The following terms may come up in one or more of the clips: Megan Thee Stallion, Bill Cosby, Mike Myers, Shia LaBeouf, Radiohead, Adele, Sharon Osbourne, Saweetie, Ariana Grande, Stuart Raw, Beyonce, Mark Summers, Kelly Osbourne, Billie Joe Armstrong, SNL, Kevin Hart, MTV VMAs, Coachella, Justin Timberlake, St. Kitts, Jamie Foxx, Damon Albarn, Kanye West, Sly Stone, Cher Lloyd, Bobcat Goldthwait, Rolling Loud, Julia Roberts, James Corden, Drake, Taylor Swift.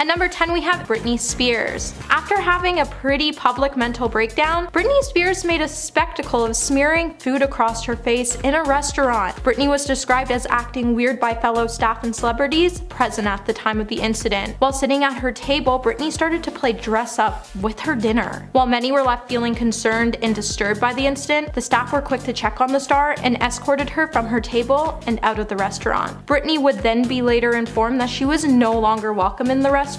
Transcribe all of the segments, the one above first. At number 10, we have Britney Spears. After having a pretty public mental breakdown, Britney Spears made a spectacle of smearing food across her face in a restaurant. Britney was described as acting weird by fellow staff and celebrities present at the time of the incident. While sitting at her table, Britney started to play dress up with her dinner. While many were left feeling concerned and disturbed by the incident, the staff were quick to check on the star and escorted her from her table and out of the restaurant. Britney would then be later informed that she was no longer welcome in the restaurant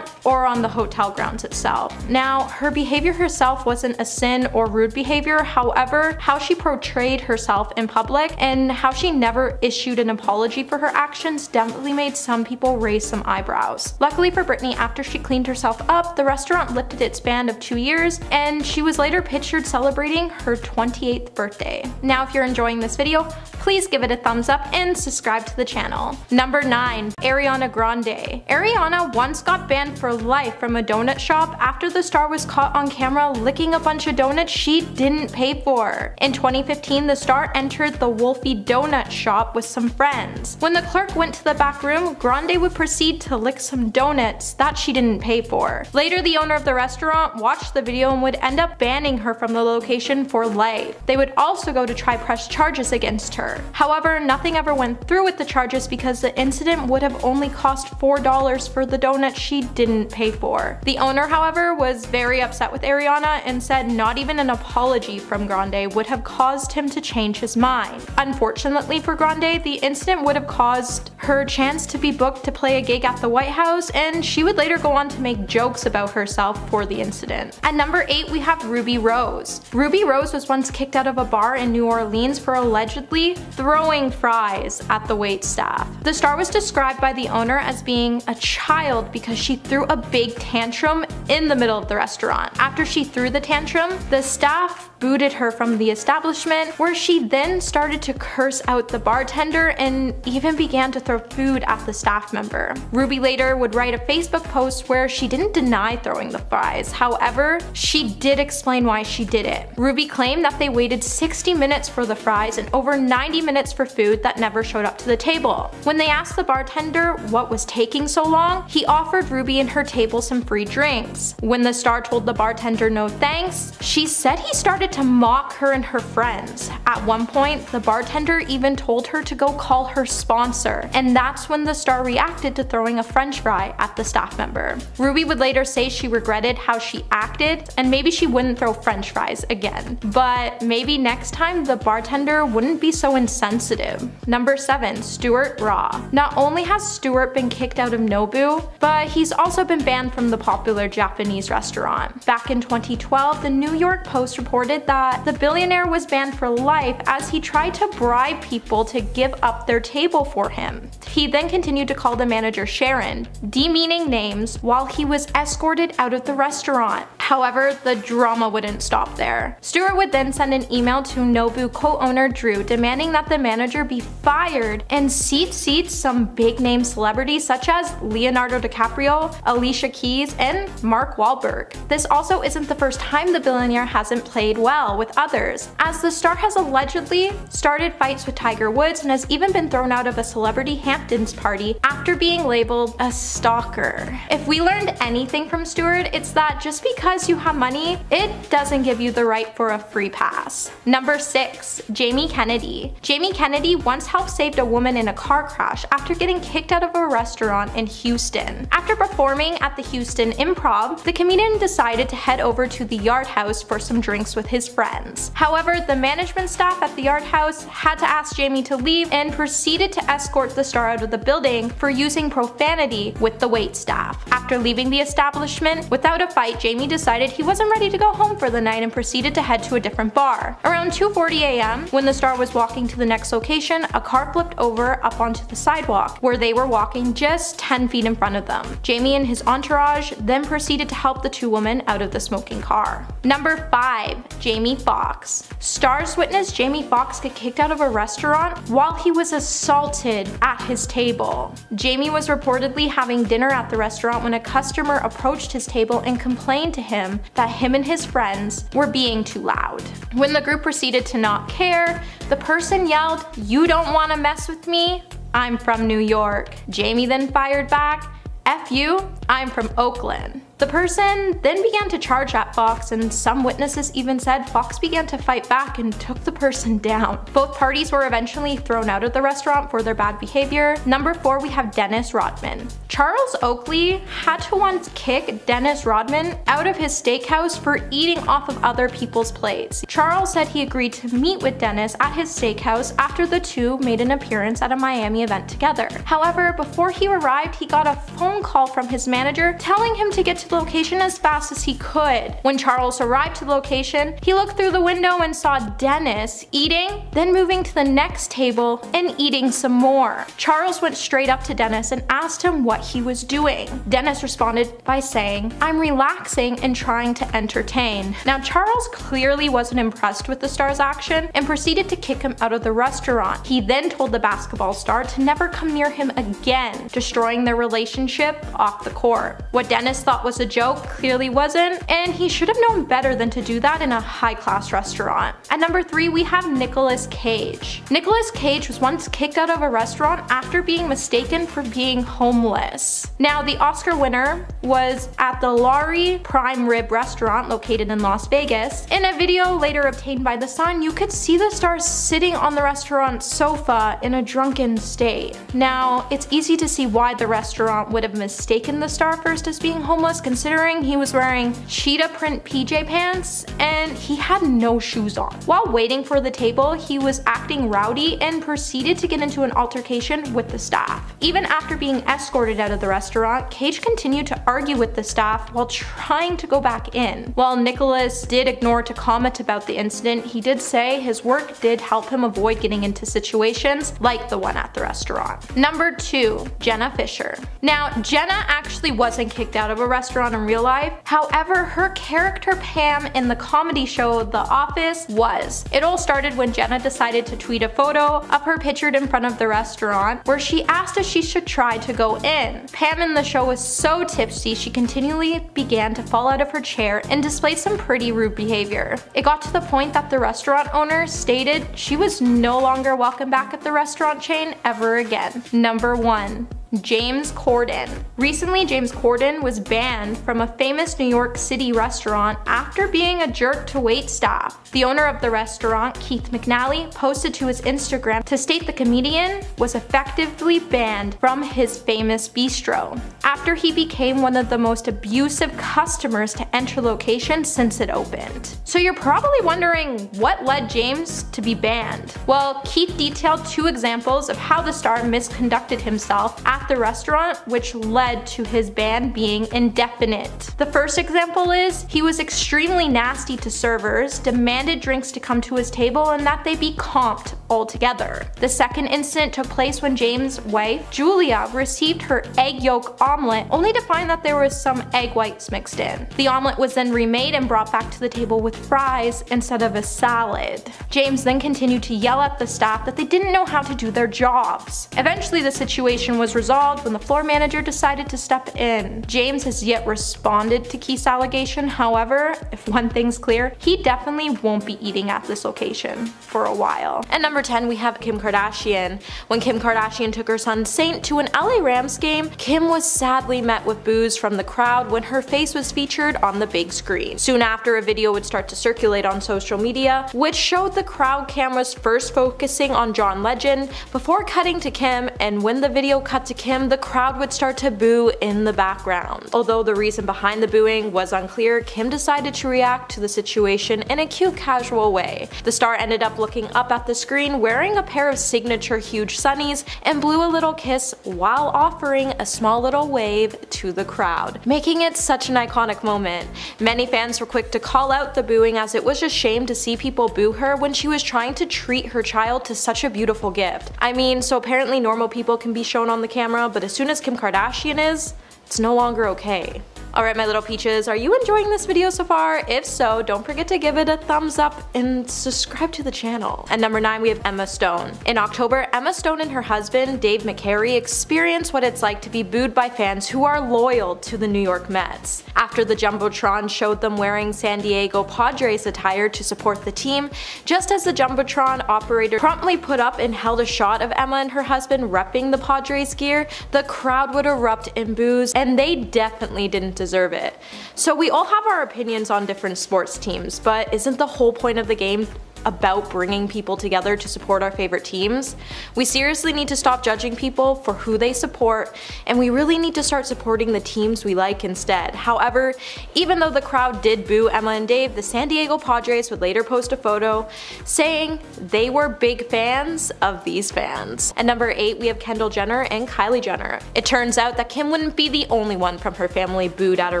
or on the hotel grounds itself. Now, her behavior herself wasn't a sin or rude behavior, however, how she portrayed herself in public and how she never issued an apology for her actions definitely made some people raise some eyebrows. Luckily for Britney, after she cleaned herself up, the restaurant lifted its ban of 2 years, and she was later pictured celebrating her 28th birthday. Now, if you're enjoying this video, please give it a thumbs up and subscribe to the channel. Number 9, Ariana Grande. Ariana once got banned for life from a donut shop after the star was caught on camera licking a bunch of donuts she didn't pay for. In 2015, the star entered the Wolfie Donut Shop with some friends. When the clerk went to the back room, Grande would proceed to lick some donuts that she didn't pay for. Later, the owner of the restaurant watched the video and would end up banning her from the location for life. They would also go to try press charges against her. However, nothing ever went through with the charges because the incident would have only cost $4 for the donut she didn't pay for. The owner, however, was very upset with Ariana and said not even an apology from Grande would have caused him to change his mind. Unfortunately for Grande, the incident would have caused her chance to be booked to play a gig at the White House, and she would later go on to make jokes about herself for the incident. At number 8, we have Ruby Rose. Ruby Rose was once kicked out of a bar in New Orleans for allegedly throwing fries at the waitstaff. The star was described by the owner as being a child because she threw a big tantrum in the middle of the restaurant. After she threw the tantrum, the staff booted her from the establishment, where she then started to curse out the bartender and even began to throw food at the staff member. Ruby later would write a Facebook post where she didn't deny throwing the fries, however, she did explain why she did it. Ruby claimed that they waited 60 minutes for the fries and over 90 minutes for food that never showed up to the table. When they asked the bartender what was taking so long, he offered Ruby and her table some free drinks. When the star told the bartender no thanks, she said he started to mock her and her friends. At one point, the bartender even told her to go call her sponsor, and that's when the star reacted to throwing a french fry at the staff member. Ruby would later say she regretted how she acted and maybe she wouldn't throw french fries again, but maybe next time the bartender wouldn't be so insensitive. Number 7, Stuart Raw. Not only has Stuart been kicked out of Nobu, but he's also been banned from the popular Japanese restaurant. Back in 2012, the New York Post reported that the billionaire was banned for life as he tried to bribe people to give up their table for him. He then continued to call the manager Sharon, demeaning names, while he was escorted out of the restaurant. However, the drama wouldn't stop there. Stewart would then send an email to Nobu co-owner Drew demanding that the manager be fired and seat some big-name celebrities such as Leonardo DiCaprio, Alicia Keys, and Mark Wahlberg. This also isn't the first time the billionaire hasn't played well with others, as the star has allegedly started fights with Tiger Woods and has even been thrown out of a celebrity Hamptons party after being labeled a stalker. If we learned anything from Stewart, it's that just because you have money, it doesn't give you the right for a free pass. Number 6, Jamie Kennedy. Jamie Kennedy once helped save a woman in a car crash after getting kicked out of a restaurant in Houston. After performing at the Houston Improv, the comedian decided to head over to the Yard House for some drinks with his friends. However, the management staff at the Yard House had to ask Jamie to leave and proceeded to escort the star out of the building for using profanity with the waitstaff. After leaving the establishment without a fight, Jamie decided he wasn't ready to go home for the night and proceeded to head to a different bar. Around 2:40 a.m., when the star was walking to the next location, a car flipped over up onto the sidewalk, where they were walking just 10 feet in front of them. Jamie and his entourage then proceeded to help the two women out of the smoking car. Number 5, Jamie Foxx. Stars witnessed Jamie Foxx get kicked out of a restaurant while he was assaulted at his table. Jamie was reportedly having dinner at the restaurant when a customer approached his table and complained to him that him and his friends were being too loud. When the group proceeded to not care, the person yelled, "You don't want to mess with me? I'm from New York." Jamie then fired back, "F you, I'm from Oakland. The person then began to charge at Foxx, and some witnesses even said Foxx began to fight back and took the person down. Both parties were eventually thrown out of the restaurant for their bad behavior. Number 4, we have Dennis Rodman. Charles Oakley had to once kick Dennis Rodman out of his steakhouse for eating off of other people's plates. Charles said he agreed to meet with Dennis at his steakhouse after the two made an appearance at a Miami event together. However, before he arrived, he got a phone call from his manager telling him to get to the location as fast as he could. When Charles arrived to the location, he looked through the window and saw Dennis eating, then moving to the next table and eating some more. Charles went straight up to Dennis and asked him what he was doing. Dennis responded by saying, "I'm relaxing and trying to entertain." Now, Charles clearly wasn't impressed with the star's action and proceeded to kick him out of the restaurant. He then told the basketball star to never come near him again, destroying their relationship off the court. What Dennis thought was a joke clearly wasn't, and he should have known better than to do that in a high-class restaurant. At number 3, we have Nicolas Cage. Nicolas Cage was once kicked out of a restaurant after being mistaken for being homeless. Now, the Oscar winner was at the Lowry Prime Rib restaurant located in Las Vegas. In a video later obtained by The Sun, you could see the star sitting on the restaurant sofa in a drunken state. Now, it's easy to see why the restaurant would have mistaken the star first as being homeless, considering he was wearing cheetah print PJ pants and he had no shoes on. While waiting for the table, he was acting rowdy and proceeded to get into an altercation with the staff. Even after being escorted out of the restaurant, Cage continued to argue with the staff while trying to go back in. While Nicolas did ignore to comment about the incident, he did say his work did help him avoid getting into situations like the one at the restaurant. Number 2, Jenna Fisher. Now, Jenna actually wasn't kicked out of a restaurant in real life. However, her character Pam in the comedy show The Office was. It all started when Jenna decided to tweet a photo of her pictured in front of the restaurant where she asked if she should try to go in. Pam in the show was so tipsy she continually began to fall out of her chair and displayed some pretty rude behavior. It got to the point that the restaurant owner stated she was no longer welcome back at the restaurant chain ever again. Number 1. James Corden. Recently, James Corden was banned from a famous New York City restaurant after being a jerk to waitstaff. The owner of the restaurant, Keith McNally, posted to his Instagram to state the comedian was effectively banned from his famous bistro after he became one of the most abusive customers to enter location since it opened. So you're probably wondering what led James to be banned. Well, Keith detailed 2 examples of how the star misconducted himself after the restaurant, which led to his ban being indefinite. The first example is he was extremely nasty to servers, demanded drinks to come to his table, and that they be comped altogether. The second incident took place when James' wife, Julia, received her egg yolk omelet only to find that there was some egg whites mixed in. The omelet was then remade and brought back to the table with fries instead of a salad. James then continued to yell at the staff that they didn't know how to do their jobs. Eventually, the situation was resolved when the floor manager decided to step in. James has yet responded to Keith's allegation. However, if one thing's clear, he definitely won't be eating at this location for a while. And number 10, we have Kim Kardashian. When Kim Kardashian took her son Saint to an LA Rams game, Kim was sadly met with boos from the crowd when her face was featured on the big screen. Soon after, a video would start to circulate on social media, which showed the crowd cameras first focusing on John Legend before cutting to Kim, and when the video cut to Kim, the crowd would start to boo in the background. Although the reason behind the booing was unclear, Kim decided to react to the situation in a cute, casual way. The star ended up looking up at the screen wearing a pair of signature huge sunnies and blew a little kiss while offering a small little wave to the crowd, making it such an iconic moment. Many fans were quick to call out the booing, as it was a shame to see people boo her when she was trying to treat her child to such a beautiful gift. I mean, so apparently normal people can be shown on the camera, but as soon as Kim Kardashian is, it's no longer okay. Alright, my little peaches, are you enjoying this video so far? If so, don't forget to give it a thumbs up and subscribe to the channel. At number 9, we have Emma Stone. In October, Emma Stone and her husband, Dave McCary, experienced what it's like to be booed by fans who are loyal to the New York Mets. After the Jumbotron showed them wearing San Diego Padres attire to support the team, just as the Jumbotron operator promptly put up and held a shot of Emma and her husband repping the Padres gear, the crowd would erupt in boos, and they definitely didn't deserve it. So we all have our opinions on different sports teams, but isn't the whole point of the game about bringing people together to support our favorite teams? We seriously need to stop judging people for who they support, and we really need to start supporting the teams we like instead. However, even though the crowd did boo Emma and Dave, the San Diego Padres would later post a photo saying they were big fans of these fans. At number 8, we have Kendall Jenner and Kylie Jenner. It turns out that Kim wouldn't be the only one from her family booed at a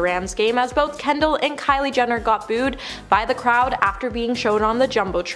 Rams game, as both Kendall and Kylie Jenner got booed by the crowd after being shown on the Jumbotron.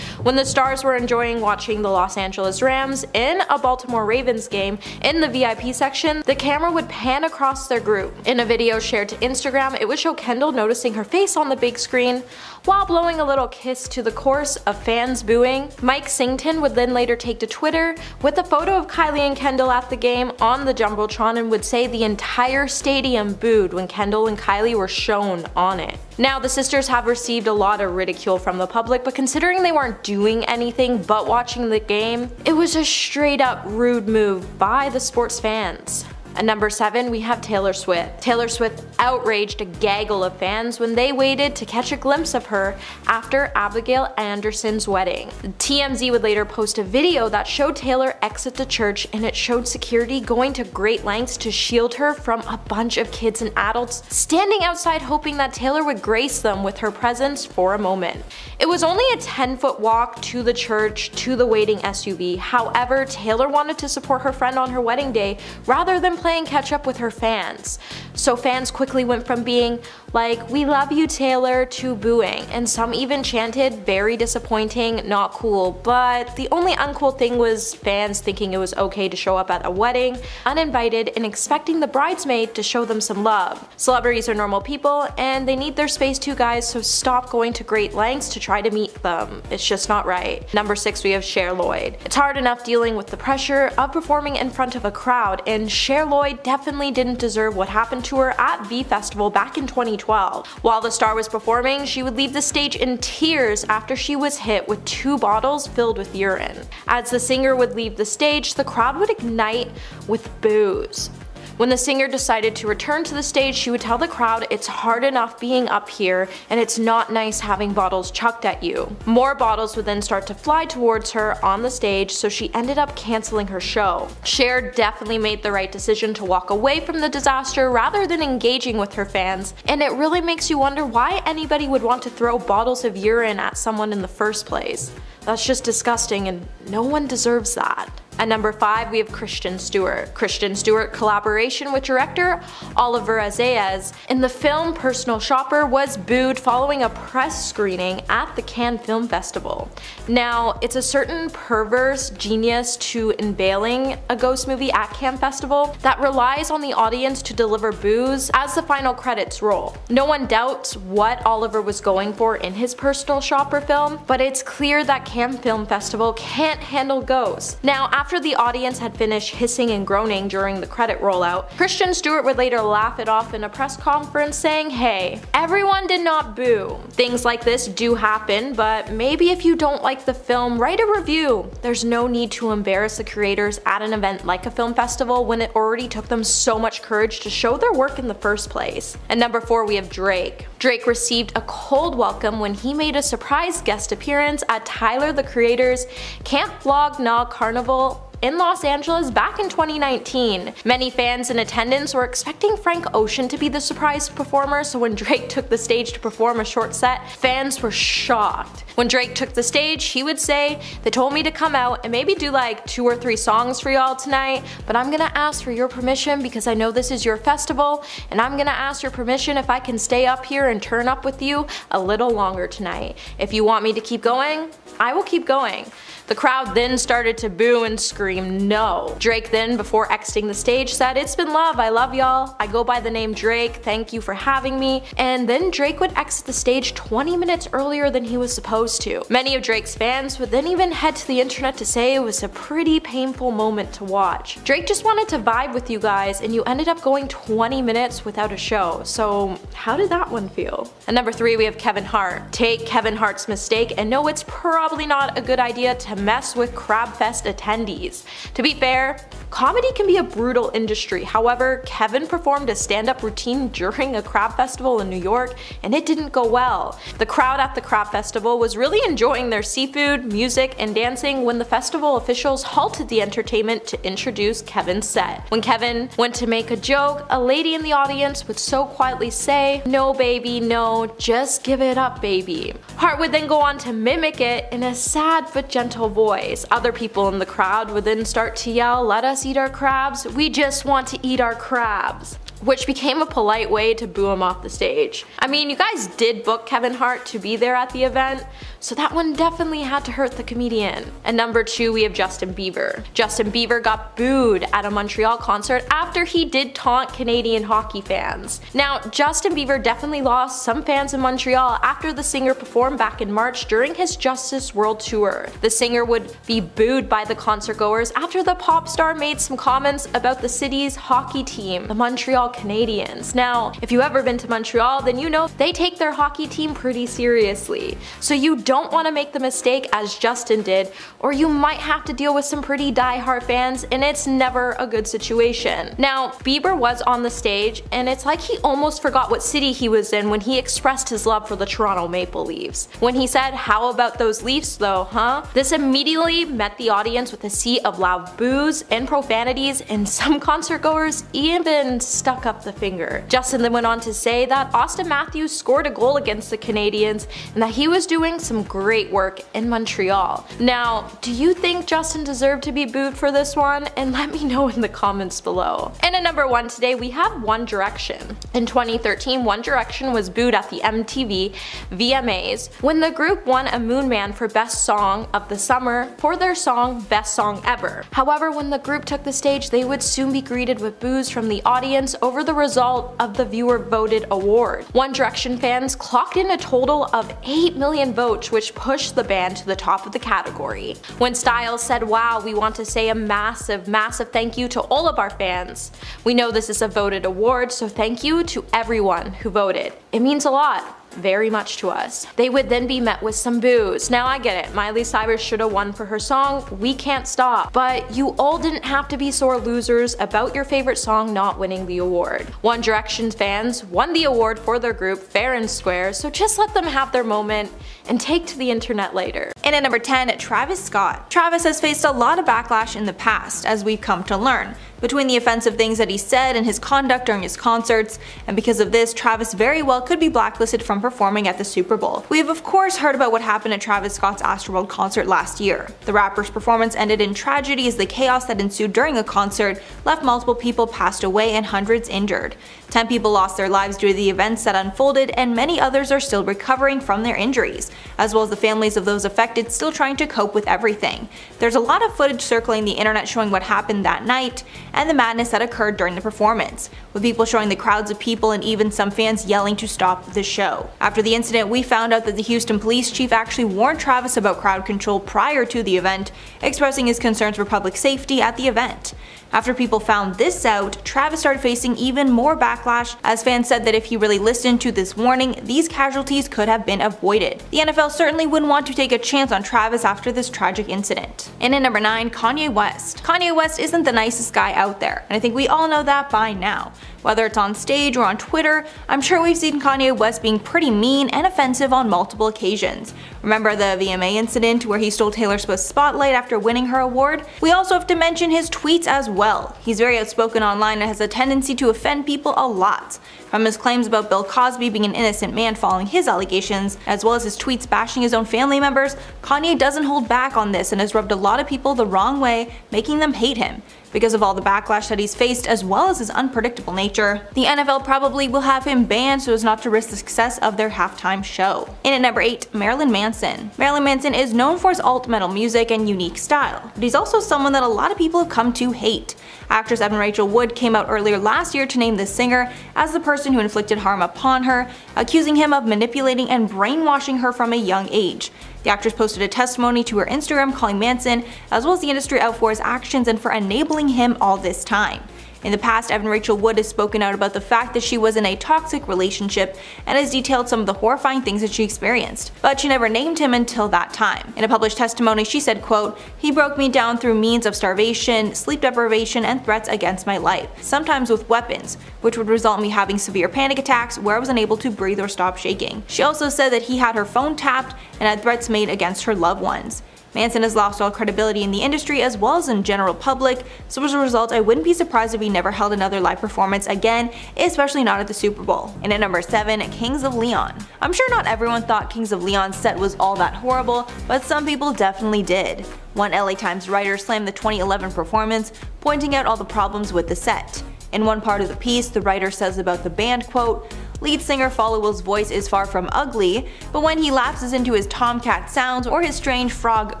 When the stars were enjoying watching the Los Angeles Rams in a Baltimore Ravens game, in the VIP section, the camera would pan across their group. In a video shared to Instagram, it would show Kendall noticing her face on the big screen while blowing a little kiss to the chorus of fans booing. Mike Sington would then later take to Twitter with a photo of Kylie and Kendall at the game on the Jumbotron and would say the entire stadium booed when Kendall and Kylie were shown on it. Now, the sisters have received a lot of ridicule from the public, but considering they weren't doing anything but watching the game, it was a straight up rude move by the sports fans. At number 7, we have Taylor Swift. Taylor Swift outraged a gaggle of fans when they waited to catch a glimpse of her after Abigail Anderson's wedding. TMZ would later post a video that showed Taylor exit the church, and it showed security going to great lengths to shield her from a bunch of kids and adults standing outside hoping that Taylor would grace them with her presence for a moment. It was only a 10-foot walk to the church to the waiting SUV. However, Taylor wanted to support her friend on her wedding day rather than playing catch up with her fans. So fans quickly went from being like, "We love you, Taylor," to booing, and some even chanted, "Very disappointing, not cool." But the only uncool thing was fans thinking it was okay to show up at a wedding uninvited and expecting the bridesmaid to show them some love. Celebrities are normal people and they need their space too, guys, so stop going to great lengths to try to meet them. It's just not right. Number 6, we have Cher Lloyd. It's hard enough dealing with the pressure of performing in front of a crowd, and Cher Lloyd definitely didn't deserve what happened to her at V Festival back in 2012. While the star was performing, she would leave the stage in tears after she was hit with 2 bottles filled with urine. As the singer would leave the stage, the crowd would ignite with boos. When the singer decided to return to the stage, she would tell the crowd, "It's hard enough being up here, and it's not nice having bottles chucked at you." More bottles would then start to fly towards her on the stage, so she ended up canceling her show. Cher definitely made the right decision to walk away from the disaster rather than engaging with her fans, and it really makes you wonder why anybody would want to throw bottles of urine at someone in the first place. That's just disgusting, and no one deserves that. At number 5, we have Kristen Stewart. Kristen Stewart collaboration with director Oliver Azeez in the film Personal Shopper was booed following a press screening at the Cannes Film Festival. Now, it's a certain perverse genius to unveiling a ghost movie at Cannes Festival that relies on the audience to deliver boos as the final credits roll. No one doubts what Oliver was going for in his Personal Shopper film, but it's clear that Cannes Film Festival can't handle ghosts. Now, after the audience had finished hissing and groaning during the credit rollout, Kristen Stewart would later laugh it off in a press conference saying, "Hey, everyone did not boo. Things like this do happen, but maybe if you don't like the film, write a review. There's no need to embarrass the creators at an event like a film festival when it already took them so much courage to show their work in the first place." At number 4, we have Drake. Drake received a cold welcome when he made a surprise guest appearance at Tyler the Creator's Camp Vlog Na Carnival in Los Angeles back in 2019. Many fans in attendance were expecting Frank Ocean to be the surprise performer, so when Drake took the stage to perform a short set, fans were shocked. When Drake took the stage, he would say, "They told me to come out and maybe do like 2 or 3 songs for y'all tonight, but I'm gonna ask for your permission because I know this is your festival, and I'm gonna ask your permission if I can stay up here and turn up with you a little longer tonight. If you want me to keep going, I will keep going." The crowd then started to boo and scream scream no. Drake then, before exiting the stage, said, "It's been love, I love y'all. I go by the name Drake, thank you for having me." And then Drake would exit the stage 20 minutes earlier than he was supposed to. Many of Drake's fans would then even head to the internet to say it was a pretty painful moment to watch. Drake just wanted to vibe with you guys and you ended up going 20 minutes without a show, so how did that one feel? At number 3 we have Kevin Hart. Take Kevin Hart's mistake and know it's probably not a good idea to mess with Crabfest attendees. To be fair, comedy can be a brutal industry, however Kevin performed a stand-up routine during a crab festival in New York and it didn't go well. The crowd at the crab festival was really enjoying their seafood, music, and dancing when the festival officials halted the entertainment to introduce Kevin's set. When Kevin went to make a joke, a lady in the audience would so quietly say, "No baby, no, just give it up baby." Hart would then go on to mimic it in a sad but gentle voice. Other people in the crowd would then start to yell, "Let us eat our crabs, we just want to eat our crabs," which became a polite way to boo him off the stage. I mean, you guys did book Kevin Hart to be there at the event, so that one definitely had to hurt the comedian. At number 2 we have Justin Bieber. Justin Bieber got booed at a Montreal concert after he did taunt Canadian hockey fans. Now Justin Bieber definitely lost some fans in Montreal after the singer performed back in March during his Justice World Tour. The singer would be booed by the concertgoers after the pop star made some comments about the city's hockey team, the Montreal Canadiens. Now, if you've ever been to Montreal, then you know they take their hockey team pretty seriously. So you don't want to make the mistake as Justin did, or you might have to deal with some pretty die-hard fans and it's never a good situation. Now, Bieber was on the stage and it's like he almost forgot what city he was in when he expressed his love for the Toronto Maple Leafs. When he said, "How about those Leafs though, huh?" This immediately met the audience with a sea of loud boos and profanities, and some concertgoers even stuck up the finger. Justin then went on to say that Austin Matthews scored a goal against the Canadiens and that he was doing some great work in Montreal. Now, do you think Justin deserved to be booed for this one? And let me know in the comments below. And at number 1 today we have One Direction. In 2013, One Direction was booed at the MTV VMAs when the group won a Moonman for Best Song of the Summer for their song Best Song Ever. However, when the group took the stage, they would soon be greeted with boos from the audience over the result of the viewer voted award. One Direction fans clocked in a total of 8 million votes, which pushed the band to the top of the category. When Styles said, "Wow, we want to say a massive, massive thank you to all of our fans. We know this is a voted award, so thank you to everyone who voted. It means a lot. Very much to us." They would then be met with some boos. Now I get it, Miley Cyrus should have won for her song We Can't Stop, but you all didn't have to be sore losers about your favorite song not winning the award. One Direction fans won the award for their group fair and square, so just let them have their moment and take to the internet later. And at number 10, Travis Scott. Travis has faced a lot of backlash in the past, as we've come to learn, between the offensive things that he said and his conduct during his concerts, and because of this, Travis very well could be blacklisted from performing at the Super Bowl. We have of course heard about what happened at Travis Scott's Astroworld concert last year. The rapper's performance ended in tragedy as the chaos that ensued during a concert left multiple people passed away and hundreds injured. 10 people lost their lives due to the events that unfolded, and many others are still recovering from their injuries, as well as the families of those affected still trying to cope with everything. There's a lot of footage circling the internet showing what happened that night and the madness that occurred during the performance, with people showing the crowds of people and even some fans yelling to stop the show. After the incident, we found out that the Houston police chief actually warned Travis about crowd control prior to the event, expressing his concerns for public safety at the event. After people found this out, Travis started facing even more backlash, as fans said that if he really listened to this warning, these casualties could have been avoided. The NFL certainly wouldn't want to take a chance on Travis after this tragic incident. And at number 9, Kanye West. Kanye West isn't the nicest guy out there, and I think we all know that by now. Whether it's on stage or on Twitter, I'm sure we've seen Kanye West being pretty mean and offensive on multiple occasions. Remember the VMA incident where he stole Taylor Swift's spotlight after winning her award? We also have to mention his tweets as well. He's very outspoken online and has a tendency to offend people a lot. from his claims about Bill Cosby being an innocent man following his allegations, as well as his tweets bashing his own family members, Kanye doesn't hold back on this and has rubbed a lot of people the wrong way, making them hate him. Because of all the backlash that he's faced, as well as his unpredictable nature, the NFL probably will have him banned so as not to risk the success of their halftime show. In at number 8, Marilyn Manson. Marilyn Manson is known for his alt metal music and unique style, but he's also someone that a lot of people have come to hate. Actress Evan Rachel Wood came out earlier last year to name the singer as the person who inflicted harm upon her, accusing him of manipulating and brainwashing her from a young age. The actress posted a testimony to her Instagram calling Manson, as well as the industry, out for his actions and for enabling him all this time. In the past, Evan Rachel Wood has spoken out about the fact that she was in a toxic relationship and has detailed some of the horrifying things that she experienced, but she never named him until that time. In a published testimony, she said, quote, "He broke me down through means of starvation, sleep deprivation, and threats against my life, sometimes with weapons, which would result in me having severe panic attacks where I was unable to breathe or stop shaking." She also said that he had her phone tapped and had threats made against her loved ones. Manson has lost all credibility in the industry as well as in general public, so as a result, I wouldn't be surprised if he never held another live performance again, especially not at the Super Bowl. And at number 7, Kings of Leon. I'm sure not everyone thought Kings of Leon's set was all that horrible, but some people definitely did. One LA Times writer slammed the 2011 performance, pointing out all the problems with the set. In one part of the piece, the writer says about the band, quote, "Lead singer Follow Will's voice is far from ugly, but when he lapses into his tomcat sounds or his strange frog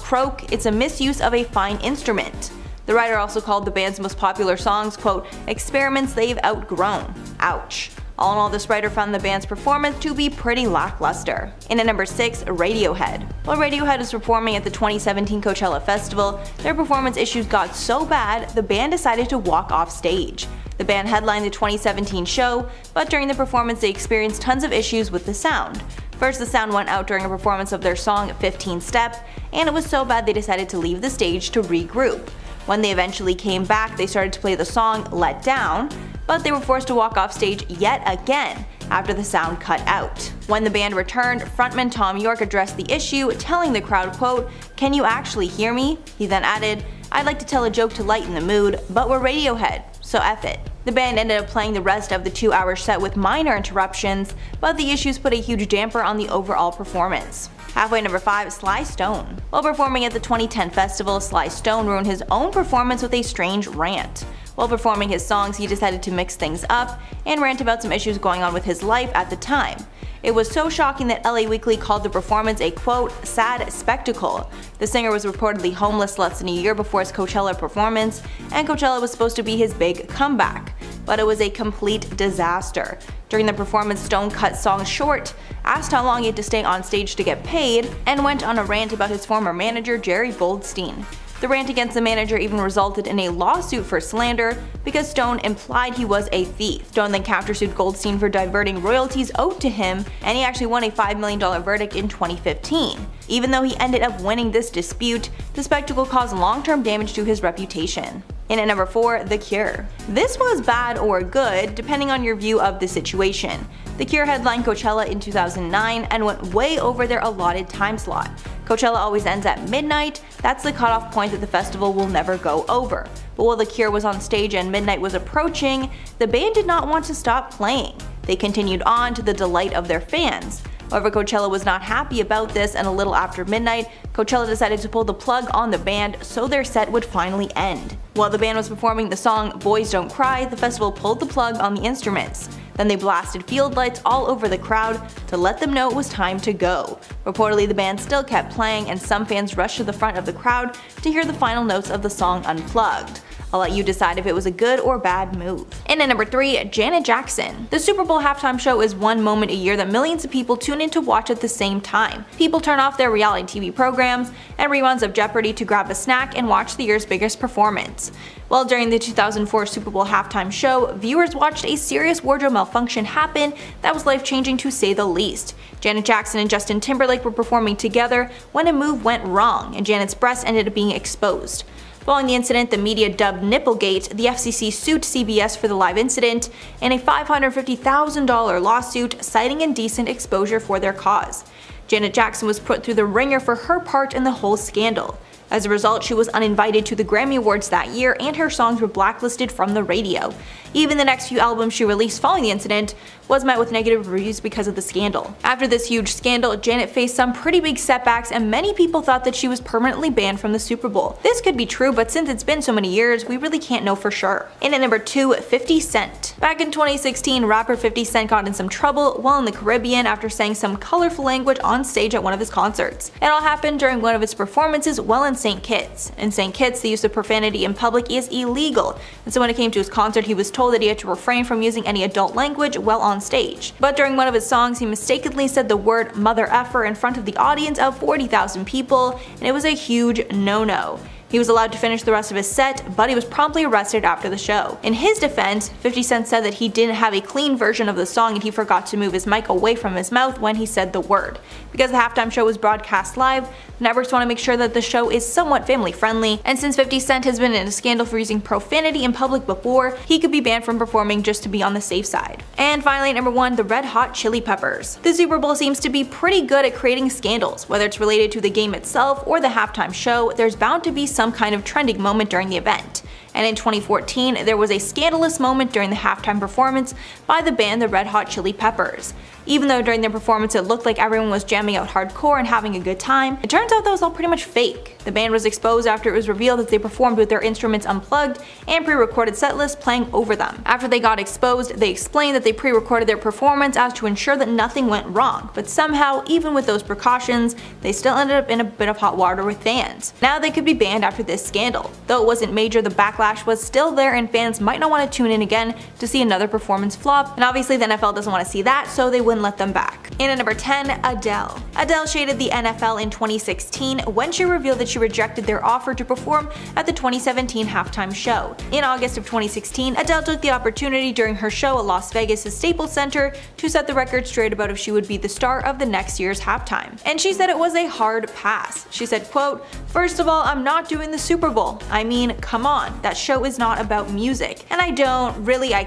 croak, it's a misuse of a fine instrument." The writer also called the band's most popular songs, quote, "experiments they've outgrown." Ouch. All in all, this writer found the band's performance to be pretty lackluster. In at number 6, Radiohead. While Radiohead was performing at the 2017 Coachella Festival, their performance issues got so bad, the band decided to walk off stage. The band headlined the 2017 show, but during the performance they experienced tons of issues with the sound. First, the sound went out during a performance of their song 15 Step, and it was so bad they decided to leave the stage to regroup. When they eventually came back, they started to play the song Let Down, but they were forced to walk off stage yet again after the sound cut out. When the band returned, frontman Thom Yorke addressed the issue, telling the crowd, quote, "Can you actually hear me?" He then added, "I'd like to tell a joke to lighten the mood, but we're Radiohead, so F it." The band ended up playing the rest of the 2-hour set with minor interruptions, but the issues put a huge damper on the overall performance. Halfway, number 5, Sly Stone. While performing at the 2010 festival, Sly Stone ruined his own performance with a strange rant. While performing his songs, he decided to mix things up and rant about some issues going on with his life at the time. It was so shocking that LA Weekly called the performance a, quote, "sad spectacle." The singer was reportedly homeless less than a year before his Coachella performance, and Coachella was supposed to be his big comeback, but it was a complete disaster. During the performance, Stone cut songs short, asked how long he had to stay on stage to get paid, and went on a rant about his former manager, Jerry Goldstein. The rant against the manager even resulted in a lawsuit for slander because Stone implied he was a thief. Stone then countersued Goldstein for diverting royalties owed to him, and he actually won a $5 million verdict in 2015. Even though he ended up winning this dispute, the spectacle caused long-term damage to his reputation. In at number 4, The Cure. This was bad or good, depending on your view of the situation. The Cure headlined Coachella in 2009 and went way over their allotted time slot. Coachella always ends at midnight, that's the cutoff point that the festival will never go over. But while The Cure was on stage and midnight was approaching, the band did not want to stop playing. They continued on to the delight of their fans. However, Coachella was not happy about this, and a little after midnight, Coachella decided to pull the plug on the band so their set would finally end. While the band was performing the song Boys Don't Cry, the festival pulled the plug on the instruments. Then they blasted field lights all over the crowd to let them know it was time to go. Reportedly, the band still kept playing, and some fans rushed to the front of the crowd to hear the final notes of the song unplugged. I'll let you decide if it was a good or bad move. And at number 3, Janet Jackson. The Super Bowl halftime show is one moment a year that millions of people tune in to watch at the same time. People turn off their reality TV programs and reruns of Jeopardy to grab a snack and watch the year's biggest performance. Well, during the 2004 Super Bowl halftime show, viewers watched a serious wardrobe malfunction happen that was life-changing to say the least. Janet Jackson and Justin Timberlake were performing together when a move went wrong, and Janet's breasts ended up being exposed. Following the incident, the media dubbed Nipplegate, the FCC sued CBS for the live incident, and a $550,000 lawsuit citing indecent exposure for their cause. Janet Jackson was put through the ringer for her part in the whole scandal. As a result, she was uninvited to the Grammy Awards that year, and her songs were blacklisted from the radio. Even the next few albums she released following the incident was met with negative reviews because of the scandal. After this huge scandal, Janet faced some pretty big setbacks and many people thought that she was permanently banned from the Super Bowl. This could be true, but since it's been so many years, we really can't know for sure. And at number 2, 50 Cent. Back in 2016, rapper 50 Cent got in some trouble while in the Caribbean after saying some colorful language on stage at one of his concerts. It all happened during one of his performances while in St. Kitts. In St. Kitts, the use of profanity in public is illegal, and so when it came to his concert, he was told that he had to refrain from using any adult language while on stage. But during one of his songs, he mistakenly said the word mother effer in front of the audience of 40,000 people, and it was a huge no-no. He was allowed to finish the rest of his set, but he was promptly arrested after the show. In his defense, 50 Cent said that he didn't have a clean version of the song and he forgot to move his mic away from his mouth when he said the word. Because the halftime show was broadcast live, the networks want to make sure that the show is somewhat family friendly, and since 50 Cent has been in a scandal for using profanity in public before, he could be banned from performing just to be on the safe side. And finally, at number 1, the Red Hot Chili Peppers. The Super Bowl seems to be pretty good at creating scandals. Whether it's related to the game itself or the halftime show, there's bound to be some kind of trending moment during the event. And in 2014, there was a scandalous moment during the halftime performance by the band the Red Hot Chili Peppers. Even though during their performance it looked like everyone was jamming out hardcore and having a good time, it turns out that was all pretty much fake. The band was exposed after it was revealed that they performed with their instruments unplugged and pre-recorded setlists playing over them. After they got exposed, they explained that they pre-recorded their performance as to ensure that nothing went wrong, but somehow, even with those precautions, they still ended up in a bit of hot water with fans. Now they could be banned after this scandal. Though it wasn't major, the backlash was still there and fans might not want to tune in again to see another performance flop, and obviously the NFL doesn't want to see that, so they wouldn't let them back. And at number 10, Adele. Adele shaded the NFL in 2016 when she revealed that she rejected their offer to perform at the 2017 halftime show. In August of 2016, Adele took the opportunity during her show at Las Vegas' Staples Center to set the record straight about if she would be the star of the next year's halftime. And she said it was a hard pass. She said, quote, "First of all, I'm not doing the Super Bowl. I mean, come on, that show is not about music. And I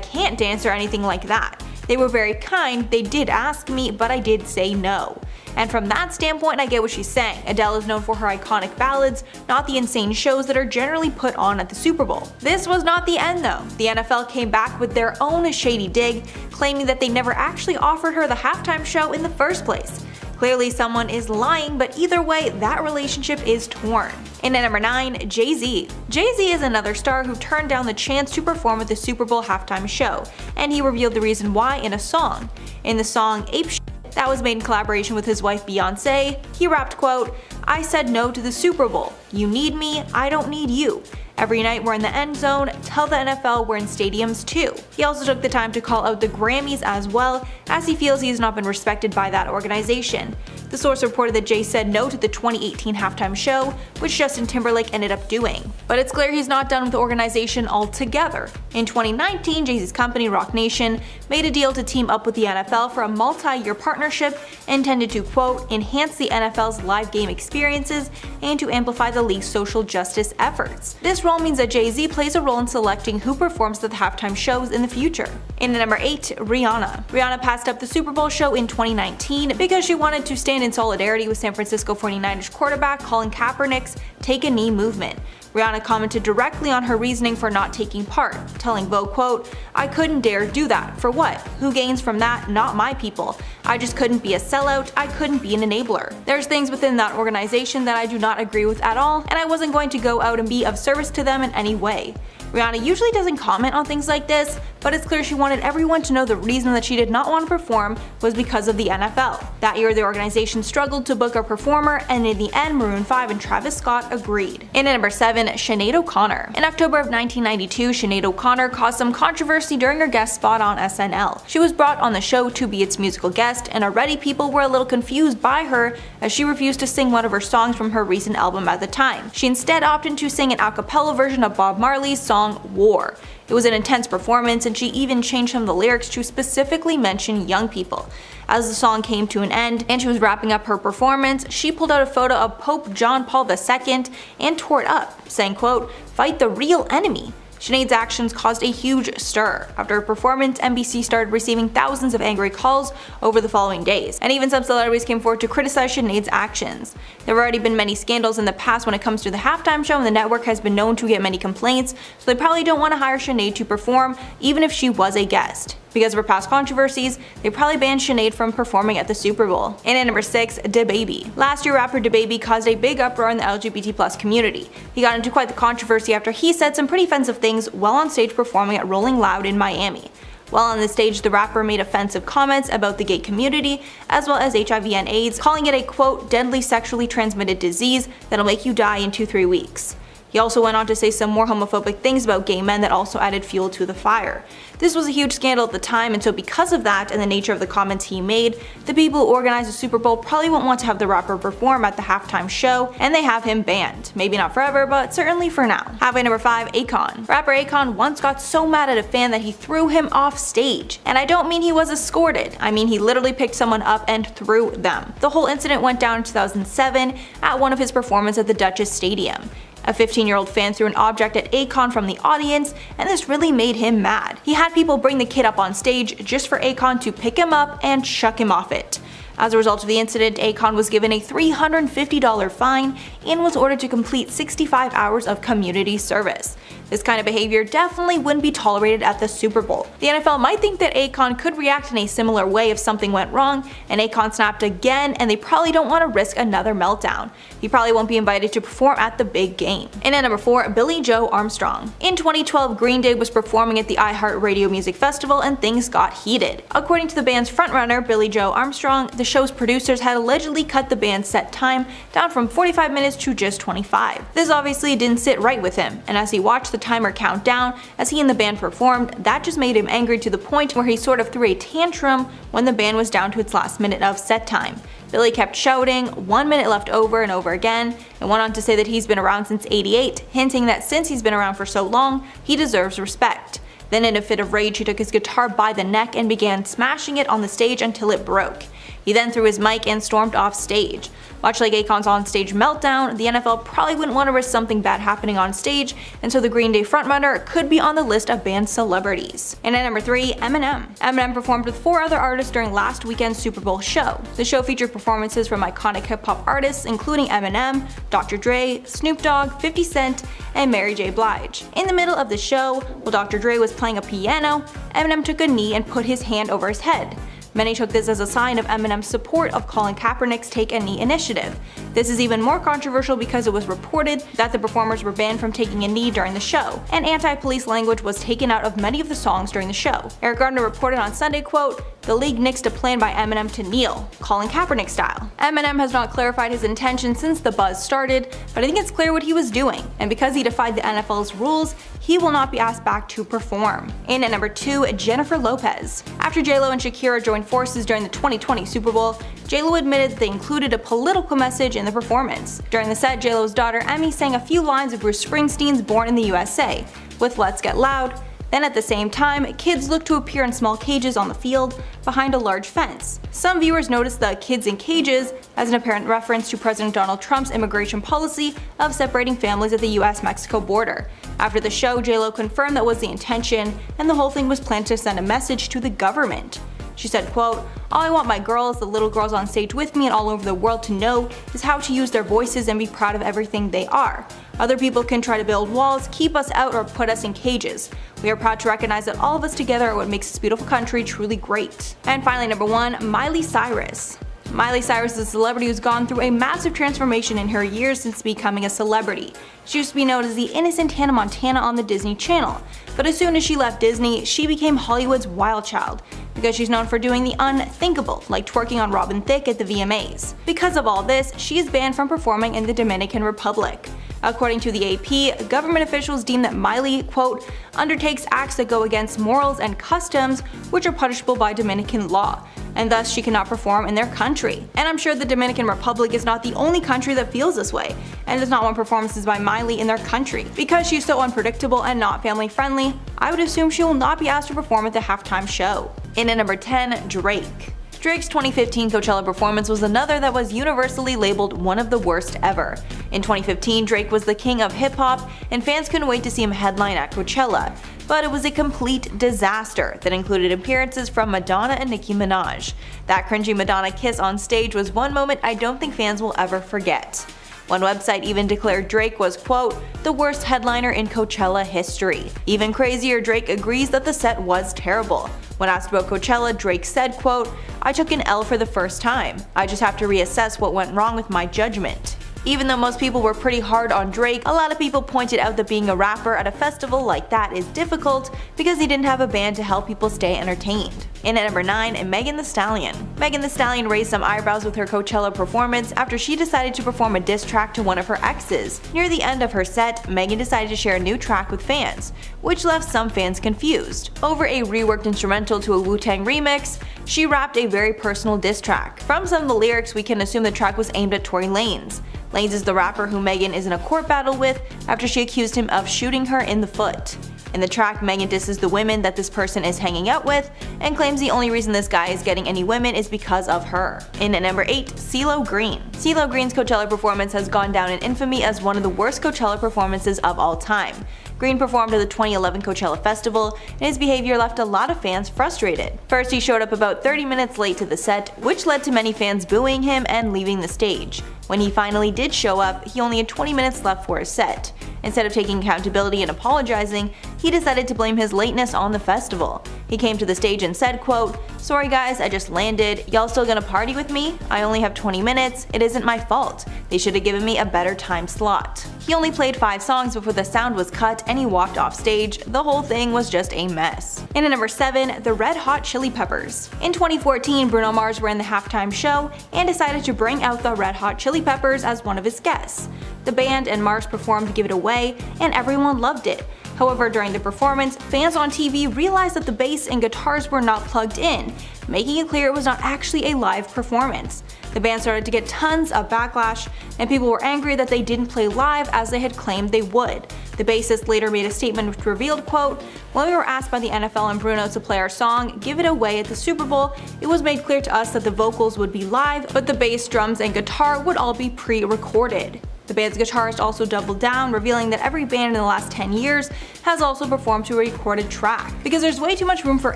can't dance or anything like that. They were very kind, they did ask me, but I did say no." And from that standpoint, I get what she's saying. Adele is known for her iconic ballads, not the insane shows that are generally put on at the Super Bowl. This was not the end though. The NFL came back with their own shady dig, claiming that they never actually offered her the halftime show in the first place. Clearly someone is lying, but either way, that relationship is torn. And at number 9, Jay-Z. Jay-Z is another star who turned down the chance to perform at the Super Bowl halftime show, and he revealed the reason why in a song. In the song Ape Shit, that was made in collaboration with his wife Beyonce, he rapped, quote, "I said no to the Super Bowl. You need me, I don't need you. Every night we're in the end zone, tell the NFL we're in stadiums too." He also took the time to call out the Grammys as well, as he feels he has not been respected by that organization. The source reported that Jay said no to the 2018 halftime show, which Justin Timberlake ended up doing. But it's clear he's not done with the organization altogether. In 2019, Jay-Z's company, Roc Nation, made a deal to team up with the NFL for a multi-year partnership intended to, quote, "enhance the NFL's live game experiences and to amplify the league's social justice efforts." This role means that Jay-Z plays a role in selecting who performs at the halftime shows in the future. And at number 8, Rihanna. Rihanna passed up the Super Bowl show in 2019 because she wanted to stand in solidarity with San Francisco 49ers quarterback Colin Kaepernick's Take a Knee movement. Rihanna commented directly on her reasoning for not taking part, telling Vogue, quote, "I couldn't dare do that. For what? Who gains from that? Not my people. I just couldn't be a sellout, I couldn't be an enabler. There's things within that organization that I do not agree with at all, and I wasn't going to go out and be of service to them in any way." Rihanna usually doesn't comment on things like this, but it's clear she wanted everyone to know the reason that she did not want to perform was because of the NFL. That year, the organization struggled to book a performer, and in the end, Maroon 5 and Travis Scott agreed. And at number 7, Sinead O'Connor. In October of 1992, Sinead O'Connor caused some controversy during her guest spot on SNL. She was brought on the show to be its musical guest, and already people were a little confused by her as she refused to sing one of her songs from her recent album at the time. She instead opted to sing an a cappella version of Bob Marley's song War. It was an intense performance, and she even changed some of the lyrics to specifically mention young people. As the song came to an end and she was wrapping up her performance, she pulled out a photo of Pope John Paul II and tore it up, saying, quote, "Fight the real enemy." Sinead's actions caused a huge stir. After her performance, NBC started receiving thousands of angry calls over the following days, and even some celebrities came forward to criticize Sinead's actions. There have already been many scandals in the past when it comes to the halftime show, and the network has been known to get many complaints, so they probably don't want to hire Sinead to perform, even if she was a guest. Because of her past controversies, they probably banned Sinead from performing at the Super Bowl. And at number 6, DaBaby. Last year, rapper DaBaby caused a big uproar in the LGBT+ community. He got into quite the controversy after he said some pretty offensive things while on stage performing at Rolling Loud in Miami. While on the stage, the rapper made offensive comments about the gay community as well as HIV and AIDS, calling it a quote, deadly sexually transmitted disease that'll make you die in 2-3 weeks. He also went on to say some more homophobic things about gay men that also added fuel to the fire. This was a huge scandal at the time, and so because of that and the nature of the comments he made, the people who organized the Super Bowl probably won't want to have the rapper perform at the halftime show, and they have him banned. Maybe not forever, but certainly for now. Halfway number 5, Akon. Rapper Akon once got so mad at a fan that he threw him off stage. And I don't mean he was escorted, I mean he literally picked someone up and threw them. The whole incident went down in 2007 at one of his performances at the Dutchess Stadium. A 15-year-old fan threw an object at Akon from the audience, and this really made him mad. He had people bring the kid up on stage just for Akon to pick him up and chuck him off it. As a result of the incident, Akon was given a $350 fine and was ordered to complete 65 hours of community service. This kind of behavior definitely wouldn't be tolerated at the Super Bowl. The NFL might think that Akon could react in a similar way if something went wrong, and Akon snapped again, and they probably don't want to risk another meltdown. He probably won't be invited to perform at the big game. And at number 4, Billie Joe Armstrong. In 2012, Green Day was performing at the iHeartRadio Music Festival, and things got heated. According to the band's frontrunner, Billie Joe Armstrong, the show's producers had allegedly cut the band's set time down from 45 minutes to just 25. This obviously didn't sit right with him, and as he watched the timer count down as he and the band performed, that just made him angry to the point where he sort of threw a tantrum when the band was down to its last minute of set time. Billy kept shouting, 1 minute left over and over again, and went on to say that he's been around since '88, hinting that since he's been around for so long, he deserves respect. Then in a fit of rage, he took his guitar by the neck and began smashing it on the stage until it broke. He then threw his mic and stormed off stage. Much like Akon's on-stage meltdown, the NFL probably wouldn't want to risk something bad happening on stage, and so the Green Day frontrunner could be on the list of banned celebrities. And at number 3, Eminem. Eminem performed with 4 other artists during last weekend's Super Bowl show. The show featured performances from iconic hip-hop artists including Eminem, Dr. Dre, Snoop Dogg, 50 Cent, and Mary J. Blige. In the middle of the show, while Dr. Dre was playing a piano, Eminem took a knee and put his hand over his head. Many took this as a sign of Eminem's support of Colin Kaepernick's Take a Knee initiative. This is even more controversial because it was reported that the performers were banned from taking a knee during the show, and anti-police language was taken out of many of the songs during the show. Eric Gardner reported on Sunday, quote, "The league nixed a plan by Eminem to kneel, Colin Kaepernick style." Eminem has not clarified his intention since the buzz started, but I think it's clear what he was doing, and because he defied the NFL's rules, he will not be asked back to perform. And at number 2, Jennifer Lopez. After J.Lo and Shakira joined forces during the 2020 Super Bowl, J.Lo admitted they included a political message in the performance. During the set, J.Lo's daughter Emmy sang a few lines of Bruce Springsteen's Born in the USA, with Let's Get Loud. Then at the same time, kids looked to appear in small cages on the field behind a large fence. Some viewers noticed the kids in cages as an apparent reference to President Donald Trump's immigration policy of separating families at the US-Mexico border. After the show, J.Lo confirmed that was the intention, and the whole thing was planned to send a message to the government. She said, quote, "All I want my girls, the little girls on stage with me and all over the world to know is how to use their voices and be proud of everything they are. Other people can try to build walls, keep us out, or put us in cages. We are proud to recognize that all of us together are what makes this beautiful country truly great." And finally, number 1, Miley Cyrus. Miley Cyrus is a celebrity who's gone through a massive transformation in her years since becoming a celebrity. She used to be known as the innocent Hannah Montana on the Disney Channel, but as soon as she left Disney, she became Hollywood's wild child, because she's known for doing the unthinkable, like twerking on Robin Thicke at the VMAs. Because of all this, she is banned from performing in the Dominican Republic. According to the AP, government officials deem that Miley, quote, "undertakes acts that go against morals and customs which are punishable by Dominican law, and thus she cannot perform in their country." And I'm sure the Dominican Republic is not the only country that feels this way, and does not want performances by Miley in their country. Because she's so unpredictable and not family friendly, I would assume she will not be asked to perform at the halftime show. And at number 10, Drake. Drake's 2015 Coachella performance was another that was universally labeled one of the worst ever. In 2015, Drake was the king of hip-hop, and fans couldn't wait to see him headline at Coachella. But it was a complete disaster that included appearances from Madonna and Nicki Minaj. That cringy Madonna kiss on stage was one moment I don't think fans will ever forget. One website even declared Drake was, quote, the worst headliner in Coachella history. Even crazier, Drake agrees that the set was terrible. When asked about Coachella, Drake said, quote, I took an L for the first time. I just have to reassess what went wrong with my judgment. Even though most people were pretty hard on Drake, a lot of people pointed out that being a rapper at a festival like that is difficult because he didn't have a band to help people stay entertained. In at number 9, Megan Thee Stallion. Megan Thee Stallion raised some eyebrows with her Coachella performance after she decided to perform a diss track to one of her exes. Near the end of her set, Megan decided to share a new track with fans, which left some fans confused. Over a reworked instrumental to a Wu-Tang remix, she rapped a very personal diss track. From some of the lyrics, we can assume the track was aimed at Tory Lanez. Lanez is the rapper who Megan is in a court battle with after she accused him of shooting her in the foot. In the track, Megan disses the women that this person is hanging out with and claims the only reason this guy is getting any women is because of her. In at number 8, CeeLo Green. CeeLo Green's Coachella performance has gone down in infamy as one of the worst Coachella performances of all time. Green performed at the 2011 Coachella Festival, and his behavior left a lot of fans frustrated. First, he showed up about 30 minutes late to the set, which led to many fans booing him and leaving the stage. When he finally did show up, he only had 20 minutes left for his set. Instead of taking accountability and apologizing, he decided to blame his lateness on the festival. He came to the stage and said, quote, sorry guys, I just landed. Y'all still gonna party with me? I only have 20 minutes. It isn't my fault. They should have given me a better time slot. He only played 5 songs before the sound was cut and he walked off stage. The whole thing was just a mess. And at number 7, the Red Hot Chili Peppers. In 2014, Bruno Mars ran the halftime show and decided to bring out the Red Hot Chili Peppers as one of his guests. The band and Mars performed Give It Away and everyone loved it. However, during the performance, fans on TV realized that the bass and guitars were not plugged in, making it clear it was not actually a live performance. The band started to get tons of backlash, and people were angry that they didn't play live as they had claimed they would. The bassist later made a statement which revealed, quote, when we were asked by the NFL and Bruno to play our song, Give It Away at the Super Bowl, it was made clear to us that the vocals would be live, but the bass, drums, and guitar would all be pre-recorded. The band's guitarist also doubled down, revealing that every band in the last 10 years has also performed to a recorded track, because there's way too much room for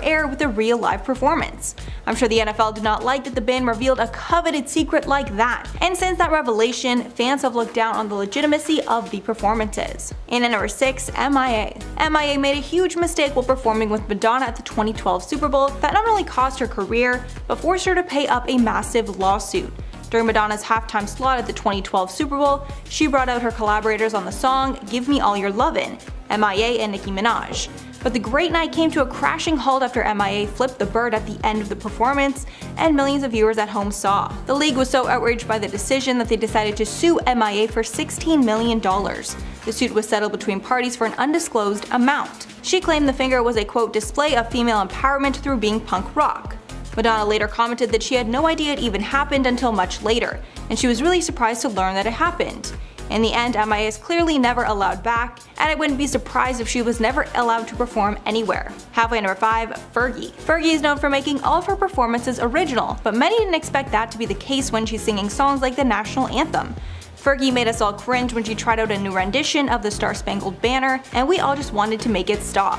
error with a real live performance. I'm sure the NFL did not like that the band revealed a coveted secret like that, and since that revelation, fans have looked down on the legitimacy of the performances. And at number 6, MIA. MIA made a huge mistake while performing with Madonna at the 2012 Super Bowl that not only cost her career, but forced her to pay up a massive lawsuit. During Madonna's halftime slot at the 2012 Super Bowl, she brought out her collaborators on the song Give Me All Your Lovin', MIA and Nicki Minaj. But the great night came to a crashing halt after MIA flipped the bird at the end of the performance, and millions of viewers at home saw. The league was so outraged by the decision that they decided to sue MIA for $16 million. The suit was settled between parties for an undisclosed amount. She claimed the finger was a quote display of female empowerment through being punk rock. Madonna later commented that she had no idea it even happened until much later, and she was really surprised to learn that it happened. In the end, MIA is clearly never allowed back, and I wouldn't be surprised if she was never allowed to perform anywhere. Halfway number 5, Fergie. Fergie is known for making all of her performances original, but many didn't expect that to be the case when she's singing songs like the national anthem. Fergie made us all cringe when she tried out a new rendition of the Star-Spangled Banner, and we all just wanted to make it stop.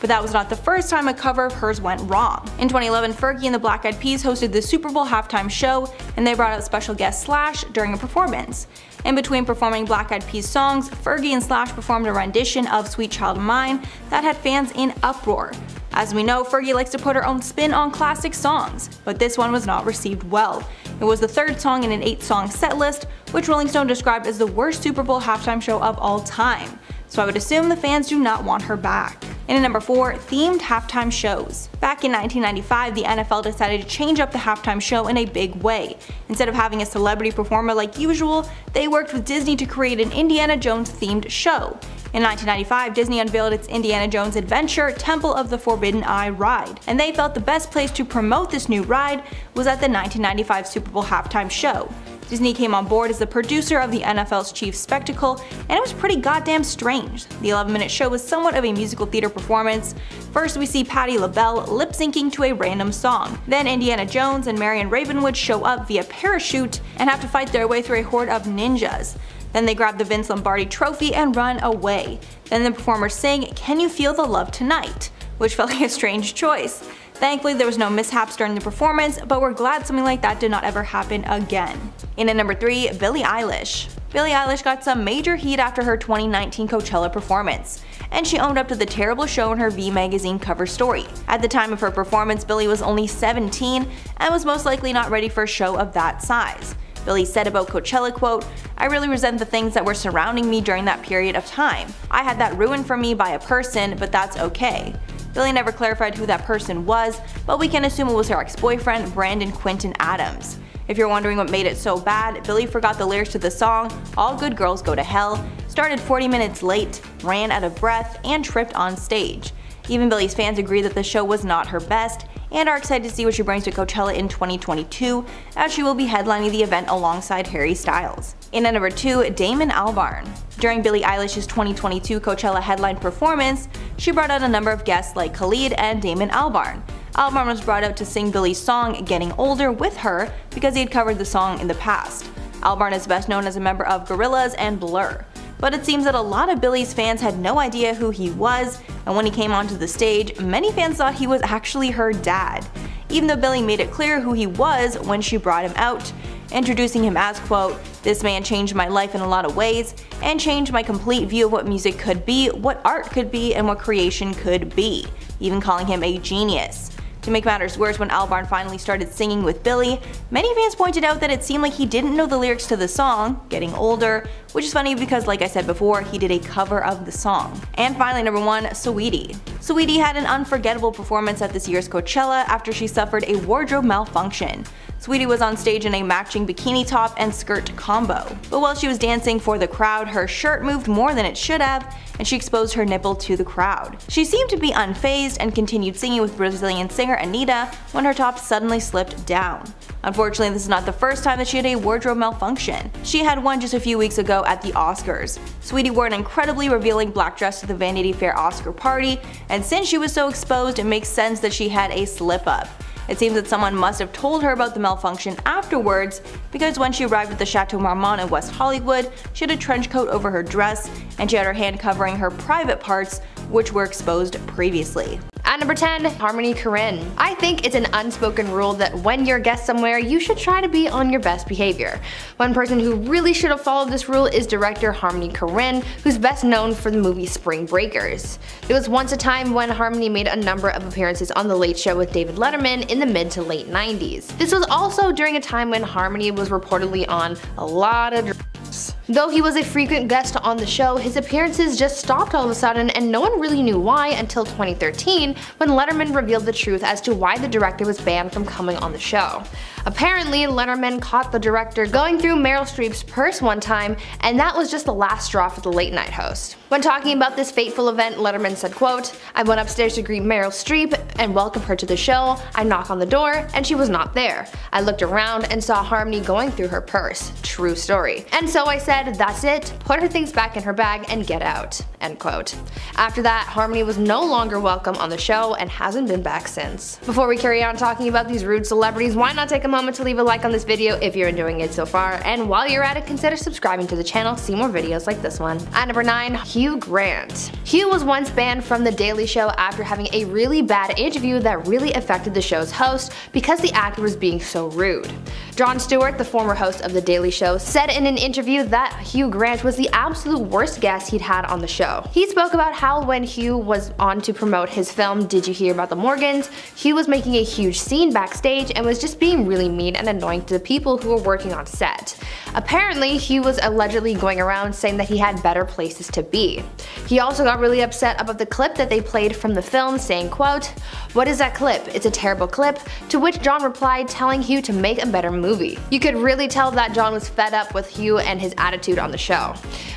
But that was not the first time a cover of hers went wrong. In 2011, Fergie and the Black Eyed Peas hosted the Super Bowl halftime show, and they brought out special guest Slash during a performance. In between performing Black Eyed Peas songs, Fergie and Slash performed a rendition of Sweet Child of Mine that had fans in uproar. As we know, Fergie likes to put her own spin on classic songs, but this one was not received well. It was the third song in an 8-song setlist, which Rolling Stone described as the worst Super Bowl halftime show of all time. So I would assume the fans do not want her back. And at number 4, themed halftime shows. Back in 1995, the NFL decided to change up the halftime show in a big way. Instead of having a celebrity performer like usual, they worked with Disney to create an Indiana Jones themed show. In 1995, Disney unveiled its Indiana Jones Adventure Temple of the Forbidden Eye ride, and they felt the best place to promote this new ride was at the 1995 Super Bowl halftime show. Disney came on board as the producer of the NFL's Chiefs spectacle, and it was pretty goddamn strange. The 11-minute show was somewhat of a musical theater performance. First, we see Patti LaBelle lip-syncing to a random song. Then Indiana Jones and Marion Ravenwood show up via parachute and have to fight their way through a horde of ninjas. Then they grab the Vince Lombardi trophy and run away. Then the performers sing Can You Feel the Love Tonight, which felt like a strange choice. Thankfully, there was no mishaps during the performance, but we're glad something like that did not ever happen again. In at number 3, Billie Eilish. Billie Eilish got some major heat after her 2019 Coachella performance, and she owned up to the terrible show in her V magazine cover story. At the time of her performance, Billie was only 17 and was most likely not ready for a show of that size. Billie said about Coachella, quote, "I really resent the things that were surrounding me during that period of time. I had that ruined for me by a person, but that's okay." Billie never clarified who that person was, but we can assume it was her ex-boyfriend, Brandon Quinton Adams. If you're wondering what made it so bad, Billie forgot the lyrics to the song "All Good Girls Go to Hell," started 40 minutes late, ran out of breath, and tripped on stage. Even Billie's fans agree that the show was not her best and are excited to see what she brings to Coachella in 2022, as she will be headlining the event alongside Harry Styles. In at number 2, Damon Albarn. During Billie Eilish's 2022 Coachella headline performance, she brought out a number of guests like Khalid and Damon Albarn. Albarn was brought out to sing Billie's song "Getting Older" with her because he had covered the song in the past. Albarn is best known as a member of Gorillaz and Blur, but it seems that a lot of Billie's fans had no idea who he was, and when he came onto the stage, many fans thought he was actually her dad, even though Billie made it clear who he was when she brought him out, introducing him as, quote, "This man changed my life in a lot of ways and changed my complete view of what music could be, what art could be, and what creation could be," even calling him a genius. To make matters worse, when Albarn finally started singing with Billie, many fans pointed out that it seemed like he didn't know the lyrics to the song, "Getting Older," which is funny because, like I said before, he did a cover of the song. And finally, number 1, Saweetie. Saweetie had an unforgettable performance at this year's Coachella after she suffered a wardrobe malfunction. Saweetie was on stage in a matching bikini top and skirt combo, but while she was dancing for the crowd, her shirt moved more than it should have, and she exposed her nipple to the crowd. She seemed to be unfazed and continued singing with Brazilian singer Anitta when her top suddenly slipped down. Unfortunately, this is not the first time that she had a wardrobe malfunction. She had one just a few weeks ago at the Oscars. Saweetie wore an incredibly revealing black dress to the Vanity Fair Oscar party, and since she was so exposed, it makes sense that she had a slip-up. It seems that someone must have told her about the malfunction afterwards, because when she arrived at the Chateau Marmont in West Hollywood, she had a trench coat over her dress, and she had her hand covering her private parts, which were exposed previously. At number 10, Harmony Korine. I think it's an unspoken rule that when you're a guest somewhere, you should try to be on your best behavior. One person who really should have followed this rule is director Harmony Korine, who's best known for the movie Spring Breakers. There was once a time when Harmony made a number of appearances on The Late Show with David Letterman in the mid to late 90s. This was also during a time when Harmony was reportedly on a lot of drugs. Though he was a frequent guest on the show, his appearances just stopped all of a sudden, and no one really knew why until 2013, when Letterman revealed the truth as to why the director was banned from coming on the show. Apparently, Letterman caught the director going through Meryl Streep's purse one time, and that was just the last straw for the late night host. When talking about this fateful event, Letterman said, quote, "I went upstairs to greet Meryl Streep and welcome her to the show. I knock on the door, and she was not there. I looked around and saw Harmony going through her purse. True story. And so I said, that's it, put her things back in her bag and get out," end quote. After that, Harmony was no longer welcome on the show and hasn't been back since. Before we carry on talking about these rude celebrities, why not take a moment to leave a like on this video if you're enjoying it so far, and while you're at it, consider subscribing to the channel to see more videos like this one. At number 9, Hugh Grant. Hugh was once banned from The Daily Show after having a really bad interview that really affected the show's host because the actor was being so rude. Jon Stewart, the former host of The Daily Show, said in an interview that Hugh Grant was the absolute worst guest he'd had on the show. He spoke about how when Hugh was on to promote his film Did You Hear About the Morgans, Hugh was making a huge scene backstage and was just being really mean and annoying to the people who were working on set. Apparently, Hugh was allegedly going around saying that he had better places to be. He also got really upset about the clip that they played from the film, saying, quote, "What is that clip? It's a terrible clip," to which John replied, telling Hugh to make a better movie. You could really tell that John was fed up with Hugh and his attitude on the show.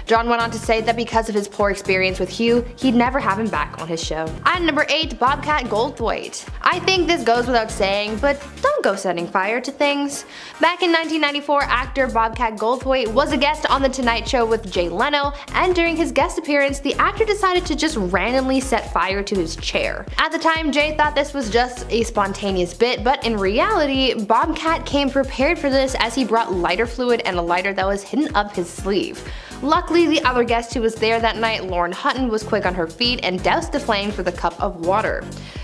John went on to say that because of his poor experience with Hugh, he'd never have him back on his show. At number 8, Bobcat Goldthwait. I think this goes without saying, but don't go setting fire to things. Back in 1994, actor Bobcat Goldthwait was a guest on The Tonight Show with Jay Leno, and during his guest appearance, the actor decided to just randomly set fire to his chair. At the time, Jay thought this was just a spontaneous bit, but in reality, Bobcat came prepared for this as he brought lighter fluid and a lighter that was hidden up his sleeve. Luckily, the other guest who was there that night, Lauren Hutton, was quick on her feet and doused the flame with a cup of water.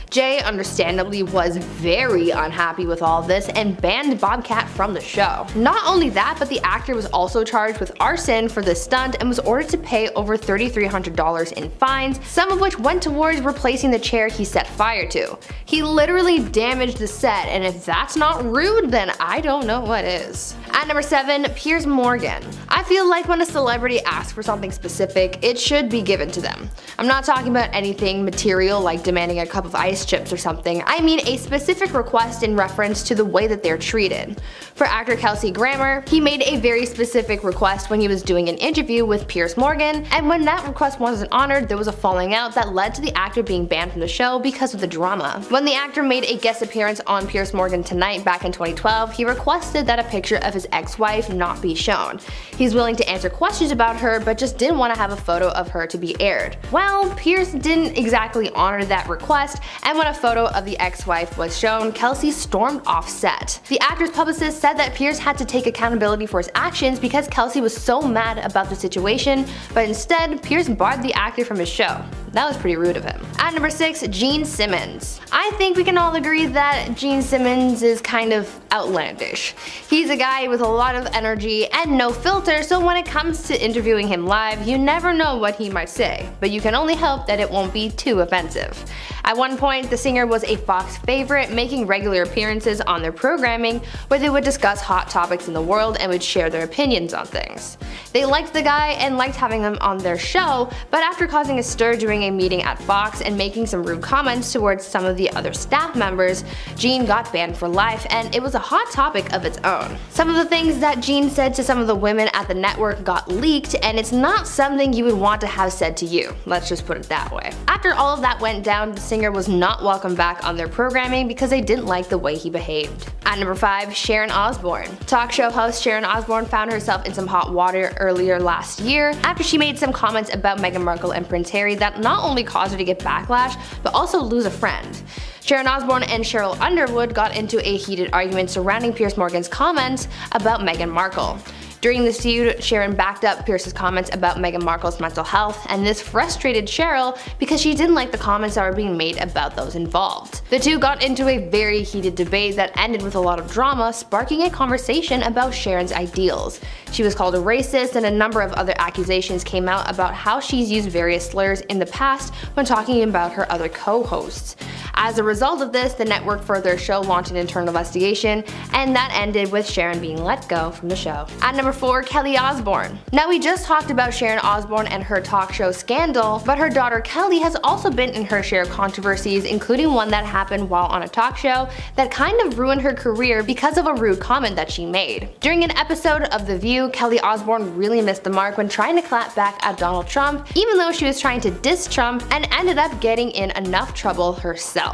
Jay, understandably, was very unhappy with all this and banned Bobcat from the show. Not only that, but the actor was also charged with arson for this stunt and was ordered to pay over $3,300 in fines, some of which went towards replacing the chair he set fire to. He literally damaged the set, and if that's not rude, then I don't know what is. At number 7, Piers Morgan. I feel like when a celebrity asks for something specific, it should be given to them. I'm not talking about anything material like demanding a cup of ice chips or something. I mean a specific request in reference to the way that they're treated. For actor Kelsey Grammer, he made a very specific request when he was doing an interview with Piers Morgan, and when that request wasn't honored, there was a falling out that led to the actor being banned from the show because of the drama. When the actor made a guest appearance on Piers Morgan Tonight back in 2012, he requested that a picture of his ex-wife not be shown. He's willing to answer questions about her, but just didn't want to have a photo of her to be aired. Well, Piers didn't exactly honor that request, and when a photo of the ex-wife was shown, Kelsey stormed off set. The actor's publicist said that Piers had to take accountability for his actions because Kelsey was so mad about the situation, but instead, Piers barred the actor from his show. That was pretty rude of him. At number 6, Gene Simmons. I think we can all agree that Gene Simmons is kind of outlandish. He's a guy with a lot of energy and no filter, so when it comes to interviewing him live, you never know what he might say, but you can only hope that it won't be too offensive. At one point, the singer was a Fox favorite, making regular appearances on their programming where they would discuss hot topics in the world and would share their opinions on things. They liked the guy and liked having him on their show, but after causing a stir during a meeting at Fox and making some rude comments towards some of the other staff members, Gene got banned for life, and it was a hot topic of its own. Some of the things that Gene said to some of the women at the network got leaked, and it's not something you would want to have said to you, let's just put it that way. After all of that went down, the singer was not welcome back on their programming because they didn't like the way he behaved. At number 5, Sharon Osbourne. Talk show host Sharon Osbourne found herself in some hot water earlier last year after she made some comments about Meghan Markle and Prince Harry that not only caused her to get backlash, but also lose a friend. Sharon Osbourne and Cheryl Underwood got into a heated argument surrounding Piers Morgan's comments about Meghan Markle. During the feud, Sharon backed up Pierce's comments about Meghan Markle's mental health, and this frustrated Cheryl because she didn't like the comments that were being made about those involved. The two got into a very heated debate that ended with a lot of drama, sparking a conversation about Sharon's ideals. She was called a racist, and a number of other accusations came out about how she's used various slurs in the past when talking about her other co-hosts. As a result of this, the network for their show launched an internal investigation, and that ended with Sharon being let go from the show. At number 4, Kelly Osbourne. Now, we just talked about Sharon Osbourne and her talk show scandal, but her daughter Kelly has also been in her share of controversies, including one that happened while on a talk show that kind of ruined her career because of a rude comment that she made. During an episode of The View, Kelly Osbourne really missed the mark when trying to clap back at Donald Trump, even though she was trying to diss Trump, and ended up getting in enough trouble herself.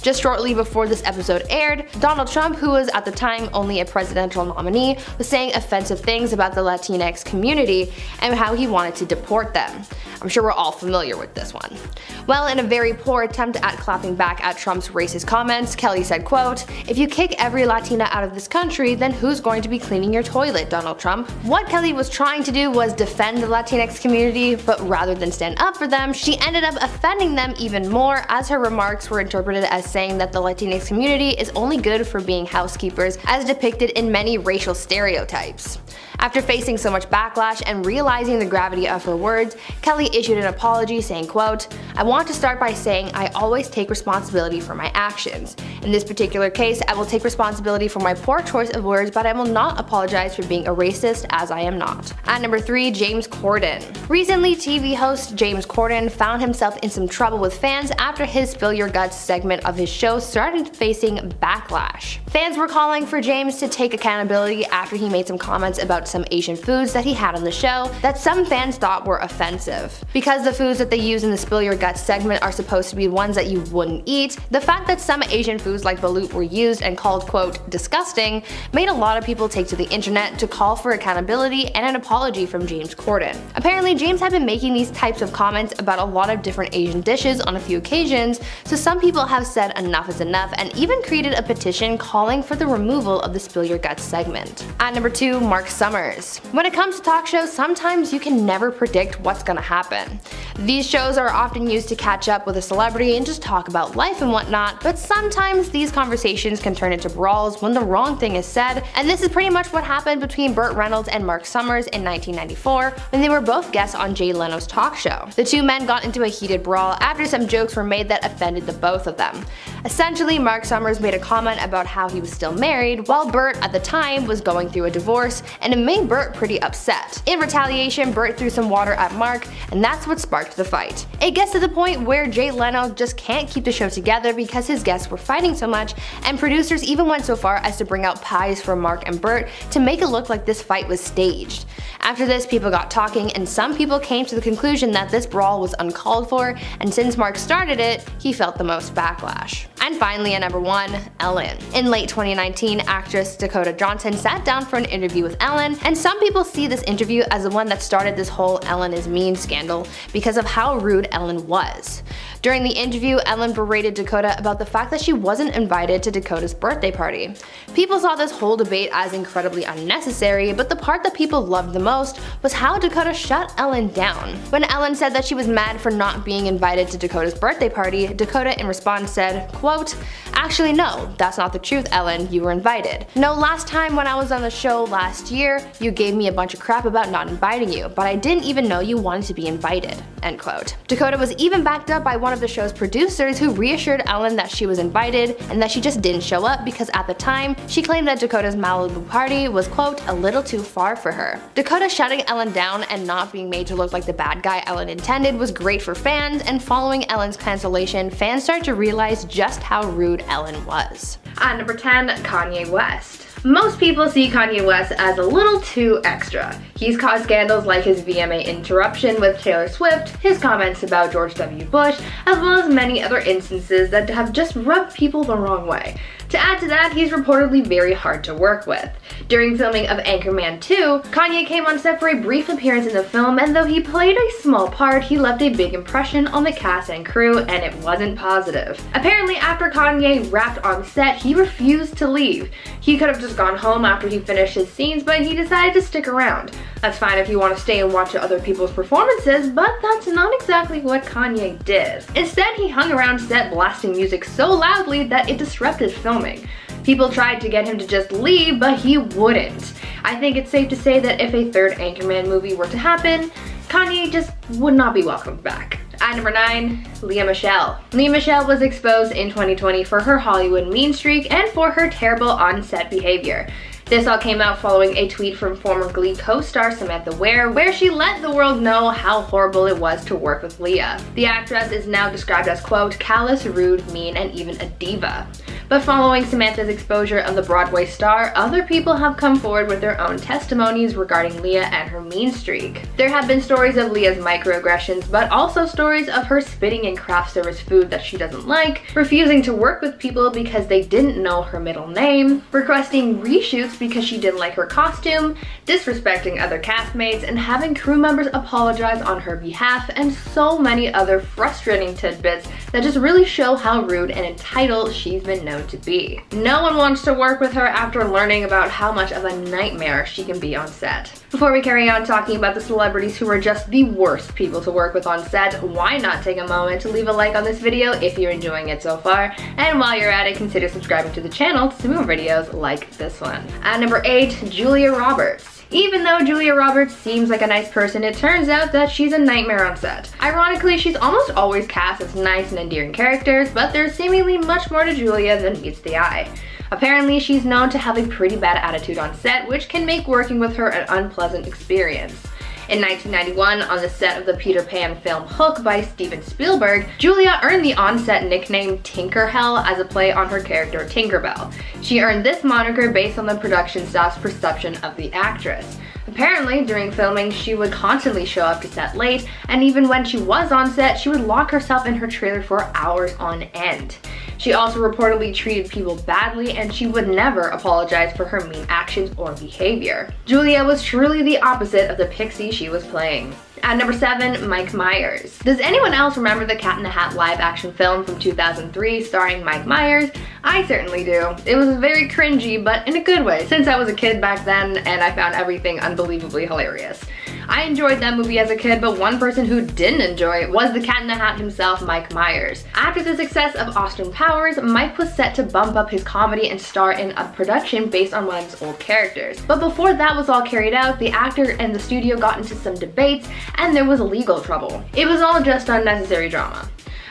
Just shortly before this episode aired, Donald Trump, who was at the time only a presidential nominee, was saying offensive things about the Latinx community and how he wanted to deport them. I'm sure we're all familiar with this one. Well, in a very poor attempt at clapping back at Trump's racist comments, Kelly said, quote, "If you kick every Latina out of this country, then who's going to be cleaning your toilet, Donald Trump?" What Kelly was trying to do was defend the Latinx community, but rather than stand up for them, she ended up offending them even more, as her remarks were interpreted as saying that the Latinx community is only good for being housekeepers, as depicted in many racial stereotypes. After facing so much backlash and realizing the gravity of her words, Kelly issued an apology saying, quote, "I want to start by saying I always take responsibility for my actions. In this particular case, I will take responsibility for my poor choice of words, but I will not apologize for being a racist, as I am not." At number 3, James Corden. Recently, TV host James Corden found himself in some trouble with fans after his Spill Your Guts segment of his show started facing backlash. Fans were calling for James to take accountability after he made some comments about some Asian foods that he had on the show that some fans thought were offensive. Because the foods that they use in the Spill Your Guts segment are supposed to be ones that you wouldn't eat, the fact that some Asian foods like balut were used and called, quote, disgusting, made a lot of people take to the internet to call for accountability and an apology from James Corden. Apparently, James had been making these types of comments about a lot of different Asian dishes on a few occasions, so some people have said enough is enough and even created a petition calling for the removal of the Spill Your Guts segment. At number 2, Mark Summers. When it comes to talk shows, sometimes you can never predict what's gonna happen. These shows are often used to catch up with a celebrity and just talk about life and whatnot, but sometimes these conversations can turn into brawls when the wrong thing is said, and this is pretty much what happened between Burt Reynolds and Mark Summers in 1994 when they were both guests on Jay Leno's talk show. The two men got into a heated brawl after some jokes were made that offended the both of them. Essentially, Mark Summers made a comment about how he was still married, while Burt at the time was going through a divorce, and it made Burt pretty upset. In retaliation, Burt threw some water at Mark, and that's what sparked the fight. It gets to the point where Jay Leno just can't keep the show together because his guests were fighting so much, and producers even went so far as to bring out pies for Mark and Burt to make it look like this fight was staged. After this, people got talking, and some people came to the conclusion that this brawl was uncalled for, and since Mark started it, he felt the most backlash. And finally, at number 1, Ellen. In late 2019, actress Dakota Johnson sat down for an interview with Ellen, and some people see this interview as the one that started this whole Ellen is mean scandal because of how rude Ellen was. During the interview, Ellen berated Dakota about the fact that she wasn't invited to Dakota's birthday party. People saw this whole debate as incredibly unnecessary, but the part that people loved the most was how Dakota shut Ellen down. When Ellen said that she was mad for not being invited to Dakota's birthday party, Dakota in response said, quote, "Actually no, that's not the truth, Ellen, you were invited. No, last time when I was on the show last year, you gave me a bunch of crap about not inviting you, but I didn't even know you wanted to be invited," end quote. Dakota was even backed up by one of the show's producers who reassured Ellen that she was invited and that she just didn't show up because at the time, she claimed that Dakota's Malibu party was, quote, "a little too far for her." Dakota shutting Ellen down and not being made to look like the bad guy Ellen intended was great for fans, and following Ellen's cancellation, fans started to realize just how rude Ellen was. At number 10, Kanye West. Most people see Kanye West as a little too extra. He's caused scandals like his VMA interruption with Taylor Swift, his comments about George W. Bush, as well as many other instances that have just rubbed people the wrong way. To add to that, he's reportedly very hard to work with. During filming of Anchorman 2, Kanye came on set for a brief appearance in the film, and though he played a small part, he left a big impression on the cast and crew, and it wasn't positive. Apparently, after Kanye rapped on set, he refused to leave. He could have just gone home after he finished his scenes, but he decided to stick around. That's fine if you want to stay and watch other people's performances, but that's not exactly what Kanye did. Instead, he hung around set blasting music so loudly that it disrupted filming. People tried to get him to just leave, but he wouldn't. I think it's safe to say that if a third Anchorman movie were to happen, Kanye just would not be welcomed back. At number 9, Lea Michele. Lea Michele was exposed in 2020 for her Hollywood mean streak and for her terrible on-set behavior. This all came out following a tweet from former Glee co-star Samantha Ware, where she let the world know how horrible it was to work with Lea. The actress is now described as, quote, "callous, rude, mean, and even a diva." But following Samantha's exposure of the Broadway star, other people have come forward with their own testimonies regarding Lea and her mean streak. There have been stories of Lea's microaggressions, but also stories of her spitting in craft service food that she doesn't like, refusing to work with people because they didn't know her middle name, requesting reshoots because she didn't like her costume, disrespecting other castmates, and having crew members apologize on her behalf, and so many other frustrating tidbits that just really show how rude and entitled she's been known to be. No one wants to work with her after learning about how much of a nightmare she can be on set. Before we carry on talking about the celebrities who are just the worst people to work with on set, why not take a moment to leave a like on this video if you're enjoying it so far, and while you're at it, consider subscribing to the channel to see more videos like this one. At number 8, Julia Roberts. Even though Julia Roberts seems like a nice person, it turns out that she's a nightmare on set. Ironically, she's almost always cast as nice and endearing characters, but there's seemingly much more to Julia than meets the eye. Apparently, she's known to have a pretty bad attitude on set, which can make working with her an unpleasant experience. In 1991, on the set of the Peter Pan film Hook by Steven Spielberg, Julia earned the on-set nickname Tinker Hell as a play on her character Tinkerbell. She earned this moniker based on the production staff's perception of the actress. Apparently, during filming, she would constantly show up to set late, and even when she was on set, she would lock herself in her trailer for hours on end. She also reportedly treated people badly, and she would never apologize for her mean actions or behavior. Julia was truly the opposite of the pixie she was playing. At number 7, Mike Myers. Does anyone else remember the Cat in the Hat live action film from 2003 starring Mike Myers? I certainly do. It was very cringy, but in a good way, since I was a kid back then and I found everything unbelievably hilarious. I enjoyed that movie as a kid, but one person who didn't enjoy it was the Cat in the Hat himself, Mike Myers. After the success of Austin Powers, Mike was set to bump up his comedy and star in a production based on one of his old characters. But before that was all carried out, the actor and the studio got into some debates and there was legal trouble. It was all just unnecessary drama.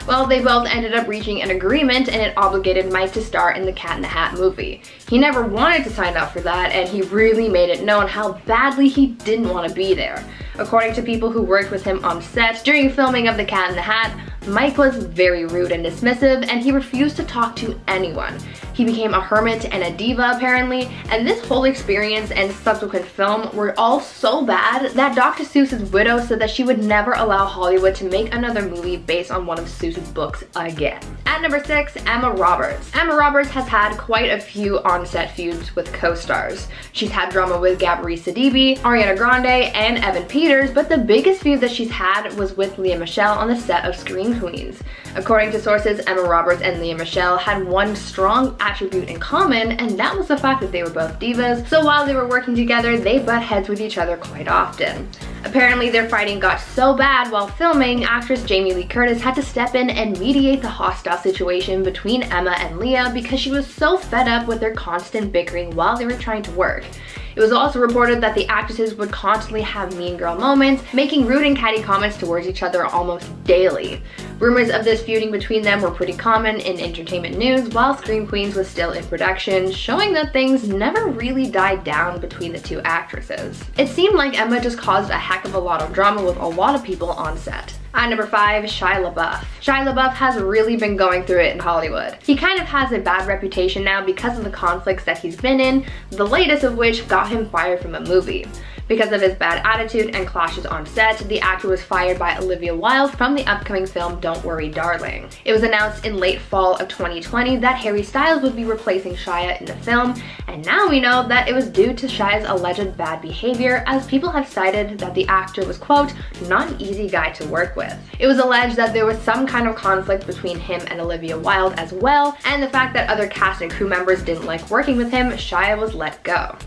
Well, they both ended up reaching an agreement and it obligated Mike to star in the Cat in the Hat movie. He never wanted to sign up for that and he really made it known how badly he didn't want to be there. According to people who worked with him on set, during filming of the Cat in the Hat, Mike was very rude and dismissive and he refused to talk to anyone. He became a hermit and a diva apparently, and this whole experience and subsequent film were all so bad that Dr. Seuss's widow said that she would never allow Hollywood to make another movie based on one of Seuss's books again. At number 6, Emma Roberts. Emma Roberts has had quite a few on-set feuds with co-stars. She's had drama with Gabby Sidibe, Ariana Grande, and Evan Peters, but the biggest feud that she's had was with Lea Michele on the set of Scream Queens. According to sources, Emma Roberts and Lea Michele had one strong attribute in common, and that was the fact that they were both divas, so while they were working together, they butt heads with each other quite often. Apparently, their fighting got so bad while filming, actress Jamie Lee Curtis had to step in and mediate the hostile situation between Emma and Lea because she was so fed up with their constant bickering while they were trying to work. It was also reported that the actresses would constantly have mean girl moments, making rude and catty comments towards each other almost daily. Rumors of this feuding between them were pretty common in entertainment news while Scream Queens was still in production, showing that things never really died down between the two actresses. It seemed like Emma just caused a heck of a lot of drama with a lot of people on set. At number 5, Shia LaBeouf. Shia LaBeouf has really been going through it in Hollywood. He kind of has a bad reputation now because of the conflicts that he's been in, the latest of which got him fired from a movie. Because of his bad attitude and clashes on set, the actor was fired by Olivia Wilde from the upcoming film Don't Worry Darling. It was announced in late fall of 2020 that Harry Styles would be replacing Shia in the film, and now we know that it was due to Shia's alleged bad behavior, as people have cited that the actor was, quote, not an easy guy to work with. It was alleged that there was some kind of conflict between him and Olivia Wilde as well, and the fact that other cast and crew members didn't like working with him, Shia was let go.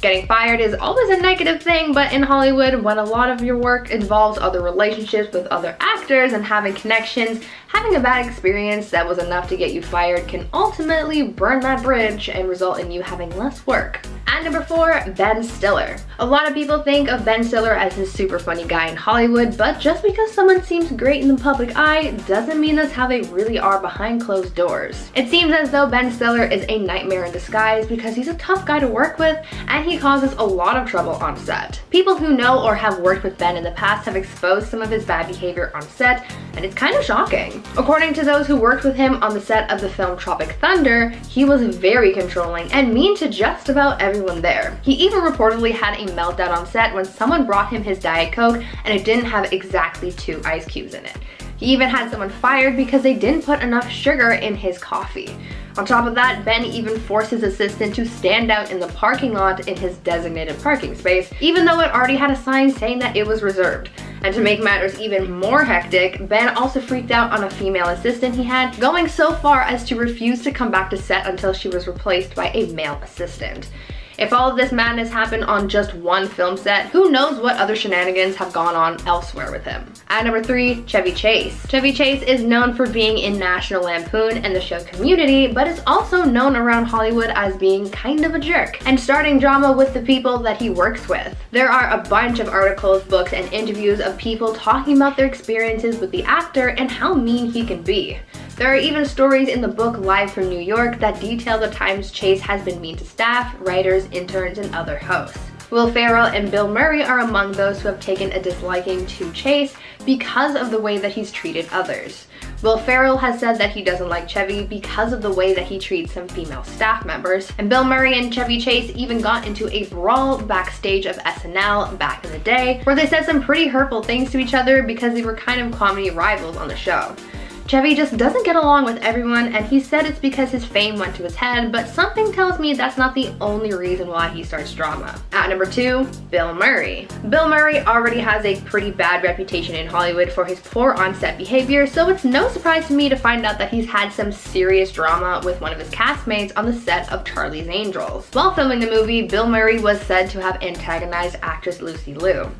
Getting fired is always a negative thing, but in Hollywood, when a lot of your work involves other relationships with other actors and having connections, having a bad experience that was enough to get you fired can ultimately burn that bridge and result in you having less work. At number 4, Ben Stiller. A lot of people think of Ben Stiller as this super funny guy in Hollywood, but just because someone seems great in the public eye doesn't mean that's how they really are behind closed doors. It seems as though Ben Stiller is a nightmare in disguise because he's a tough guy to work with and he causes a lot of trouble on set. People who know or have worked with Ben in the past have exposed some of his bad behavior on set, and it's kind of shocking. According to those who worked with him on the set of the film Tropic Thunder, he was very controlling and mean to just about everyone there. He even reportedly had a meltdown on set when someone brought him his Diet Coke and it didn't have exactly 2 ice cubes in it. He even had someone fired because they didn't put enough sugar in his coffee. On top of that, Ben even forced his assistant to stand out in the parking lot in his designated parking space, even though it already had a sign saying that it was reserved. And to make matters even more hectic, Ben also freaked out on a female assistant he had, going so far as to refuse to come back to set until she was replaced by a male assistant. If all of this madness happened on just one film set, who knows what other shenanigans have gone on elsewhere with him. At number 3, Chevy Chase. Chevy Chase is known for being in National Lampoon and the show Community, but is also known around Hollywood as being kind of a jerk and starting drama with the people that he works with. There are a bunch of articles, books, and interviews of people talking about their experiences with the actor and how mean he can be. There are even stories in the book Live from New York that detail the times Chase has been mean to staff, writers, interns, and other hosts. Will Ferrell and Bill Murray are among those who have taken a disliking to Chase because of the way that he's treated others. Will Ferrell has said that he doesn't like Chevy because of the way that he treats some female staff members, and Bill Murray and Chevy Chase even got into a brawl backstage of SNL back in the day, where they said some pretty hurtful things to each other because they were kind of comedy rivals on the show. Chevy just doesn't get along with everyone, and he said it's because his fame went to his head, but something tells me that's not the only reason why he starts drama. At number 2, Bill Murray. Bill Murray already has a pretty bad reputation in Hollywood for his poor on-set behavior, so it's no surprise to me to find out that he's had some serious drama with one of his castmates on the set of Charlie's Angels. While filming the movie, Bill Murray was said to have antagonized actress Lucy Liu.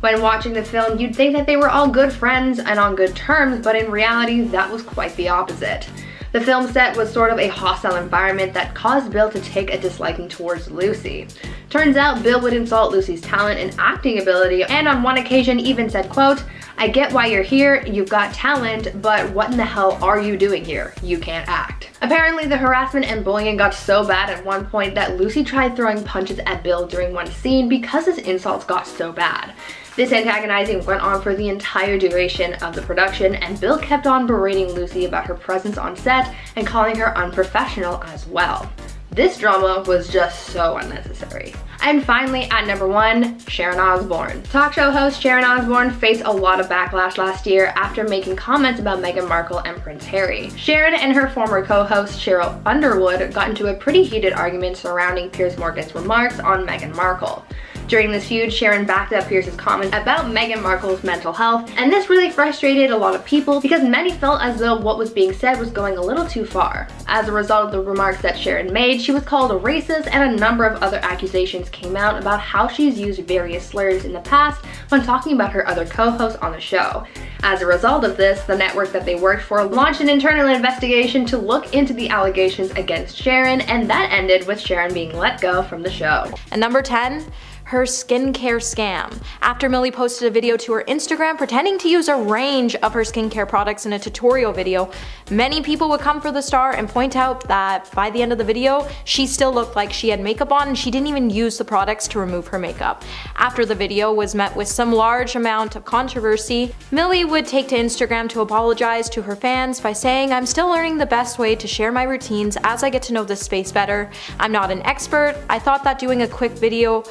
When watching the film, you'd think that they were all good friends and on good terms, but in reality, that was quite the opposite. The film set was sort of a hostile environment that caused Bill to take a disliking towards Lucy. Turns out Bill would insult Lucy's talent and acting ability, and on one occasion even said, quote, "I get why you're here, you've got talent, but what in the hell are you doing here? You can't act." Apparently the harassment and bullying got so bad at one point that Lucy tried throwing punches at Bill during one scene because his insults got so bad. This antagonizing went on for the entire duration of the production, and Bill kept on berating Lucy about her presence on set and calling her unprofessional as well. This drama was just so unnecessary. And finally, at number 1, Sharon Osbourne. Talk show host Sharon Osbourne faced a lot of backlash last year after making comments about Meghan Markle and Prince Harry. Sharon and her former co-host Cheryl Underwood got into a pretty heated argument surrounding Piers Morgan's remarks on Meghan Markle. During this feud, Sharon backed up Pierce's comment about Meghan Markle's mental health, and this really frustrated a lot of people because many felt as though what was being said was going a little too far. As a result of the remarks that Sharon made, she was called a racist, and a number of other accusations came out about how she's used various slurs in the past when talking about her other co-hosts on the show. As a result of this, the network that they worked for launched an internal investigation to look into the allegations against Sharon, and that ended with Sharon being let go from the show. And number 10, her skincare scam. After Millie posted a video to her Instagram pretending to use a range of her skincare products in a tutorial video, many people would come for the star and point out that by the end of the video, she still looked like she had makeup on and she didn't even use the products to remove her makeup. After the video was met with some large amount of controversy, Millie would take to Instagram to apologize to her fans by saying, "I'm still learning the best way to share my routines as I get to know this space better. I'm not an expert. I thought that doing a quick video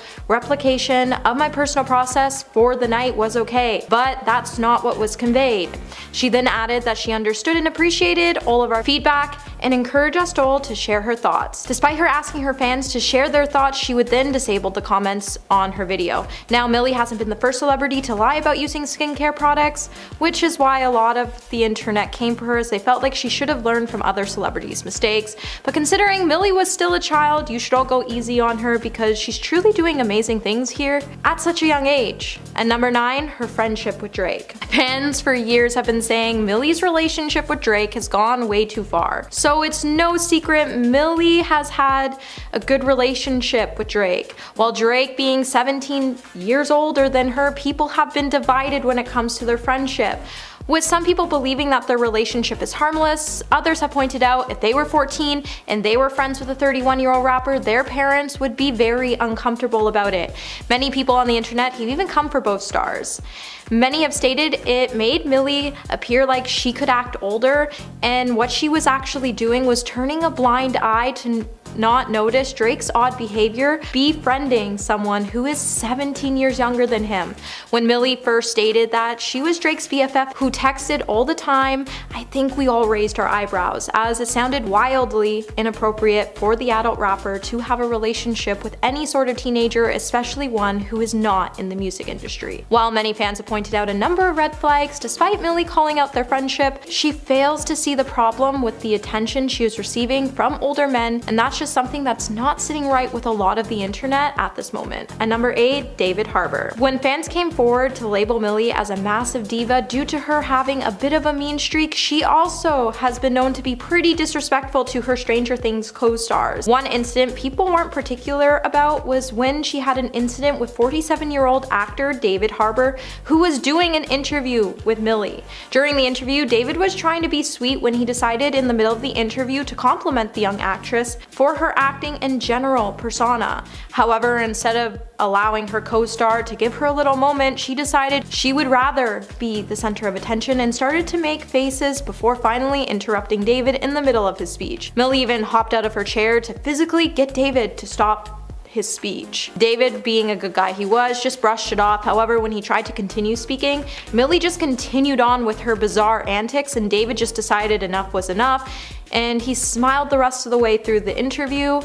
application of my personal process for the night was okay, but that's not what was conveyed." She then added that she understood and appreciated all of our feedback and encouraged us all to share her thoughts. Despite her asking her fans to share their thoughts, she would then disable the comments on her video. Now, Millie hasn't been the first celebrity to lie about using skincare products, which is why a lot of the internet came for her, as they felt like she should have learned from other celebrities' mistakes. But considering Millie was still a child, you should all go easy on her because she's truly doing amazing things here at such a young age. And number 9, her friendship with Drake. Fans for years have been saying Millie's relationship with Drake has gone way too far. So it's no secret Millie has had a good relationship with Drake. While Drake being 17 years older than her, people have been divided when it comes to their friendship, with some people believing that their relationship is harmless. Others have pointed out if they were 14 and they were friends with a 31-year-old rapper, their parents would be very uncomfortable about it. Many people on the internet have even come for both stars. Many have stated it made Millie appear like she could act older, and what she was actually doing was turning a blind eye to not notice Drake's odd behavior, befriending someone who is 17 years younger than him. When Millie first stated that she was Drake's BFF who texted all the time, I think we all raised our eyebrows, as it sounded wildly inappropriate for the adult rapper to have a relationship with any sort of teenager, especially one who is not in the music industry. While many fans have pointed out a number of red flags, despite Millie calling out their friendship, she fails to see the problem with the attention she is receiving from older men, and that's just something that's not sitting right with a lot of the internet at this moment. And number 8, David Harbour. When fans came forward to label Millie as a massive diva due to her having a bit of a mean streak, she also has been known to be pretty disrespectful to her Stranger Things co-stars. One incident people weren't particular about was when she had an incident with 47-year-old actor David Harbour, who was doing an interview with Millie. During the interview, David was trying to be sweet when he decided in the middle of the interview to compliment the young actress for her acting and general persona. However, instead of allowing her co-star to give her a little moment, she decided she would rather be the center of attention and started to make faces before finally interrupting David in the middle of his speech. Millie even hopped out of her chair to physically get David to stop his speech. David, being a good guy he was, just brushed it off. However, when he tried to continue speaking, Millie just continued on with her bizarre antics, and David just decided enough was enough, and he smiled the rest of the way through the interview.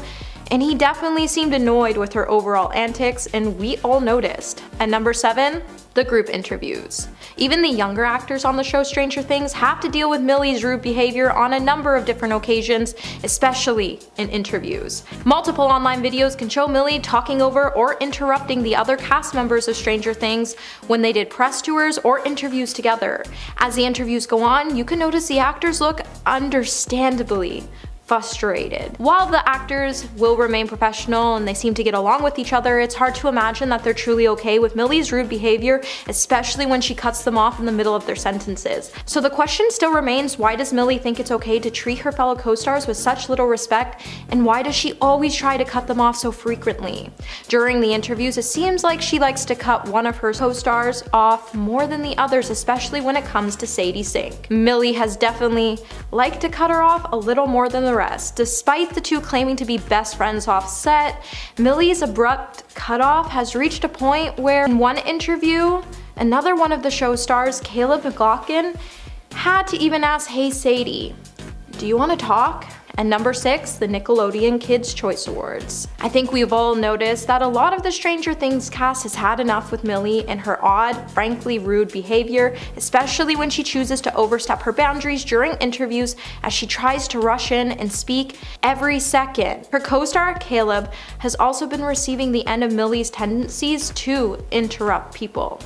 And he definitely seemed annoyed with her overall antics, and we all noticed. At number 7, the group interviews. Even the younger actors on the show Stranger Things have to deal with Millie's rude behavior on a number of different occasions, especially in interviews. Multiple online videos can show Millie talking over or interrupting the other cast members of Stranger Things when they did press tours or interviews together. As the interviews go on, you can notice the actors look understandably frustrated. While the actors will remain professional and they seem to get along with each other, it's hard to imagine that they're truly okay with Millie's rude behavior, especially when she cuts them off in the middle of their sentences. So the question still remains, why does Millie think it's okay to treat her fellow co-stars with such little respect, and why does she always try to cut them off so frequently? During the interviews, it seems like she likes to cut one of her co-stars off more than the others, especially when it comes to Sadie Sink. Millie has definitely liked to cut her off a little more than the rest. Despite the two claiming to be best friends off set, Millie's abrupt cutoff has reached a point where in one interview, another one of the show stars, Caleb McLaughlin, had to even ask, "Hey Sadie, do you want to talk?" And number 6, the Nickelodeon Kids' Choice Awards. I think we've all noticed that a lot of the Stranger Things cast has had enough with Millie and her odd, frankly rude behavior, especially when she chooses to overstep her boundaries during interviews as she tries to rush in and speak every second. Her co-star, Caleb, has also been receiving the end of Millie's tendencies to interrupt people.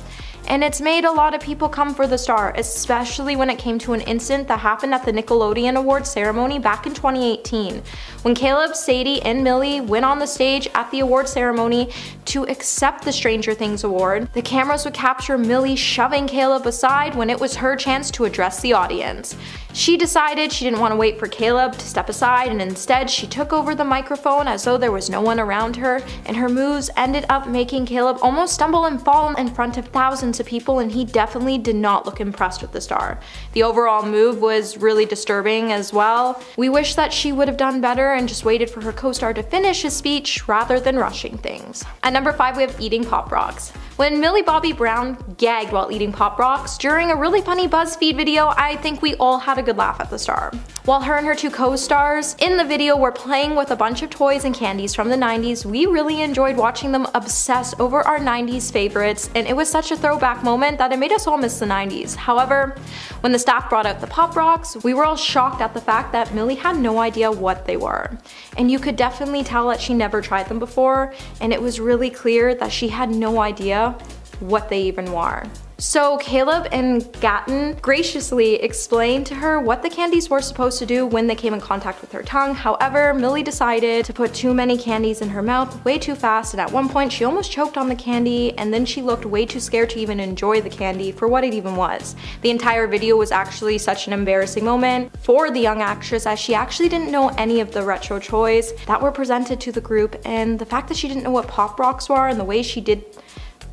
And it's made a lot of people come for the star, especially when it came to an incident that happened at the Nickelodeon Awards ceremony back in 2018. When Caleb, Sadie, and Millie went on the stage at the award ceremony to accept the Stranger Things award, the cameras would capture Millie shoving Caleb aside when it was her chance to address the audience. She decided she didn't want to wait for Caleb to step aside, and instead she took over the microphone as though there was no one around her, and her moves ended up making Caleb almost stumble and fall in front of thousands to people, and he definitely did not look impressed with the star. The overall move was really disturbing as well. We wish that she would have done better and just waited for her co-star to finish his speech rather than rushing things. At number 5, we have eating Pop Rocks. When Millie Bobby Brown gagged while eating Pop Rocks during a really funny BuzzFeed video, I think we all had a good laugh at the star. While her and her two co-stars in the video were playing with a bunch of toys and candies from the 90s, we really enjoyed watching them obsess over our 90s favorites, and it was such a throwback moment that it made us all miss the 90s. However, when the staff brought out the Pop Rocks, we were all shocked at the fact that Millie had no idea what they were. And you could definitely tell that she never tried them before, and it was really clear that she had no idea what they even were. So Caleb and Gatton graciously explained to her what the candies were supposed to do when they came in contact with her tongue. However, Millie decided to put too many candies in her mouth way too fast, and at one point she almost choked on the candy, and then she looked way too scared to even enjoy the candy for what it even was. The entire video was actually such an embarrassing moment for the young actress, as she actually didn't know any of the retro toys that were presented to the group, and the fact that she didn't know what Pop Rocks were and the way she did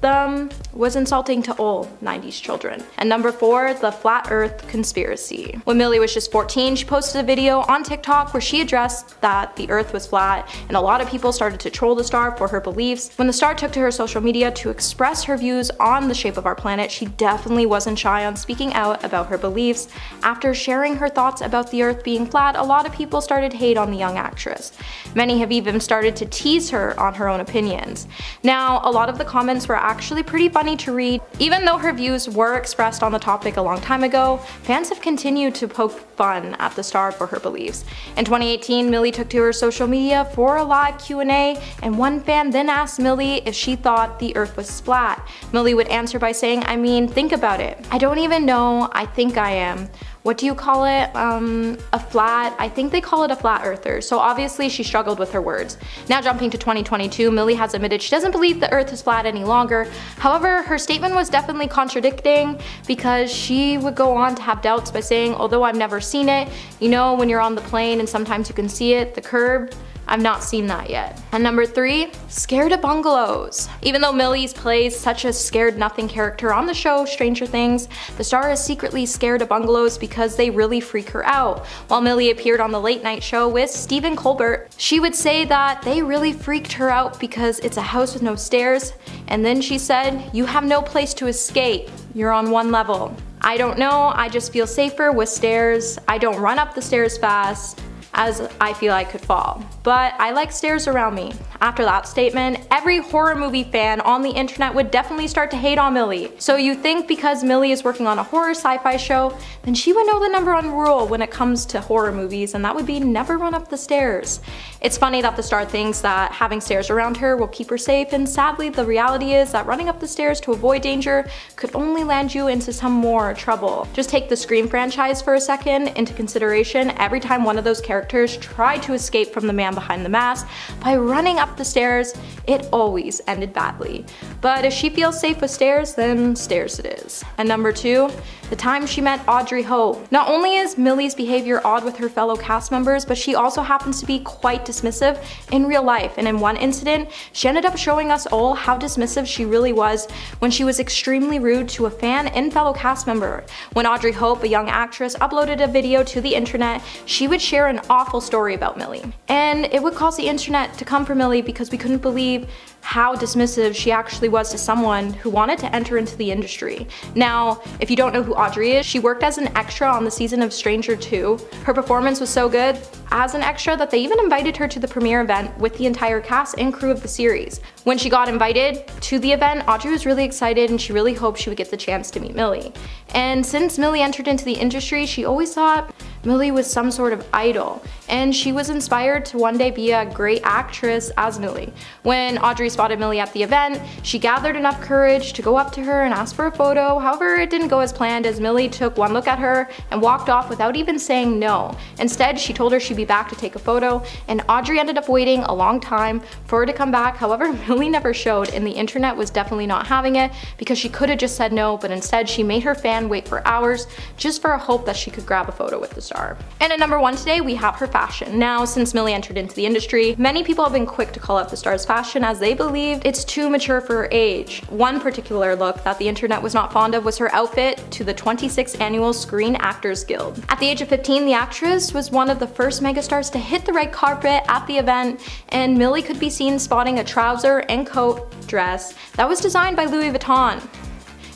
them was insulting to all 90s children. And number 4, the Flat Earth Conspiracy. When Millie was just 14, she posted a video on TikTok where she addressed that the earth was flat, and a lot of people started to troll the star for her beliefs. When the star took to her social media to express her views on the shape of our planet, she definitely wasn't shy on speaking out about her beliefs. After sharing her thoughts about the earth being flat, a lot of people started hate on the young actress. Many have even started to tease her on her own opinions. Now, a lot of the comments were actually pretty funny to read. Even though her views were expressed on the topic a long time ago, fans have continued to poke fun at the star for her beliefs. In 2018, Millie took to her social media for a live Q&A, and one fan then asked Millie if she thought the earth was flat. Millie would answer by saying, "I mean, think about it. I don't even know, I think I am. What do you call it? I think they call it a flat earther." So obviously she struggled with her words. Now jumping to 2022, Millie has admitted she doesn't believe the earth is flat any longer. However, her statement was definitely contradicting, because she would go on to have doubts by saying, "Although I've never seen it, you know, when you're on the plane and sometimes you can see it, the curb, I've not seen that yet. And number three, scared of bungalows. Even though Millie plays such a scared nothing character on the show Stranger Things, the star is secretly scared of bungalows because they really freak her out. While Millie appeared on the late night show with Stephen Colbert, she would say that they really freaked her out because it's a house with no stairs, and then she said, "You have no place to escape, you're on one level. I don't know, I just feel safer with stairs. I don't run up the stairs fast, as I feel I could fall. But I like stairs around me." After that statement, every horror movie fan on the internet would definitely start to hate on Millie. So you think because Millie is working on a horror sci-fi show, then she would know the number one rule when it comes to horror movies, and that would be never run up the stairs. It's funny that the star thinks that having stairs around her will keep her safe, and sadly the reality is that running up the stairs to avoid danger could only land you into some more trouble. Just take the Scream franchise for a second into consideration. Every time one of those characters tried to escape from the man behind the mask by running up the stairs, it always ended badly. But if she feels safe with stairs, then stairs it is. And number two, the time she met Audrey Ho. Not only is Millie's behavior odd with her fellow cast members, but she also happens to be quite dismissive in real life, and in one incident, she ended up showing us all how dismissive she really was when she was extremely rude to a fan and fellow cast member. When Audrey Ho, a young actress, uploaded a video to the internet, she would share an awful story about Millie. And it would cause the internet to come for Millie because we couldn't believe how dismissive she actually was to someone who wanted to enter into the industry. Now, if you don't know who Audrey is, she worked as an extra on the season of Stranger 2. Her performance was so good as an extra that they even invited her to the premiere event with the entire cast and crew of the series. When she got invited to the event, Audrey was really excited and she really hoped she would get the chance to meet Millie. And since Millie entered into the industry, she always thought Millie was some sort of idol, and she was inspired to one day be a great actress as Millie. When Audrey spotted Millie at the event, she gathered enough courage to go up to her and ask for a photo. However, it didn't go as planned, as Millie took one look at her and walked off without even saying no. Instead, she told her she'd be back to take a photo, and Audrey ended up waiting a long time for her to come back. However, Millie never showed, and the internet was definitely not having it because she could have just said no, but instead she made her fan wait for hours just for a hope that she could grab a photo with the star. And at number one today, we have her fashion. Now, since Millie entered into the industry, many people have been quick to call out the star's fashion as they believed it's too mature for her age. One particular look that the internet was not fond of was her outfit to the 26th annual Screen Actors Guild. At the age of 15, the actress was one of the first megastars to hit the red carpet at the event, and Millie could be seen spotting a trouser and coat dress that was designed by Louis Vuitton.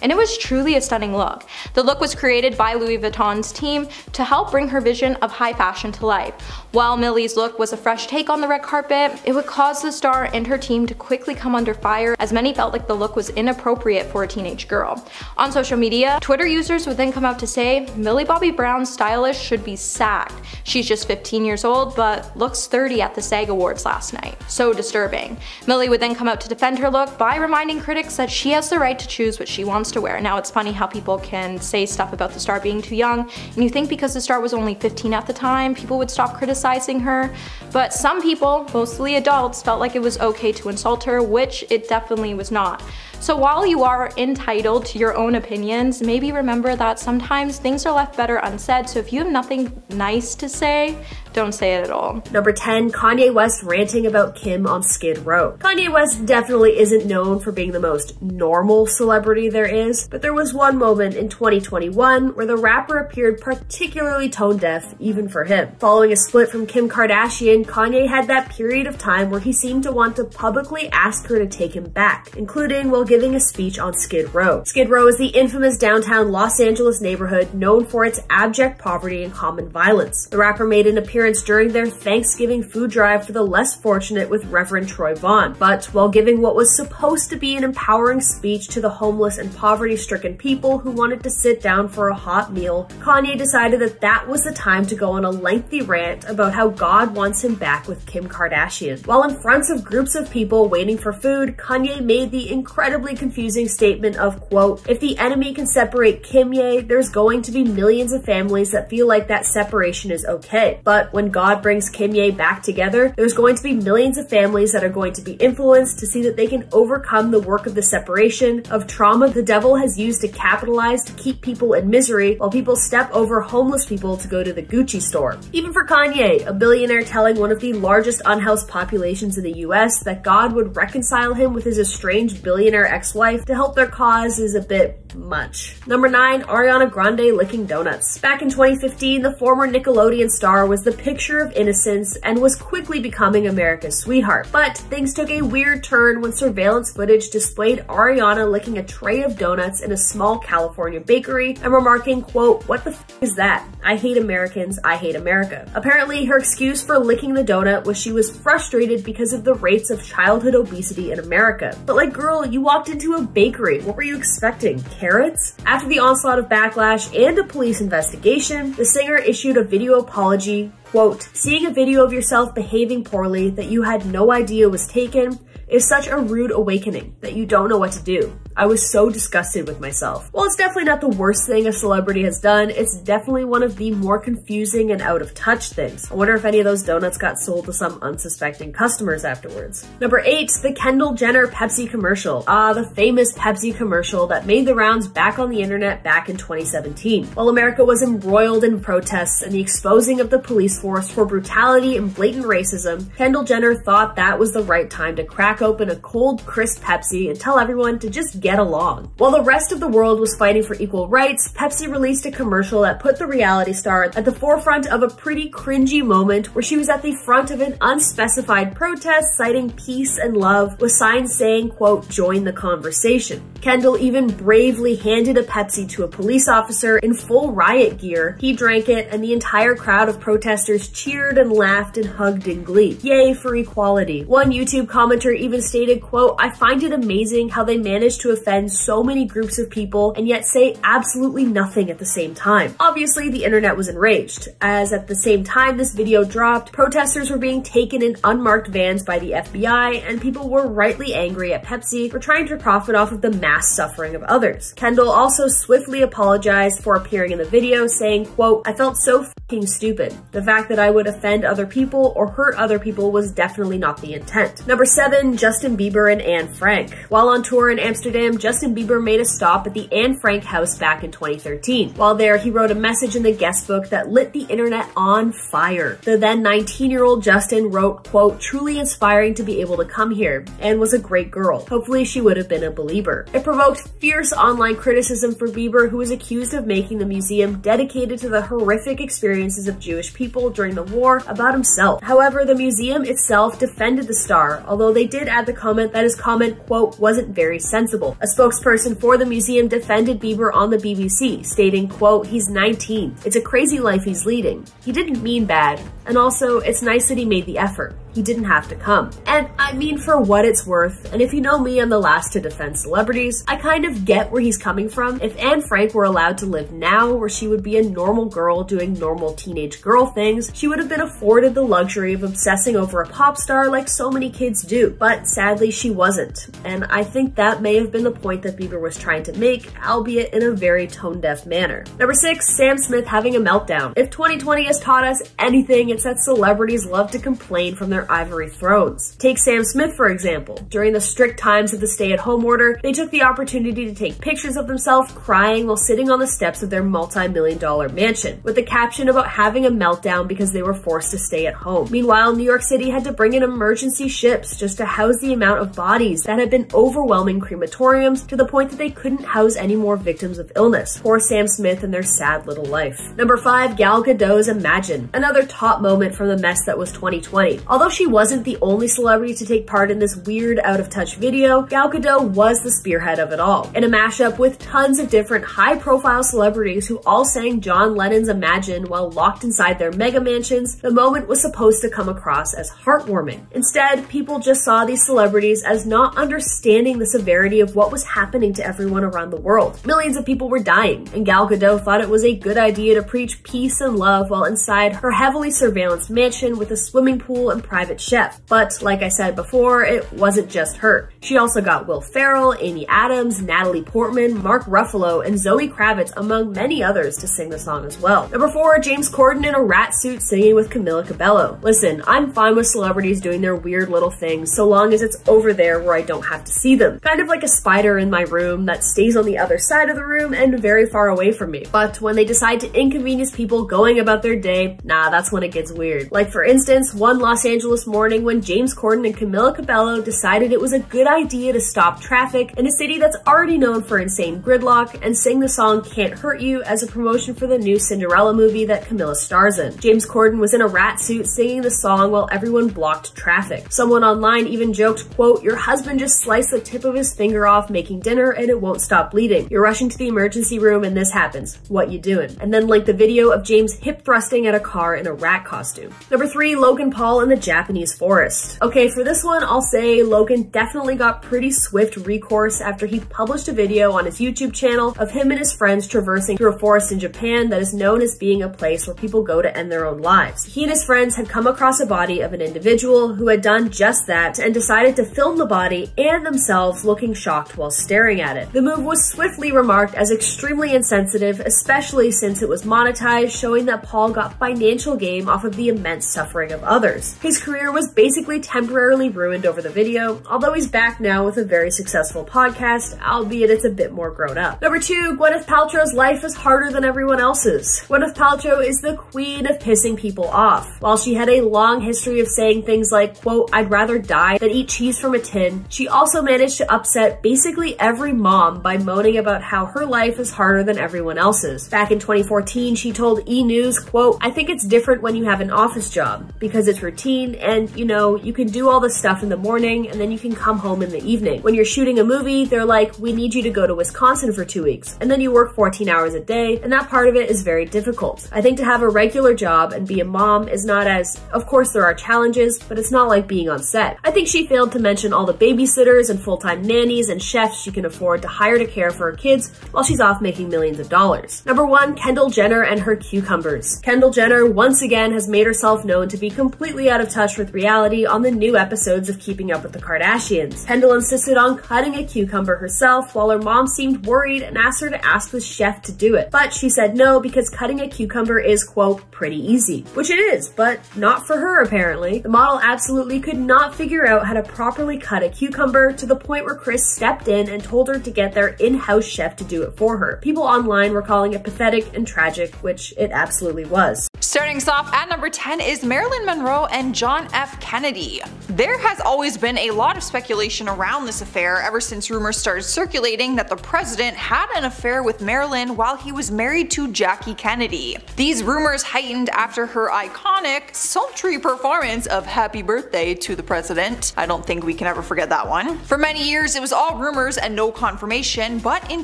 And it was truly a stunning look. The look was created by Louis Vuitton's team to help bring her vision of high fashion to life. While Millie's look was a fresh take on the red carpet, it would cause the star and her team to quickly come under fire, as many felt like the look was inappropriate for a teenage girl. On social media, Twitter users would then come out to say, "Millie Bobby Brown's stylist should be sacked. She's just 15 years old, but looks 30 at the SAG Awards last night. So disturbing." Millie would then come out to defend her look by reminding critics that she has the right to choose what she wants to wear. Now, it's funny how people can say stuff about the star being too young, and you think because the star was only 15 at the time, people would stop criticizing her, but some people, mostly adults, felt like it was okay to insult her, which it definitely was not. So while you are entitled to your own opinions, maybe remember that sometimes things are left better unsaid, so if you have nothing nice to say, don't say it at all. Number 10, Kanye West ranting about Kim on Skid Row. Kanye West definitely isn't known for being the most normal celebrity there is, but there was one moment in 2021 where the rapper appeared particularly tone deaf, even for him. Following a split from Kim Kardashian, Kanye had that period of time where he seemed to want to publicly ask her to take him back, including while giving a speech on Skid Row. Skid Row is the infamous downtown Los Angeles neighborhood known for its abject poverty and common violence. The rapper made an appearance during their Thanksgiving food drive for the less fortunate with Reverend Troy Vaughn, but while giving what was supposed to be an empowering speech to the homeless and poverty-stricken people who wanted to sit down for a hot meal, Kanye decided that that was the time to go on a lengthy rant about how God wants him back with Kim Kardashian. While in front of groups of people waiting for food, Kanye made the incredible incredibly confusing statement of, quote, if the enemy can separate Kimye, there's going to be millions of families that feel like that separation is okay. But when God brings Kimye back together, there's going to be millions of families that are going to be influenced to see that they can overcome the work of the separation, of trauma the devil has used to capitalize to keep people in misery while people step over homeless people to go to the Gucci store. Even for Kanye, a billionaire telling one of the largest unhoused populations in the US that God would reconcile him with his estranged billionaire ex-wife to help their cause is a bit much. Number 9, Ariana Grande licking donuts. Back in 2015, the former Nickelodeon star was the picture of innocence and was quickly becoming America's sweetheart. But things took a weird turn when surveillance footage displayed Ariana licking a tray of donuts in a small California bakery and remarking, quote, what the f is that? I hate Americans, I hate America. Apparently, her excuse for licking the donut was she was frustrated because of the rates of childhood obesity in America. But like, girl, you walked into a bakery. What were you expecting? Carrots? After the onslaught of backlash and a police investigation, the singer issued a video apology, quote, seeing a video of yourself behaving poorly that you had no idea was taken is such a rude awakening that you don't know what to do. I was so disgusted with myself. While it's definitely not the worst thing a celebrity has done, it's definitely one of the more confusing and out of touch things. I wonder if any of those donuts got sold to some unsuspecting customers afterwards. Number 8, the Kendall Jenner Pepsi commercial. The famous Pepsi commercial that made the rounds back on the internet back in 2017. While America was embroiled in protests and the exposing of the police force for brutality and blatant racism, Kendall Jenner thought that was the right time to crack open a cold, crisp Pepsi and tell everyone to just get along. While the rest of the world was fighting for equal rights, Pepsi released a commercial that put the reality star at the forefront of a pretty cringy moment where she was at the front of an unspecified protest citing peace and love with signs saying, quote, join the conversation. Kendall even bravely handed a Pepsi to a police officer in full riot gear. He drank it and the entire crowd of protesters cheered and laughed and hugged in glee. Yay for equality. One YouTube commenter even stated, quote, I find it amazing how they managed to offend so many groups of people and yet say absolutely nothing at the same time. Obviously, the internet was enraged, as at the same time this video dropped, protesters were being taken in unmarked vans by the FBI, and people were rightly angry at Pepsi for trying to profit off of the mass suffering of others. Kendall also swiftly apologized for appearing in the video, saying, quote, I felt so f***ing stupid. The fact that I would offend other people or hurt other people was definitely not the intent. Number 7, Justin Bieber and Anne Frank. While on tour in Amsterdam, Justin Bieber made a stop at the Anne Frank house back in 2013. While there, he wrote a message in the guest book that lit the internet on fire. The then 19-year-old Justin wrote, quote, truly inspiring to be able to come here. Anne was a great girl. Hopefully she would have been a believer. It provoked fierce online criticism for Bieber, who was accused of making the museum dedicated to the horrific experiences of Jewish people during the war about himself. However, the museum itself defended the star, although they did add the comment that his comment, quote, wasn't very sensible. A spokesperson for the museum defended Bieber on the BBC, stating, quote, he's 19. It's a crazy life he's leading. He didn't mean bad. And also, it's nice that he made the effort. He didn't have to come. And I mean, for what it's worth, and if you know me, I'm the last to defend celebrities, I kind of get where he's coming from. If Anne Frank were allowed to live now, where she would be a normal girl doing normal teenage girl things, she would have been afforded the luxury of obsessing over a pop star like so many kids do. But sadly, she wasn't. And I think that may have been the point that Bieber was trying to make, albeit in a very tone-deaf manner. Number 6, Sam Smith having a meltdown. If 2020 has taught us anything, it's that celebrities love to complain from their ivory thrones. Take Sam Smith, for example. During the strict times of the stay-at-home order, they took the opportunity to take pictures of themselves crying while sitting on the steps of their multi-million-dollar mansion, with the caption about having a meltdown because they were forced to stay at home. Meanwhile, New York City had to bring in emergency ships just to house the amount of bodies that had been overwhelming crematoriums to the point that they couldn't house any more victims of illness. Poor Sam Smith and their sad little life. Number 5, Gal Gadot's Imagine. Another top moment from the mess that was 2020. Although she wasn't the only celebrity to take part in this weird out-of-touch video, Gal Gadot was the spearhead of it all. In a mashup with tons of different high-profile celebrities who all sang John Lennon's Imagine while all locked inside their mega mansions, the moment was supposed to come across as heartwarming. Instead, people just saw these celebrities as not understanding the severity of what was happening to everyone around the world. Millions of people were dying, and Gal Gadot thought it was a good idea to preach peace and love while inside her heavily surveillanced mansion with a swimming pool and private chef. But like I said before, it wasn't just her. She also got Will Ferrell, Amy Adams, Natalie Portman, Mark Ruffalo, and Zoe Kravitz, among many others, to sing the song as well. Number 4, James Corden in a rat suit singing with Camila Cabello. Listen, I'm fine with celebrities doing their weird little things so long as it's over there where I don't have to see them. Kind of like a spider in my room that stays on the other side of the room and very far away from me. But when they decide to inconvenience people going about their day, nah, that's when it gets weird. Like for instance, one Los Angeles morning when James Corden and Camila Cabello decided it was a good idea to stop traffic in a city that's already known for insane gridlock and sing the song Can't Hurt You as a promotion for the new Cinderella movie that Camila stars in. James Corden was in a rat suit singing the song while everyone blocked traffic. Someone online even joked, quote, "Your husband just sliced the tip of his finger off making dinner and it won't stop bleeding. You're rushing to the emergency room and this happens. What you doing?" And then linked the video of James hip thrusting at a car in a rat costume. Number 3, Logan Paul in the Japanese forest. Okay, for this one, I'll say Logan definitely got pretty swift recourse after he published a video on his YouTube channel of him and his friends traversing through a forest in Japan that is known as being a place where people go to end their own lives. He and his friends had come across a body of an individual who had done just that and decided to film the body and themselves looking shocked while staring at it. The move was swiftly remarked as extremely insensitive, especially since it was monetized, showing that Paul got financial gain off of the immense suffering of others. His career was basically temporarily ruined over the video, although he's back now with a very successful podcast, albeit it's a bit more grown up. Number 2, Gwyneth Paltrow's life is harder than everyone else's. Gwyneth Paltrow is the queen of pissing people off. While she had a long history of saying things like, quote, "I'd rather die than eat cheese from a tin," she also managed to upset basically every mom by moaning about how her life is harder than everyone else's. Back in 2014, she told E! News, quote, "I think it's different when you have an office job because it's routine and, you know, you can do all this stuff in the morning and then you can come home in the evening. When you're shooting a movie, they're like, we need you to go to Wisconsin for 2 weeks and then you work 14 hours a day and that part of it is very difficult. I think to have a regular job and be a mom is not as, of course there are challenges, but it's not like being on set. I think she failed to mention all the babysitters and full-time nannies and chefs she can afford to hire to care for her kids while she's off making millions of dollars." Number 1, Kendall Jenner and her cucumbers. Kendall Jenner once again has made herself known to be completely out of touch with reality on the new episodes of Keeping Up with the Kardashians. Kendall insisted on cutting a cucumber herself while her mom seemed worried and asked her to ask the chef to do it. But she said no because cutting a cucumber is, quote, "pretty easy," which it is, but not for her apparently. The model absolutely could not figure out how to properly cut a cucumber to the point where Chris stepped in and told her to get their in-house chef to do it for her. People online were calling it pathetic and tragic, which it absolutely was. Starting us off at number 10 is Marilyn Monroe and John F. Kennedy. There has always been a lot of speculation around this affair ever since rumors started circulating that the president had an affair with Marilyn while he was married to Jackie Kennedy. These rumors heightened after her iconic, sultry performance of Happy Birthday to the President. I don't think we can ever forget that one. For many years, it was all rumors and no confirmation, but in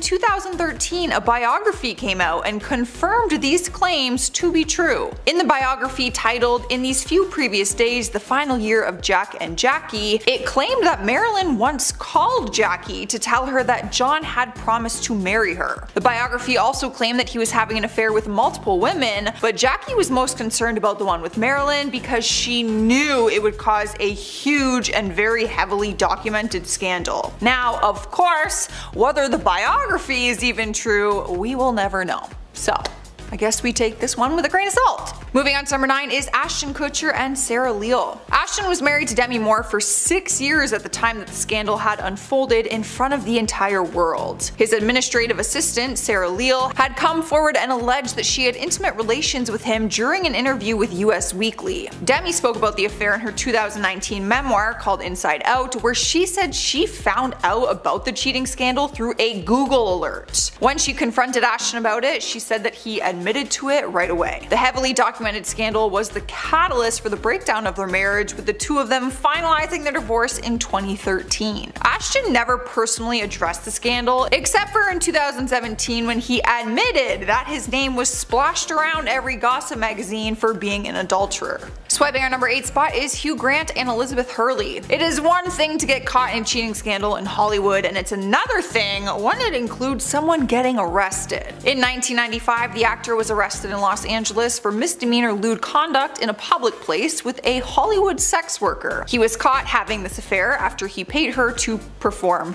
2013, a biography came out and confirmed these claims to be true. In the biography titled "In These Few Previous Days, the Final Year of Jack and Jackie," it claimed that Marilyn once called Jackie to tell her that John had promised to marry her. The biography also claimed that he was having an affair with multiple women, but Jackie was most concerned about the one with Marilyn because she knew it would cause a huge and very heavily documented scandal. Now, of course, whether the biography is even true, we will never know. So, I guess we take this one with a grain of salt. Moving on to number 9 is Ashton Kutcher and Sarah Leal. Ashton was married to Demi Moore for 6 years at the time that the scandal had unfolded in front of the entire world. His administrative assistant, Sarah Leal, had come forward and alleged that she had intimate relations with him during an interview with US Weekly. Demi spoke about the affair in her 2019 memoir called Inside Out, where she said she found out about the cheating scandal through a Google alert. When she confronted Ashton about it, she said that he admitted to it right away. The heavily documented documented scandal was the catalyst for the breakdown of their marriage, with the two of them finalizing their divorce in 2013. Ashton never personally addressed the scandal, except for in 2017 when he admitted that his name was splashed around every gossip magazine for being an adulterer. Swiping our number 8 spot is Hugh Grant and Elizabeth Hurley. It is one thing to get caught in a cheating scandal in Hollywood, and it's another thing when it includes someone getting arrested. In 1995, the actor was arrested in Los Angeles for misdemeanor lewd conduct in a public place with a Hollywood sex worker. He was caught having this affair after he paid her to perform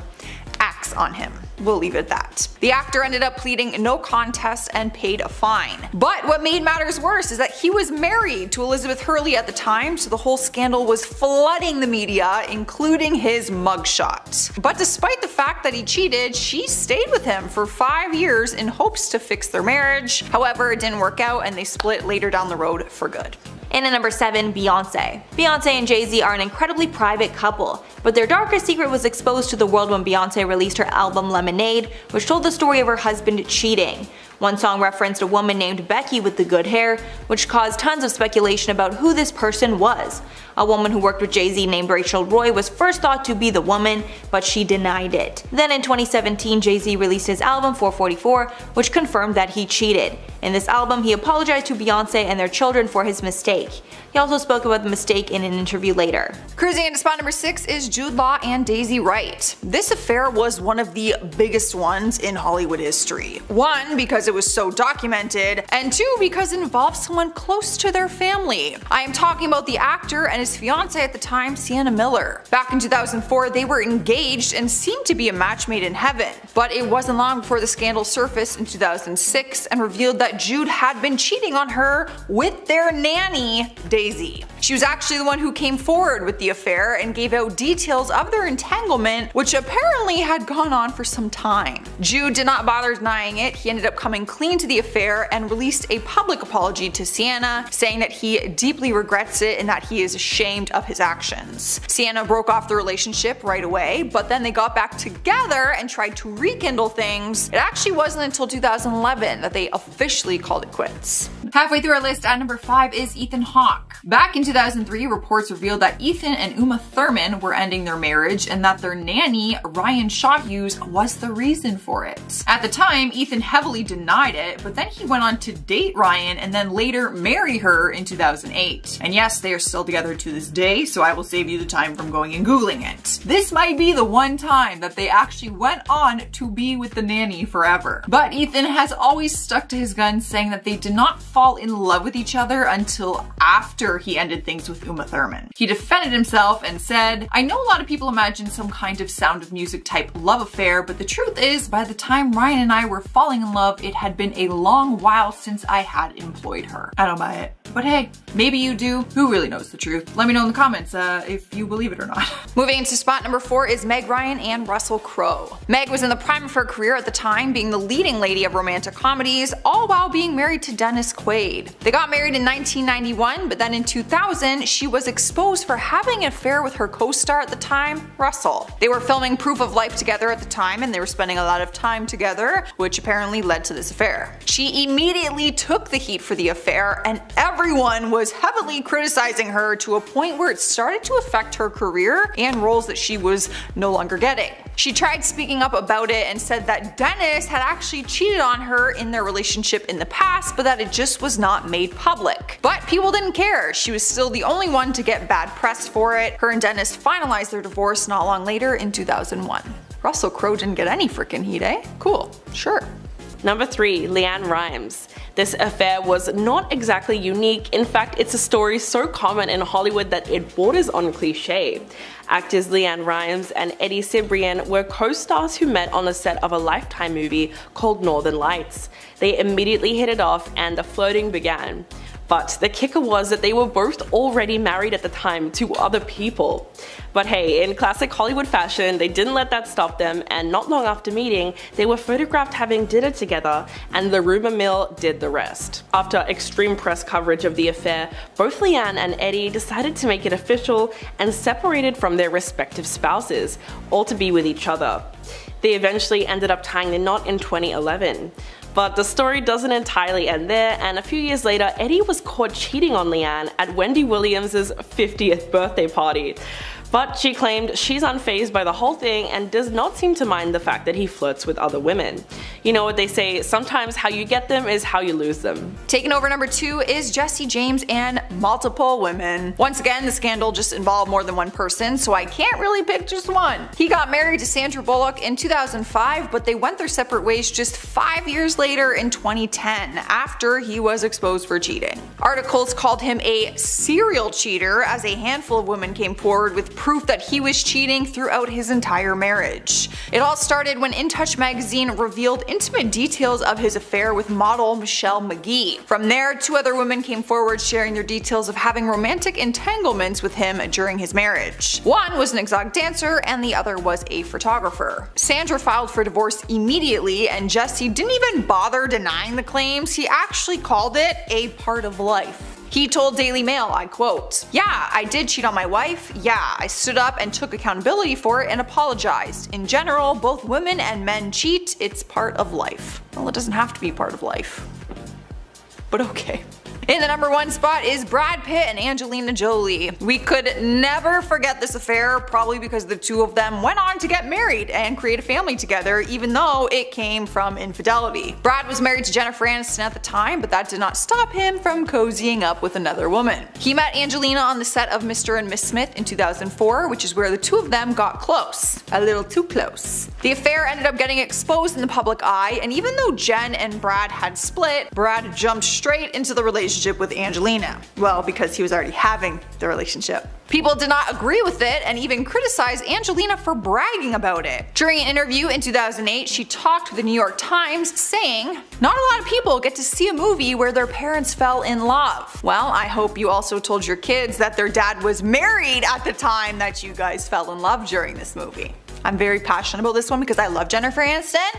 acts on him. We'll leave it at that. The actor ended up pleading no contest and paid a fine. But what made matters worse is that he was married to Elizabeth Hurley at the time, so the whole scandal was flooding the media, including his mugshot. But despite the fact that he cheated, she stayed with him for 5 years in hopes to fix their marriage. However, it didn't work out and they split later down the road for good. And at number 7, Beyonce. Beyonce and Jay-Z are an incredibly private couple, but their darkest secret was exposed to the world when Beyonce released her album Lemonade, which told the story of her husband cheating. One song referenced a woman named Becky with the good hair, which caused tons of speculation about who this person was. A woman who worked with Jay-Z named Rachel Roy was first thought to be the woman, but she denied it. Then in 2017, Jay-Z released his album 444, which confirmed that he cheated. In this album, he apologized to Beyonce and their children for his mistake. He also spoke about the mistake in an interview later. Cruising into spot number 6 is Jude Law and Daisy Wright. This affair was one of the biggest ones in Hollywood history. One, because it was so documented, and two, because it involved someone close to their family. I am talking about the actor and his fiancée at the time, Sienna Miller. Back in 2004, they were engaged and seemed to be a match made in heaven. But it wasn't long before the scandal surfaced in 2006 and revealed that Jude had been cheating on her with their nanny, Daisy. She was actually the one who came forward with the affair and gave out details of their entanglement, which apparently had gone on for some time. Jude did not bother denying it. He ended up coming clean to the affair and released a public apology to Sienna, saying that he deeply regrets it and that he is ashamed of his actions. Sienna broke off the relationship right away, but then they got back together and tried to rekindle things. It actually wasn't until 2011 that they officially called it quits. Halfway through our list, at number 5 is Ethan Hawke. Back in 2003, reports revealed that Ethan and Uma Thurman were ending their marriage and that their nanny, Ryan Shawhughes, was the reason for it. At the time, Ethan heavily denied it, but then he went on to date Ryan and then later marry her in 2008. And yes, they are still together to this day, so I will save you the time from going and Googling it. This might be the one time that they actually went on to be with the nanny forever. But Ethan has always stuck to his guns, saying that they did not fall in love with each other until after he ended things with Uma Thurman. He defended himself and said, "I know a lot of people imagine some kind of Sound of Music type love affair, but the truth is, by the time Ryan and I were falling in love, it had been a long while since I had employed her." I don't buy it. But hey, maybe you do. Who really knows the truth? Let me know in the comments if you believe it or not. Moving into spot number 4 is Meg Ryan and Russell Crowe. Meg was in the prime of her career at the time, being the leading lady of romantic comedies, all while being married to Dennis Quaid. They got married in 1991, but then in 2000, she was exposed for having an affair with her co-star at the time, Russell. They were filming Proof of Life together at the time, and they were spending a lot of time together, which apparently led to this affair. She immediately took the heat for the affair, and everyone was heavily criticizing her to a point where it started to affect her career and roles that she was no longer getting. She tried speaking up about it and said that Dennis had actually cheated on her in their relationship in the past, but that it just was not made public. But people didn't care. She was still the only one to get bad press for it. Her and Dennis finalized their divorce not long later in 2001. Russell Crowe didn't get any freaking heat, eh? Cool. Sure. Number 3, Leanne Rimes. This affair was not exactly unique. In fact, it's a story so common in Hollywood that it borders on cliche. Actors Leanne Rimes and Eddie Cibrian were co-stars who met on the set of a Lifetime movie called Northern Lights. They immediately hit it off and the flirting began. But the kicker was that they were both already married at the time to other people. But hey, in classic Hollywood fashion, they didn't let that stop them, and not long after meeting, they were photographed having dinner together, and the rumor mill did the rest. After extreme press coverage of the affair, both Leanne and Eddie decided to make it official and separated from their respective spouses, all to be with each other. They eventually ended up tying the knot in 2011. But the story doesn't entirely end there, and a few years later, Eddie was caught cheating on Leanne at Wendy Williams' 50th birthday party. But she claimed she's unfazed by the whole thing and does not seem to mind the fact that he flirts with other women. You know what they say, sometimes how you get them is how you lose them. Taking over number 2 is Jesse James and multiple women. Once again, the scandal just involved more than one person, so I can't really pick just one. He got married to Sandra Bullock in 2005, but they went their separate ways just 5 years later in 2010, after he was exposed for cheating. Articles called him a serial cheater, as a handful of women came forward with proof that he was cheating throughout his entire marriage. It all started when In Touch magazine revealed intimate details of his affair with model Michelle McGee. From there, 2 other women came forward sharing their details of having romantic entanglements with him during his marriage. One was an exotic dancer and the other was a photographer. Sandra filed for divorce immediately, and Jesse didn't even bother denying the claims. He actually called it a part of life. He told Daily Mail, I quote, "Yeah, I did cheat on my wife. Yeah, I stood up and took accountability for it and apologized. In general, both women and men cheat. It's part of life." Well, it doesn't have to be part of life, but okay. In the number 1 spot is Brad Pitt and Angelina Jolie. We could never forget this affair, probably because the 2 of them went on to get married and create a family together, even though it came from infidelity. Brad was married to Jennifer Aniston at the time, but that did not stop him from cozying up with another woman. He met Angelina on the set of Mr. and Miss Smith in 2004, which is where the 2 of them got close. A little too close. The affair ended up getting exposed in the public eye, and even though Jen and Brad had split, Brad jumped straight into the relationship with Angelina. Well, because he was already having the relationship. People did not agree with it and even criticized Angelina for bragging about it. During an interview in 2008, she talked with the New York Times saying, "Not a lot of people get to see a movie where their parents fell in love. Well, I hope you also told your kids that their dad was married at the time that you guys fell in love during this movie." I'm very passionate about this one because I love Jennifer Aniston.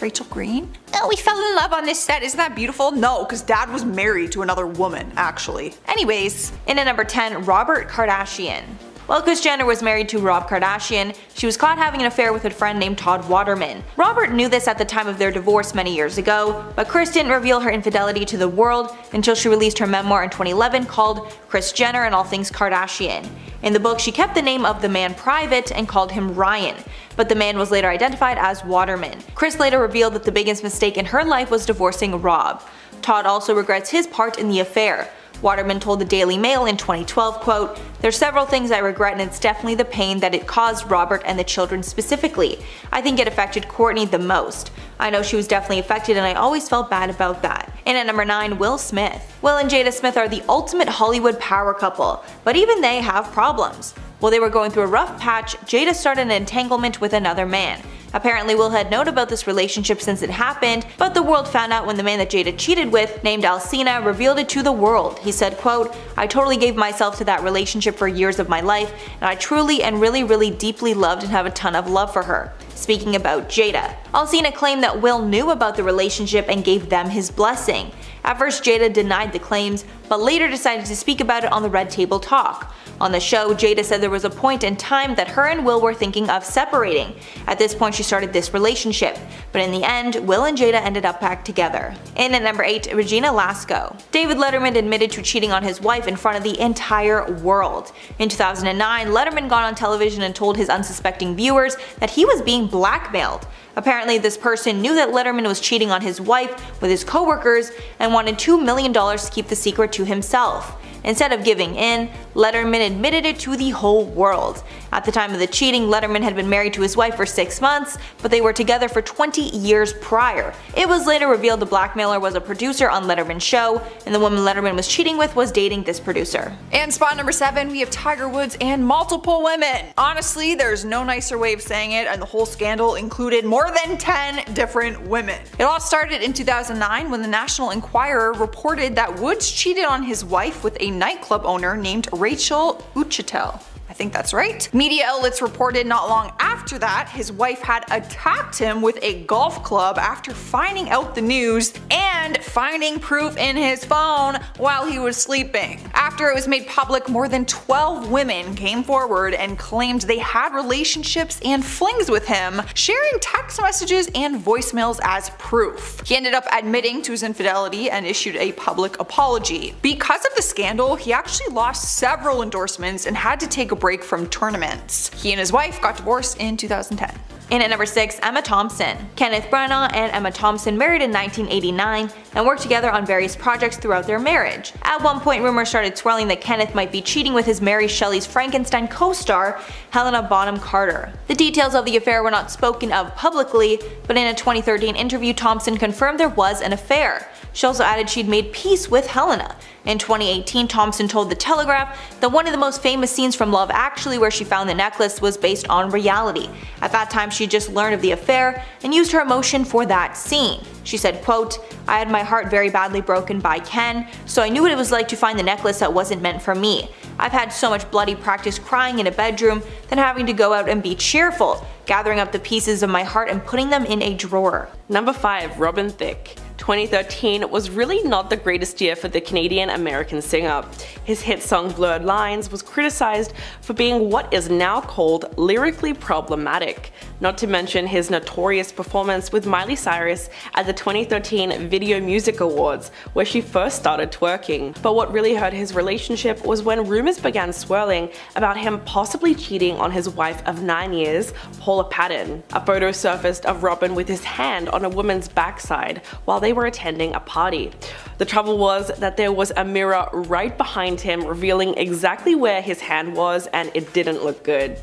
Rachel Green? "Oh, we fell in love on this set, isn't that beautiful?" No, because dad was married to another woman, actually. Anyways, in at number 10, Robert Kardashian. While Kris Jenner was married to Rob Kardashian, she was caught having an affair with her friend named Todd Waterman. Robert knew this at the time of their divorce many years ago, but Kris didn't reveal her infidelity to the world until she released her memoir in 2011 called Kris Jenner and All Things Kardashian. In the book, she kept the name of the man private and called him Ryan, but the man was later identified as Waterman. Kris later revealed that the biggest mistake in her life was divorcing Rob. Todd also regrets his part in the affair. Waterman told the Daily Mail in 2012, quote, "There's several things I regret, and it's definitely the pain that it caused Robert and the children specifically. I think it affected Courtney the most. I know she was definitely affected, and I always felt bad about that." And at number 9, Will Smith. Will and Jada Smith are the ultimate Hollywood power couple, but even they have problems. While they were going through a rough patch, Jada started an entanglement with another man. Apparently, Will had known about this relationship since it happened, but the world found out when the man that Jada cheated with, named Alcina, revealed it to the world. He said, quote, "I totally gave myself to that relationship for years of my life, and I truly and really deeply loved and have a ton of love for her." Speaking about Jada, Alcina claimed that Will knew about the relationship and gave them his blessing. At first, Jada denied the claims, but later decided to speak about it on the Red Table Talk. On the show, Jada said there was a point in time that her and Will were thinking of separating. At this point, she started this relationship, but in the end, Will and Jada ended up back together. In at number 8, Regina Lasko. David Letterman admitted to cheating on his wife in front of the entire world. In 2009, Letterman got on television and told his unsuspecting viewers that he was being blackmailed. Apparently, this person knew that Letterman was cheating on his wife with his coworkers and wanted $2 million to keep the secret to himself. Instead of giving in, Letterman admitted it to the whole world. At the time of the cheating, Letterman had been married to his wife for 6 months, but they were together for 20 years prior. It was later revealed the blackmailer was a producer on Letterman's show, and the woman Letterman was cheating with was dating this producer. And spot number 7, we have Tiger Woods and multiple women. Honestly, there's no nicer way of saying it, and the whole scandal included more than 10 different women. It all started in 2009 when the National Enquirer reported that Woods cheated on his wife with a nightclub owner named Rachel Uchitel. I think that's right. Media outlets reported not long after After that, his wife had attacked him with a golf club after finding out the news and finding proof in his phone while he was sleeping. After it was made public, more than 12 women came forward and claimed they had relationships and flings with him, sharing text messages and voicemails as proof. He ended up admitting to his infidelity and issued a public apology. Because of the scandal, he actually lost several endorsements and had to take a break from tournaments. He and his wife got divorced in 2010. In at number 6, Emma Thompson. Kenneth Branagh and Emma Thompson married in 1989 and worked together on various projects throughout their marriage. At one point, rumors started swirling that Kenneth might be cheating with his Mary Shelley's Frankenstein co-star, Helena Bonham Carter. The details of the affair were not spoken of publicly, but in a 2013 interview, Thompson confirmed there was an affair. She also added she'd made peace with Helena. In 2018, Thompson told The Telegraph that one of the most famous scenes from Love Actually, where she found the necklace, was based on reality. At that time, she just learned of the affair and used her emotion for that scene. She said, quote, "I had my heart very badly broken by Ken, so I knew what it was like to find the necklace that wasn't meant for me. I've had so much bloody practice crying in a bedroom than having to go out and be cheerful, gathering up the pieces of my heart and putting them in a drawer." Number 5, Robin Thicke. 2013 was really not the greatest year for the Canadian-American singer. His hit song Blurred Lines was criticized for being what is now called lyrically problematic, not to mention his notorious performance with Miley Cyrus at the 2013 Video Music Awards, where she first started twerking. But what really hurt his relationship was when rumors began swirling about him possibly cheating on his wife of 9 years, Paula Patton. A photo surfaced of Robin with his hand on a woman's backside while they were attending a party. The trouble was that there was a mirror right behind him revealing exactly where his hand was, and it didn't look good.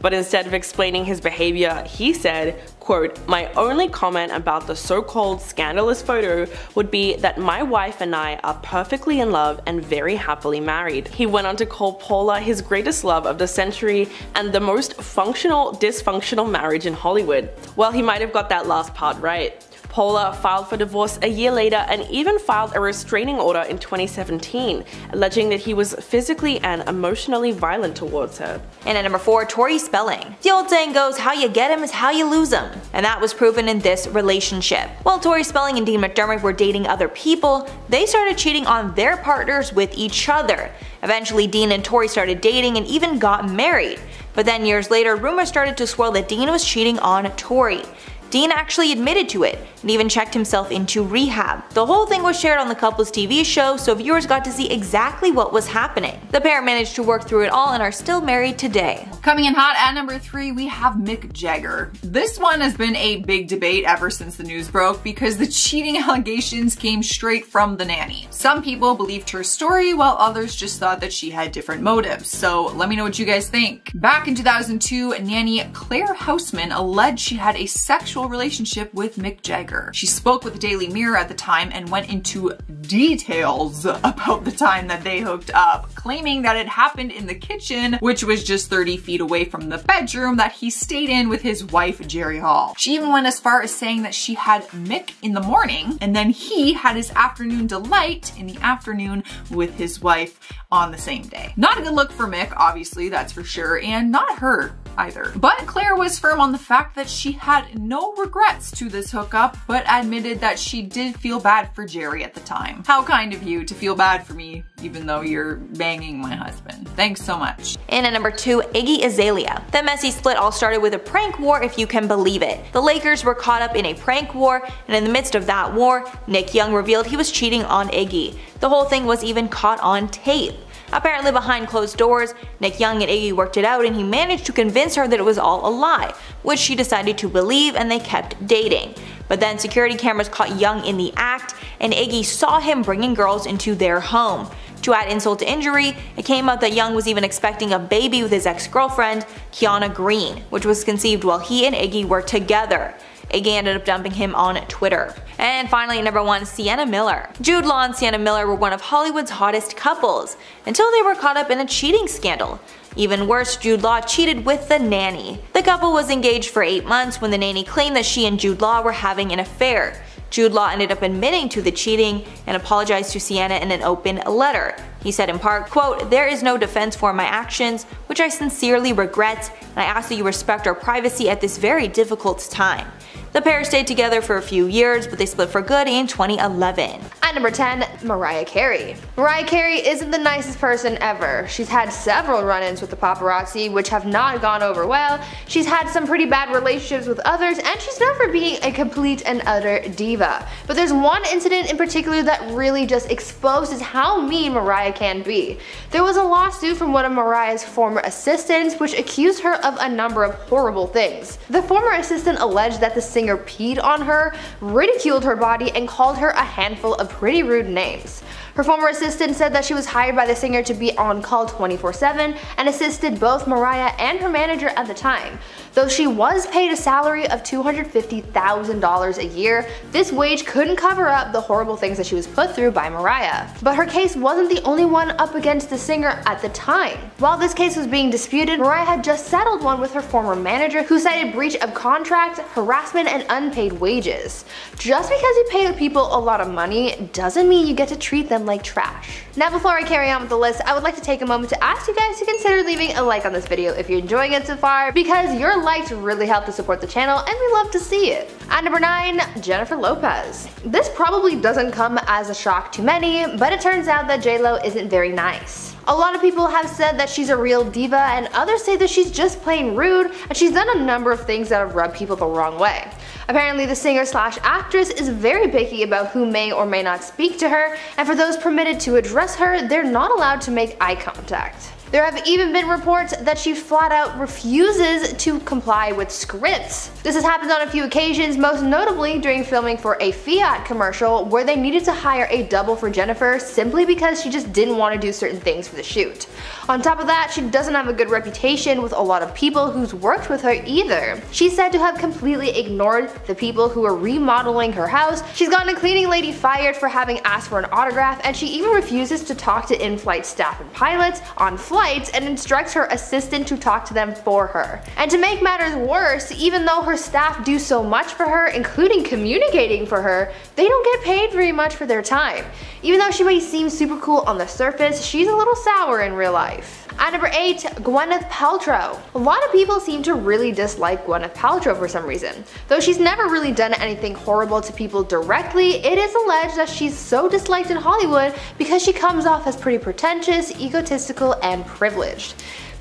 But instead of explaining his behavior, he said, quote, "My only comment about the so-called scandalous photo would be that my wife and I are perfectly in love and very happily married." He went on to call Paula his greatest love of the century and the most functional dysfunctional marriage in Hollywood. Well, he might have got that last part right. Paula filed for divorce a year later and even filed a restraining order in 2017, alleging that he was physically and emotionally violent towards her. And at number 4, Tori Spelling. The old saying goes, how you get him is how you lose him, and that was proven in this relationship. While Tori Spelling and Dean McDermott were dating other people, they started cheating on their partners with each other. Eventually, Dean and Tori started dating and even got married. But then years later, rumors started to swirl that Dean was cheating on Tori. Dean actually admitted to it and even checked himself into rehab. The whole thing was shared on the couple's TV show, so viewers got to see exactly what was happening. The pair managed to work through it all and are still married today. Coming in hot at number 3, we have Mick Jagger. This one has been a big debate ever since the news broke because the cheating allegations came straight from The Nanny. Some people believed her story while others just thought that she had different motives. So let me know what you guys think. Back in 2002, nanny Claire Houseman alleged she had a sexual relationship with Mick Jagger. She spoke with the Daily Mirror at the time and went into details about the time that they hooked up, claiming that it happened in the kitchen, which was just 30 feet away from the bedroom that he stayed in with his wife, Jerry Hall. She even went as far as saying that she had Mick in the morning and then he had his afternoon delight in the afternoon with his wife on the same day. Not a good look for Mick, obviously, that's for sure, and not her either. But Claire was firm on the fact that she had no regrets to this hookup, but admitted that she did feel bad for Jerry at the time. How kind of you to feel bad for me, even though you're banging my husband. Thanks so much. And at number 2, Iggy Azalea. The messy split all started with a prank war, if you can believe it. The Lakers were caught up in a prank war, and in the midst of that war, Nick Young revealed he was cheating on Iggy. The whole thing was even caught on tape. Apparently behind closed doors, Nick Young and Iggy worked it out and he managed to convince her that it was all a lie, which she decided to believe, and they kept dating. But then security cameras caught Young in the act, and Iggy saw him bringing girls into their home. To add insult to injury, it came out that Young was even expecting a baby with his ex-girlfriend, Kiana Green, which was conceived while he and Iggy were together. Iggy ended up dumping him on Twitter. And finally, number 1, Sienna Miller. Jude Law and Sienna Miller were one of Hollywood's hottest couples, until they were caught up in a cheating scandal. Even worse, Jude Law cheated with The Nanny. The couple was engaged for 8 months when The Nanny claimed that she and Jude Law were having an affair. Jude Law ended up admitting to the cheating and apologized to Sienna in an open letter. He said in part, quote, "There is no defense for my actions, which I sincerely regret, and I ask that you respect our privacy at this very difficult time." The pair stayed together for a few years, but they split for good in 2011. At number 10, Mariah Carey. Mariah Carey isn't the nicest person ever. She's had several run-ins with the paparazzi, which have not gone over well. She's had some pretty bad relationships with others, and she's known for being a complete and utter diva. But there's one incident in particular that really just exposes how mean Mariah can be. There was a lawsuit from one of Mariah's former assistants, which accused her of a number of horrible things. The former assistant alleged that the singer peed on her, ridiculed her body, and called her a handful of pretty rude names. Her former assistant said that she was hired by the singer to be on call 24/7 and assisted both Mariah and her manager at the time. Though she was paid a salary of $250,000 a year, this wage couldn't cover up the horrible things that she was put through by Mariah. But her case wasn't the only one up against the singer at the time. While this case was being disputed, Mariah had just settled one with her former manager, who cited breach of contract, harassment, and unpaid wages. Just because you pay people a lot of money doesn't mean you get to treat them like trash. Now, before I carry on with the list, I would like to take a moment to ask you guys to consider leaving a like on this video if you're enjoying it so far, because your likes really help to support the channel and we love to see it. At number 9, Jennifer Lopez. This probably doesn't come as a shock to many, but it turns out that J.Lo isn't very nice. A lot of people have said that she's a real diva, and others say that she's just plain rude, and she's done a number of things that have rubbed people the wrong way. Apparently, the singer/actress is very picky about who may or may not speak to her, and for those permitted to address her, they're not allowed to make eye contact. There have even been reports that she flat out refuses to comply with scripts. This has happened on a few occasions, most notably during filming for a Fiat commercial where they needed to hire a double for Jennifer simply because she just didn't want to do certain things for the shoot. On top of that, she doesn't have a good reputation with a lot of people who's worked with her either. She's said to have completely ignored the people who were remodeling her house. She's gotten a cleaning lady fired for having asked for an autograph, and she even refuses to talk to in-flight staff and pilots on flights and instructs her assistant to talk to them for her. And to make matters worse, even though her staff do so much for her, including communicating for her, they don't get paid very much for their time. Even though she may seem super cool on the surface, she's a little sour in real life. At number 8, Gwyneth Paltrow. A lot of people seem to really dislike Gwyneth Paltrow for some reason. Though she's never really done anything horrible to people directly, it is alleged that she's so disliked in Hollywood because she comes off as pretty pretentious, egotistical, and privileged.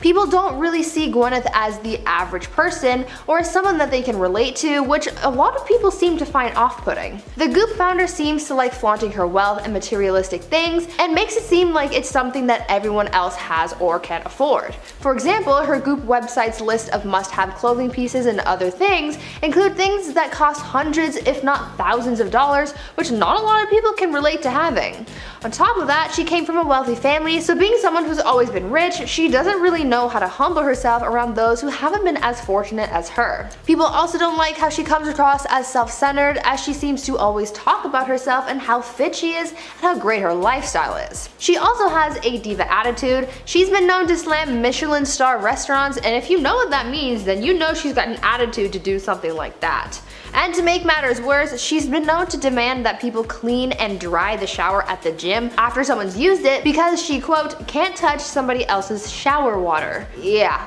People don't really see Gwyneth as the average person or as someone that they can relate to, which a lot of people seem to find off-putting. The Goop founder seems to like flaunting her wealth and materialistic things and makes it seem like it's something that everyone else has or can afford. For example, her Goop website's list of must-have clothing pieces and other things include things that cost hundreds if not thousands of dollars, which not a lot of people can relate to having. On top of that, she came from a wealthy family, so being someone who's always been rich, she doesn't really know how to humble herself around those who haven't been as fortunate as her. People also don't like how she comes across as self-centered, as she seems to always talk about herself and how fit she is and how great her lifestyle is. She also has a diva attitude. She's been known to slam Michelin star restaurants, and if you know what that means, then you know she's got an attitude to do something like that. And to make matters worse, she's been known to demand that people clean and dry the shower at the gym after someone's used it because she, quote, can't touch somebody else's shower water. Yeah.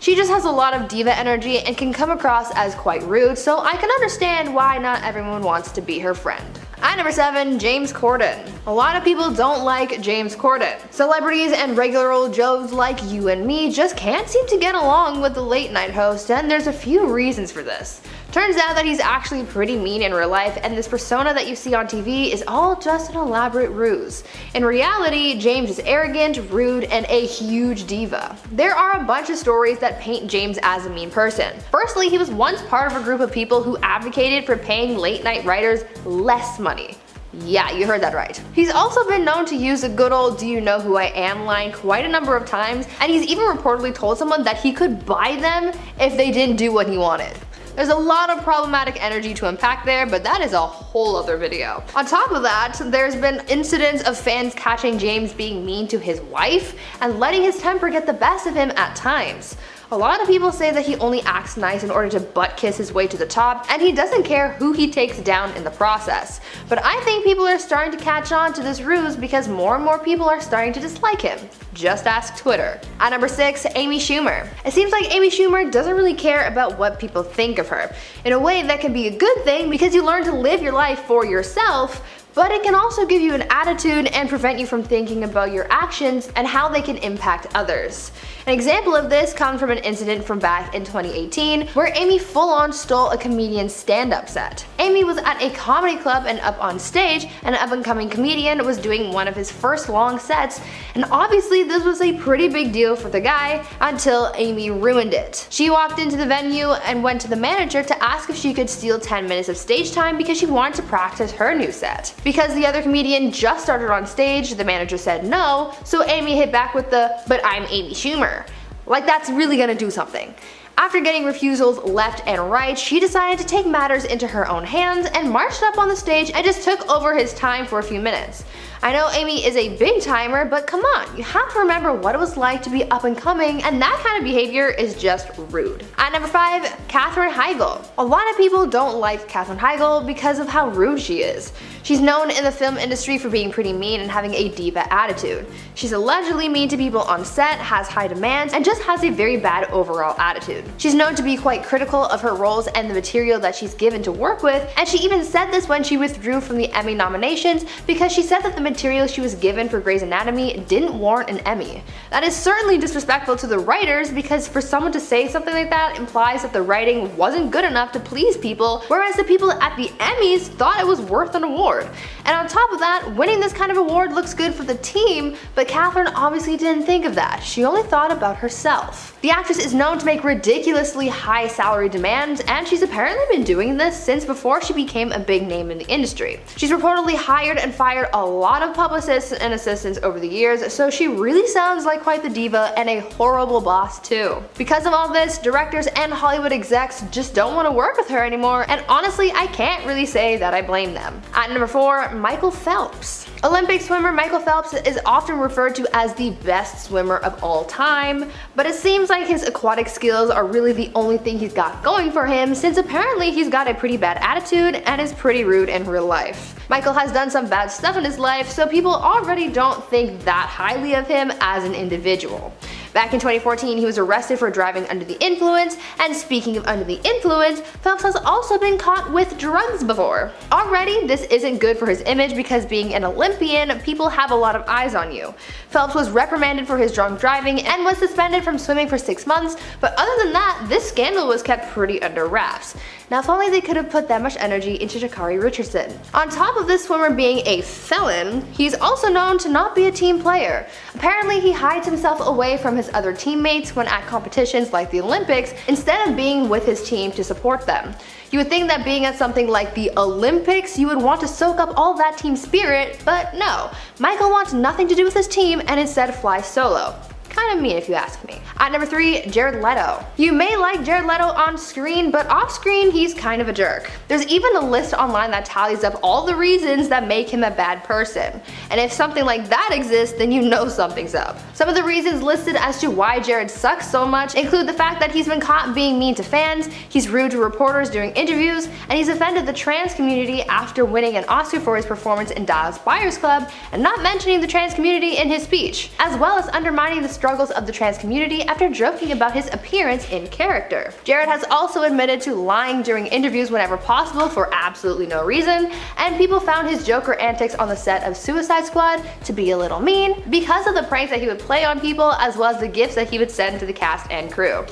She just has a lot of diva energy and can come across as quite rude, so I can understand why not everyone wants to be her friend. At number 7, James Corden. A lot of people don't like James Corden. Celebrities and regular old Joes like you and me just can't seem to get along with the late night host, and there's a few reasons for this. Turns out that he's actually pretty mean in real life, and this persona that you see on TV is all just an elaborate ruse. In reality, James is arrogant, rude, and a huge diva. There are a bunch of stories that paint James as a mean person. Firstly, he was once part of a group of people who advocated for paying late night writers less money. Yeah, you heard that right. He's also been known to use a good old "do you know who I am" line quite a number of times, and he's even reportedly told someone that he could buy them if they didn't do what he wanted. There's a lot of problematic energy to unpack there, but that is a whole other video. On top of that, there's been incidents of fans catching James being mean to his wife and letting his temper get the best of him at times. A lot of people say that he only acts nice in order to butt kiss his way to the top, and he doesn't care who he takes down in the process. But I think people are starting to catch on to this ruse because more and more people are starting to dislike him. Just ask Twitter. At number 6, Amy Schumer. It seems like Amy Schumer doesn't really care about what people think of her. In a way, that can be a good thing because you learn to live your life for yourself, but it can also give you an attitude and prevent you from thinking about your actions and how they can impact others. An example of this comes from an incident from back in 2018 where Amy full-on stole a comedian's stand-up set. Amy was at a comedy club and up on stage, an up-and-coming comedian was doing one of his first long sets, and obviously this was a pretty big deal for the guy until Amy ruined it. She walked into the venue and went to the manager to ask if she could steal 10 minutes of stage time because she wanted to practice her new set. Because the other comedian just started on stage, the manager said no, so Amy hit back with the, "But I'm Amy Schumer." Like, that's really gonna do something. After getting refusals left and right, she decided to take matters into her own hands and marched up on the stage and just took over his time for a few minutes. I know Amy is a big timer, but come on, you have to remember what it was like to be up and coming, and that kind of behavior is just rude. At number 5, Katherine Heigl. A lot of people don't like Katherine Heigl because of how rude she is. She's known in the film industry for being pretty mean and having a diva attitude. She's allegedly mean to people on set, has high demands, and just has a very bad overall attitude. She's known to be quite critical of her roles and the material that she's given to work with, and she even said this when she withdrew from the Emmy nominations because she said that the material she was given for Grey's Anatomy didn't warrant an Emmy. That is certainly disrespectful to the writers because for someone to say something like that implies that the writing wasn't good enough to please people, whereas the people at the Emmys thought it was worth an award. And on top of that, winning this kind of award looks good for the team, but Katherine obviously didn't think of that. She only thought about herself. The actress is known to make ridiculously high salary demands, and she's apparently been doing this since before she became a big name in the industry. She's reportedly hired and fired a lot of publicists and assistants over the years, so she really sounds like quite the diva and a horrible boss too. Because of all this, directors and Hollywood execs just don't want to work with her anymore, and honestly, I can't really say that I blame them. At number 4, Michael Phelps. Olympic swimmer Michael Phelps is often referred to as the best swimmer of all time, but it seems like his aquatic skills are really the only thing he's got going for him, since apparently he's got a pretty bad attitude and is pretty rude in real life. Michael has done some bad stuff in his life, so people already don't think that highly of him as an individual. Back in 2014, he was arrested for driving under the influence, and speaking of under the influence, Phelps has also been caught with drugs before. Already, this isn't good for his image because being an Olympian, people have a lot of eyes on you. Phelps was reprimanded for his drunk driving and was suspended from swimming for 6 months, but other than that, this scandal was kept pretty under wraps. Now if only they could have put that much energy into Sha'Carri Richardson. On top of this swimmer being a felon, he's also known to not be a team player. Apparently he hides himself away from his other teammates when at competitions like the Olympics instead of being with his team to support them. You would think that being at something like the Olympics, you would want to soak up all that team spirit, but no. Michael wants nothing to do with his team and instead flies solo. Kind of mean if you ask me. At number 3, Jared Leto. You may like Jared Leto on screen, but off screen he's kind of a jerk. There's even a list online that tallies up all the reasons that make him a bad person. And if something like that exists, then you know something's up. Some of the reasons listed as to why Jared sucks so much include the fact that he's been caught being mean to fans, he's rude to reporters during interviews, and he's offended the trans community after winning an Oscar for his performance in Dallas Buyers Club and not mentioning the trans community in his speech, as well as undermining the struggles of the trans community after joking about his appearance in character. Jared has also admitted to lying during interviews whenever possible for absolutely no reason, and people found his Joker antics on the set of Suicide Squad to be a little mean because of the pranks that he would play on people as well as the gifts that he would send to the cast and crew.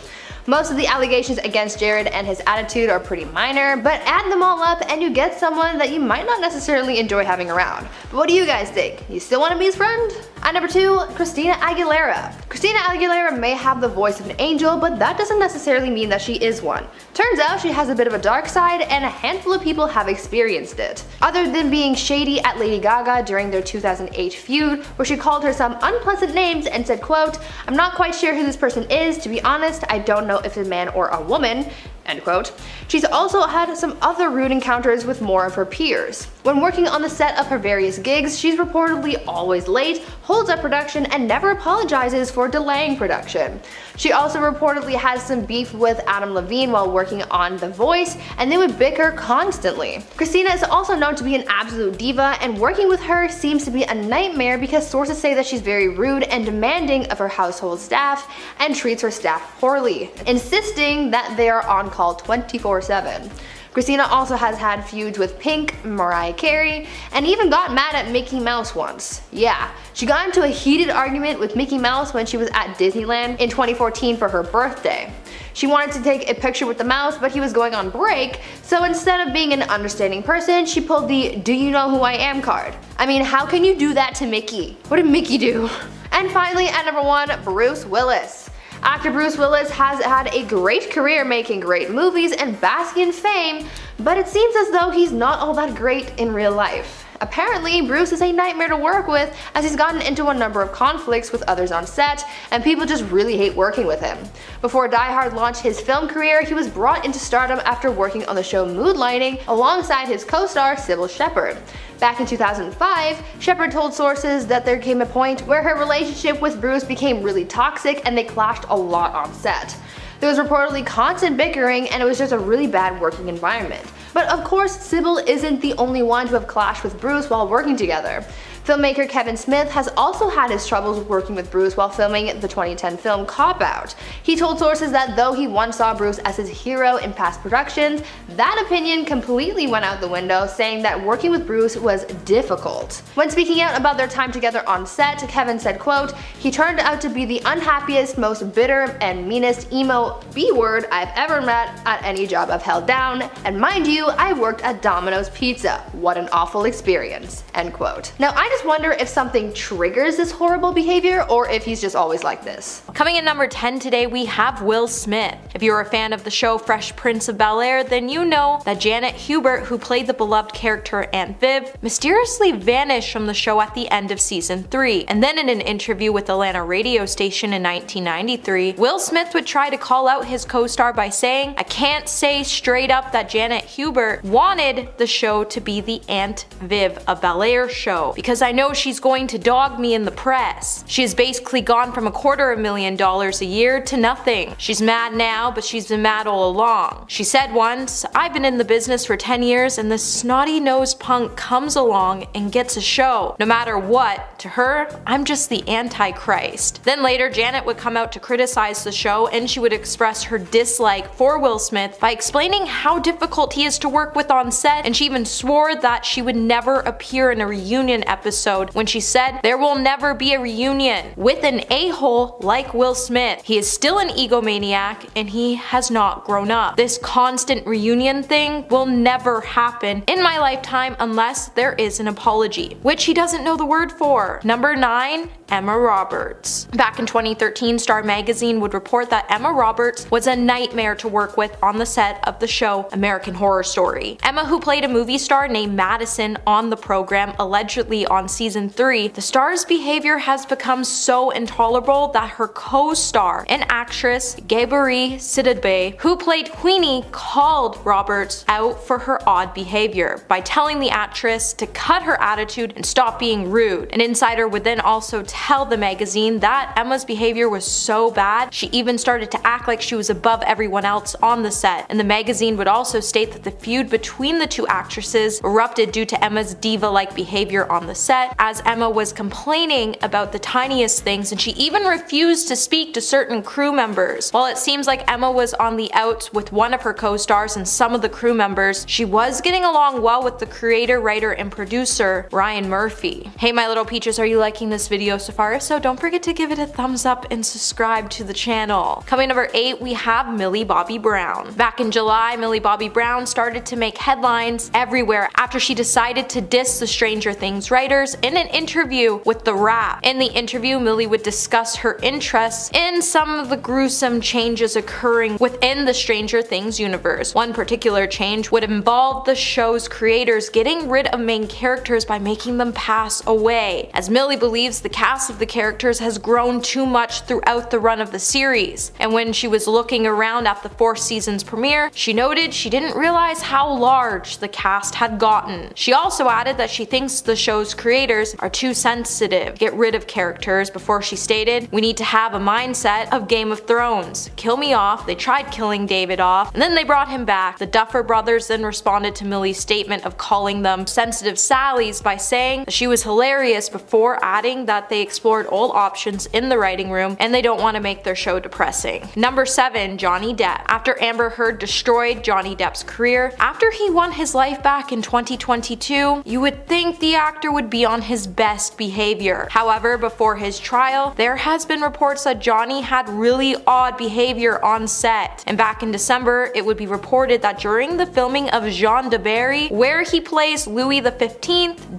Most of the allegations against Jared and his attitude are pretty minor, but add them all up and you get someone that you might not necessarily enjoy having around. But what do you guys think? You still want to be his friend? At number 2, Christina Aguilera. Christina Aguilera may have the voice of an angel, but that doesn't necessarily mean that she is one. Turns out she has a bit of a dark side, and a handful of people have experienced it. Other than being shady at Lady Gaga during their 2008 feud, where she called her some unpleasant names and said, quote, "I'm not quite sure who this person is, to be honest, I don't know if it's a man or a woman," end quote. She's also had some other rude encounters with more of her peers. When working on the set of her various gigs, she's reportedly always late, holds up production, and never apologizes for delaying production. She also reportedly has some beef with Adam Levine while working on The Voice, and they would bicker constantly. Christina is also known to be an absolute diva, and working with her seems to be a nightmare because sources say that she's very rude and demanding of her household staff and treats her staff poorly, insisting that they are on call 24/7. Christina also has had feuds with Pink, Mariah Carey, and even got mad at Mickey Mouse once. Yeah, she got into a heated argument with Mickey Mouse when she was at Disneyland in 2014 for her birthday. She wanted to take a picture with the mouse, but he was going on break, so instead of being an understanding person, she pulled the "Do you know who I am?" card. I mean, how can you do that to Mickey? What did Mickey do? And finally, at number one, Bruce Willis. Actor Bruce Willis has had a great career making great movies and basking in fame, but it seems as though he's not all that great in real life. Apparently, Bruce is a nightmare to work with as he's gotten into a number of conflicts with others on set, and people just really hate working with him. Before Die Hard launched his film career, he was brought into stardom after working on the show Moonlighting alongside his co-star Sybil Shepherd. Back in 2005, Shepherd told sources that there came a point where her relationship with Bruce became really toxic and they clashed a lot on set. There was reportedly constant bickering and it was just a really bad working environment. But of course, Sybil isn't the only one to have clashed with Bruce while working together. Filmmaker Kevin Smith has also had his troubles working with Bruce while filming the 2010 film Cop Out. He told sources that though he once saw Bruce as his hero in past productions, that opinion completely went out the window, saying that working with Bruce was difficult. When speaking out about their time together on set, Kevin said, quote, "He turned out to be the unhappiest, most bitter, and meanest emo B-word I've ever met at any job I've held down, and mind you, I worked at Domino's Pizza. What an awful experience," end quote. Now, I just wonder if something triggers this horrible behavior or if he's just always like this. Coming in number 10 today, we have Will Smith. If you're a fan of the show Fresh Prince of Bel-Air, then you know that Janet Hubert, who played the beloved character Aunt Viv, mysteriously vanished from the show at the end of season 3. And then in an interview with Atlanta radio station in 1993, Will Smith would try to call out his co-star by saying, "I can't say straight up that Janet Hubert wanted the show to be the Aunt Viv, a Bel-Air show, because I know she's going to dog me in the press. She has basically gone from $250,000 a year to nothing. She's mad now, but she's been mad all along. She said once, 'I've been in the business for 10 years and this snotty-nosed punk comes along and gets a show. No matter what, to her, I'm just the Antichrist.'" Then later, Janet would come out to criticize the show and she would express her dislike for Will Smith by explaining how difficult he is to work with on set, and she even swore that she would never appear in a reunion episode when she said, "There will never be a reunion with an a-hole like Will Smith. He is still an egomaniac and he has not grown up. This constant reunion thing will never happen in my lifetime unless there is an apology," which he doesn't know the word for. Number 9, Emma Roberts. Back in 2013, Star Magazine would report that Emma Roberts was a nightmare to work with on the set of the show American Horror Story. Emma, who played a movie star named Madison on the program, allegedly on season 3, the star's behavior has become so intolerable that her co-star and actress Gabourey Sidibe, who played Queenie, called Roberts out for her odd behavior by telling the actress to cut her attitude and stop being rude. An insider would then also tell the magazine that Emma's behavior was so bad she even started to act like she was above everyone else on the set, and the magazine would also state that the feud between the two actresses erupted due to Emma's diva-like behavior on the set, as Emma was complaining about the tiniest things and she even refused to speak to certain crew members. While it seems like Emma was on the outs with one of her co-stars and some of the crew members, she was getting along well with the creator, writer, and producer Ryan Murphy. Hey my little peaches, are you liking this video so far? If so, don't forget to give it a thumbs up and subscribe to the channel. Coming number 8, we have Millie Bobby Brown. Back in July, Millie Bobby Brown started to make headlines everywhere after she decided to diss the Stranger Things writers in an interview with The Wrap. In the interview, Millie would discuss her interests in some of the gruesome changes occurring within the Stranger Things universe. One particular change would involve the show's creators getting rid of main characters by making them pass away, as Millie believes the cast of the characters has grown too much throughout the run of the series. And when she was looking around at the 4th season's premiere, she noted she didn't realize how large the cast had gotten. She also added that she thinks the show's creators creators are too sensitive. Get rid of characters. Before she stated, we need to have a mindset of Game of Thrones. Kill me off. They tried killing David off, and then they brought him back. The Duffer brothers then responded to Millie's statement of calling them sensitive Sallies by saying that she was hilarious before adding that they explored all options in the writing room and they don't want to make their show depressing. Number 7, Johnny Depp. After Amber Heard destroyed Johnny Depp's career, after he won his life back in 2022, you would think the actor would be on his best behavior. However, before his trial, there has been reports that Johnny had really odd behavior on set. And back in December, it would be reported that during the filming of Jean de Berry, where he plays Louis XV,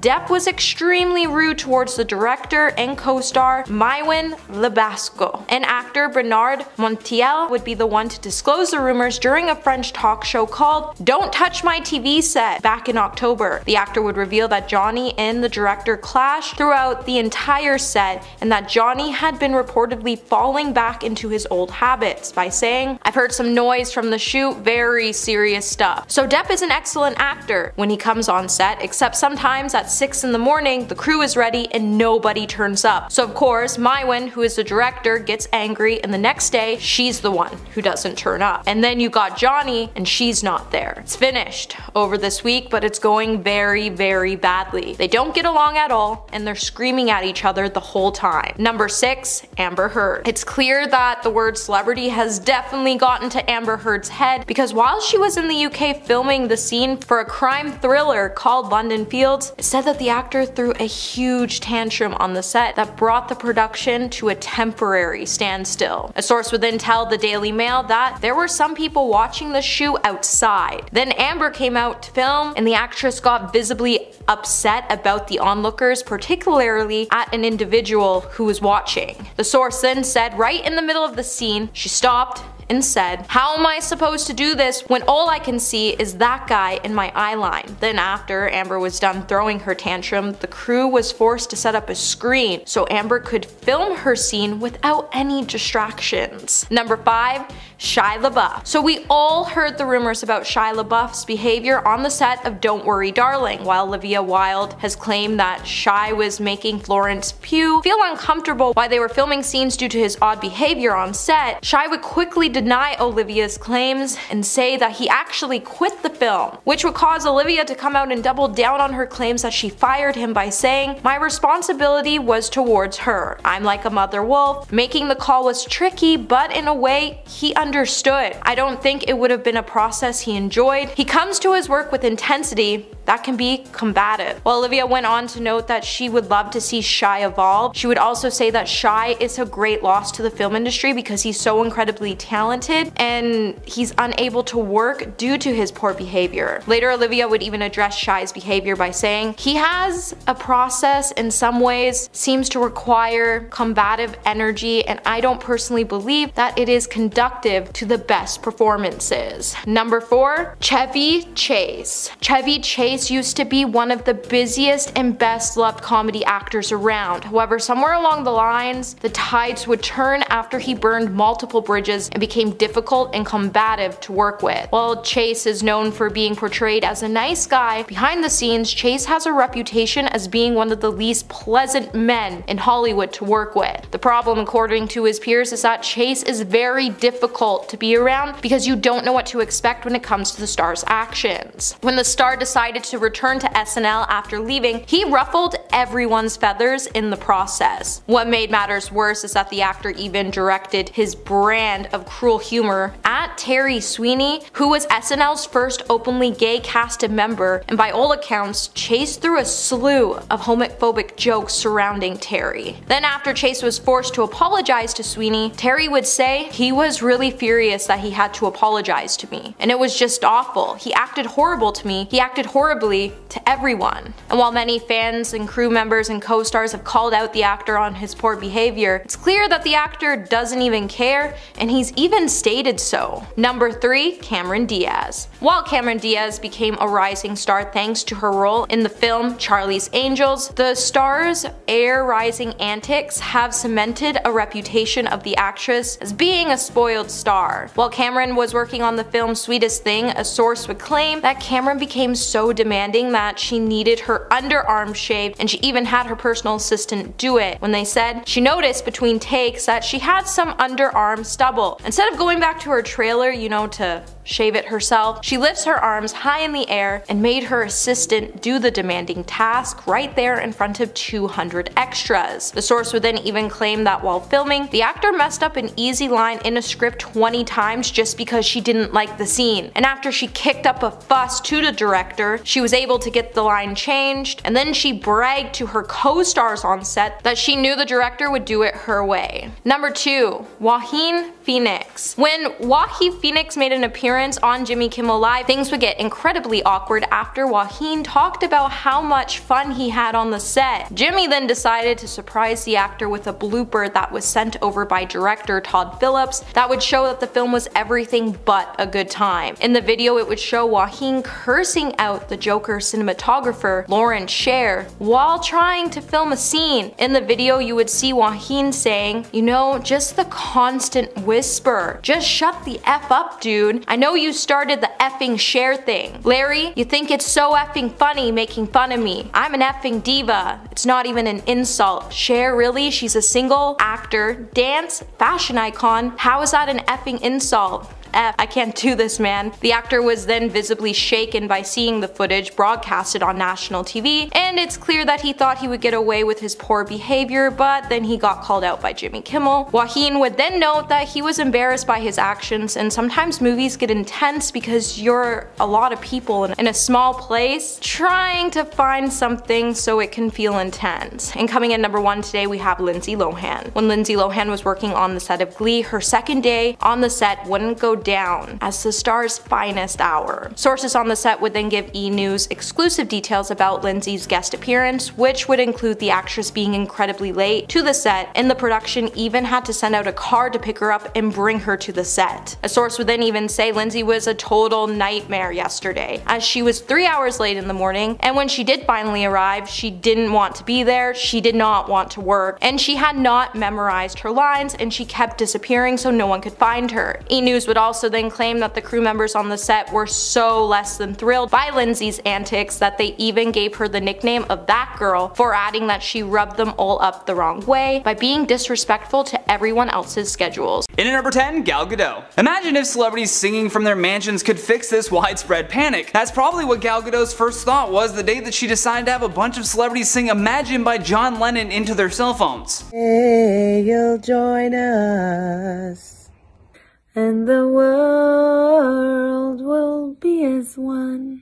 Depp was extremely rude towards the director and co-star Mywin Labasco. An actor, Bernard Montiel, would be the one to disclose the rumors during a French talk show called Don't Touch My TV Set back in October. The actor would reveal that Johnny and the director clashed throughout the entire set and that Johnny had been reportedly falling back into his old habits by saying, I've heard some noise from the shoot, very serious stuff. So Depp is an excellent actor when he comes on set, except sometimes at 6 in the morning, the crew is ready and nobody turns up. So of course, Mywin, who is the director, gets angry and the next day, she's the one who doesn't turn up. And then you got Johnny and she's not there. It's finished over this week, but it's going very, very badly. They don't get along at all and they're screaming at each other the whole time. Number 6, Amber Heard. It's clear that the word celebrity has definitely gotten to Amber Heard's head because while she was in the UK filming the scene for a crime thriller called London Fields, it said that the actor threw a huge tantrum on the set that brought the production to a temporary standstill. A source would then tell the Daily Mail that there were some people watching the shoot outside. Then Amber came out to film and the actress got visibly upset about the onlookers, particularly at an individual who was watching. The source then said right in the middle of the scene, she stopped and said, how am I supposed to do this when all I can see is that guy in my eye line? Then after Amber was done throwing her tantrum, the crew was forced to set up a screen so Amber could film her scene without any distractions. Number 5, Shia LaBeouf. So we all heard the rumors about Shia LaBeouf's behavior on the set of Don't Worry Darling, while Olivia Wilde has claimed that Shia was making Florence Pugh feel uncomfortable while they were filming scenes due to his odd behavior on set. Shia would quickly deny Olivia's claims and say that he actually quit the film, which would cause Olivia to come out and double down on her claims that she fired him by saying, my responsibility was towards her. I'm like a mother wolf. Making the call was tricky, but in a way, he understood. I don't think it would have been a process he enjoyed. He comes to his work with intensity that can be combative. While Olivia went on to note that she would love to see Shia evolve, she would also say that Shia is a great loss to the film industry because he's so incredibly talented and he's unable to work due to his poor behavior. Later, Olivia would even address Shia's behavior by saying, he has a process in some ways, seems to require combative energy, and I don't personally believe that it is conducive to the best performances. Number 4, Chevy Chase. Chevy Chase used to be one of the busiest and best loved comedy actors around. However, somewhere along the lines, the tides would turn after he burned multiple bridges and became difficult and combative to work with. While Chase is known for being portrayed as a nice guy, behind the scenes, Chase has a reputation as being one of the least pleasant men in Hollywood to work with. The problem, according to his peers, is that Chase is very difficult to be around because you don't know what to expect when it comes to the star's actions. When the star decided to return to SNL after leaving, he ruffled everyone's feathers in the process. What made matters worse is that the actor even directed his brand of cruel humor at Terry Sweeney, who was SNL's first openly gay casted member, and by all accounts, Chase threw a slew of homophobic jokes surrounding Terry. Then after Chase was forced to apologize to Sweeney, Terry would say, he was really furious that he had to apologize to me, and it was just awful. He acted horrible to me, he acted horribly to everyone. And while many fans and crew members and co-stars have called out the actor on his poor behavior, it's clear that the actor doesn't even care, and he's even stated so. Number 3, Cameron Diaz. While Cameron Diaz became a rising star thanks to her role in the film Charlie's Angels, the star's air-rising antics have cemented a reputation of the actress as being a spoiled star. While Cameron was working on the film Sweetest Thing, a source would claim that Cameron became so demanding that she needed her underarm shaved, and she even had her personal assistant do it when they said she noticed between takes that she had some underarm stubble. Instead of going back to her trailer, you know, to shave it herself, she lifts her arms high in the air and made her assistant do the demanding task right there in front of 200 extras. The source would then even claim that while filming, the actor messed up an easy line in a script 20 times just because she didn't like the scene. And after she kicked up a fuss to the director, she was able to get the line changed, and then she bragged to her co-stars on set that she knew the director would do it her way. Number 2, Joaquin Phoenix. When Joaquin Phoenix made an appearance on Jimmy Kimmel Live, things would get incredibly awkward after Joaquin talked about how much fun he had on the set. Jimmy then decided to surprise the actor with a blooper that was sent over by director Todd Phillips that would show that the film was everything but a good time. In the video, it would show Joaquin cursing out the Joker cinematographer Lauren Scher while trying to film a scene. In the video, you would see Joaquin saying, "You know, just the constant whisper. Just shut the F up, dude. I know you started the effing Cher thing. Larry, you think it's so effing funny making fun of me. I'm an effing diva. It's not even an insult. Cher, really? She's a single actor, dance, fashion icon. How is that an effing insult? F, I can't do this, man." The actor was then visibly shaken by seeing the footage broadcasted on national TV, and it's clear that he thought he would get away with his poor behavior, but then he got called out by Jimmy Kimmel. Joaquin would then note that he was embarrassed by his actions, and sometimes movies get intense because you're a lot of people in a small place trying to find something so it can feel intense. And coming in number 1 today, we have Lindsay Lohan. When Lindsay Lohan was working on the set of Glee, her second day on the set wouldn't go down as the star's finest hour. Sources on the set would then give E! News exclusive details about Lindsay's guest appearance, which would include the actress being incredibly late to the set, and the production even had to send out a car to pick her up and bring her to the set. A source would then even say Lindsay was a total nightmare yesterday, as she was 3 hours late in the morning, and when she did finally arrive, she didn't want to be there, she did not want to work, and she had not memorized her lines, and she kept disappearing so no one could find her. E! News would also then claimed that the crew members on the set were so less than thrilled by Lindsay's antics that they even gave her the nickname of "that girl" for adding that she rubbed them all up the wrong way by being disrespectful to everyone else's schedules. In at number 10, Gal Gadot. Imagine if celebrities singing from their mansions could fix this widespread panic. That's probably what Gal Gadot's first thought was the day that she decided to have a bunch of celebrities sing "Imagine" by John Lennon into their cell phones. Hey, you'll join us, and the world will be as one.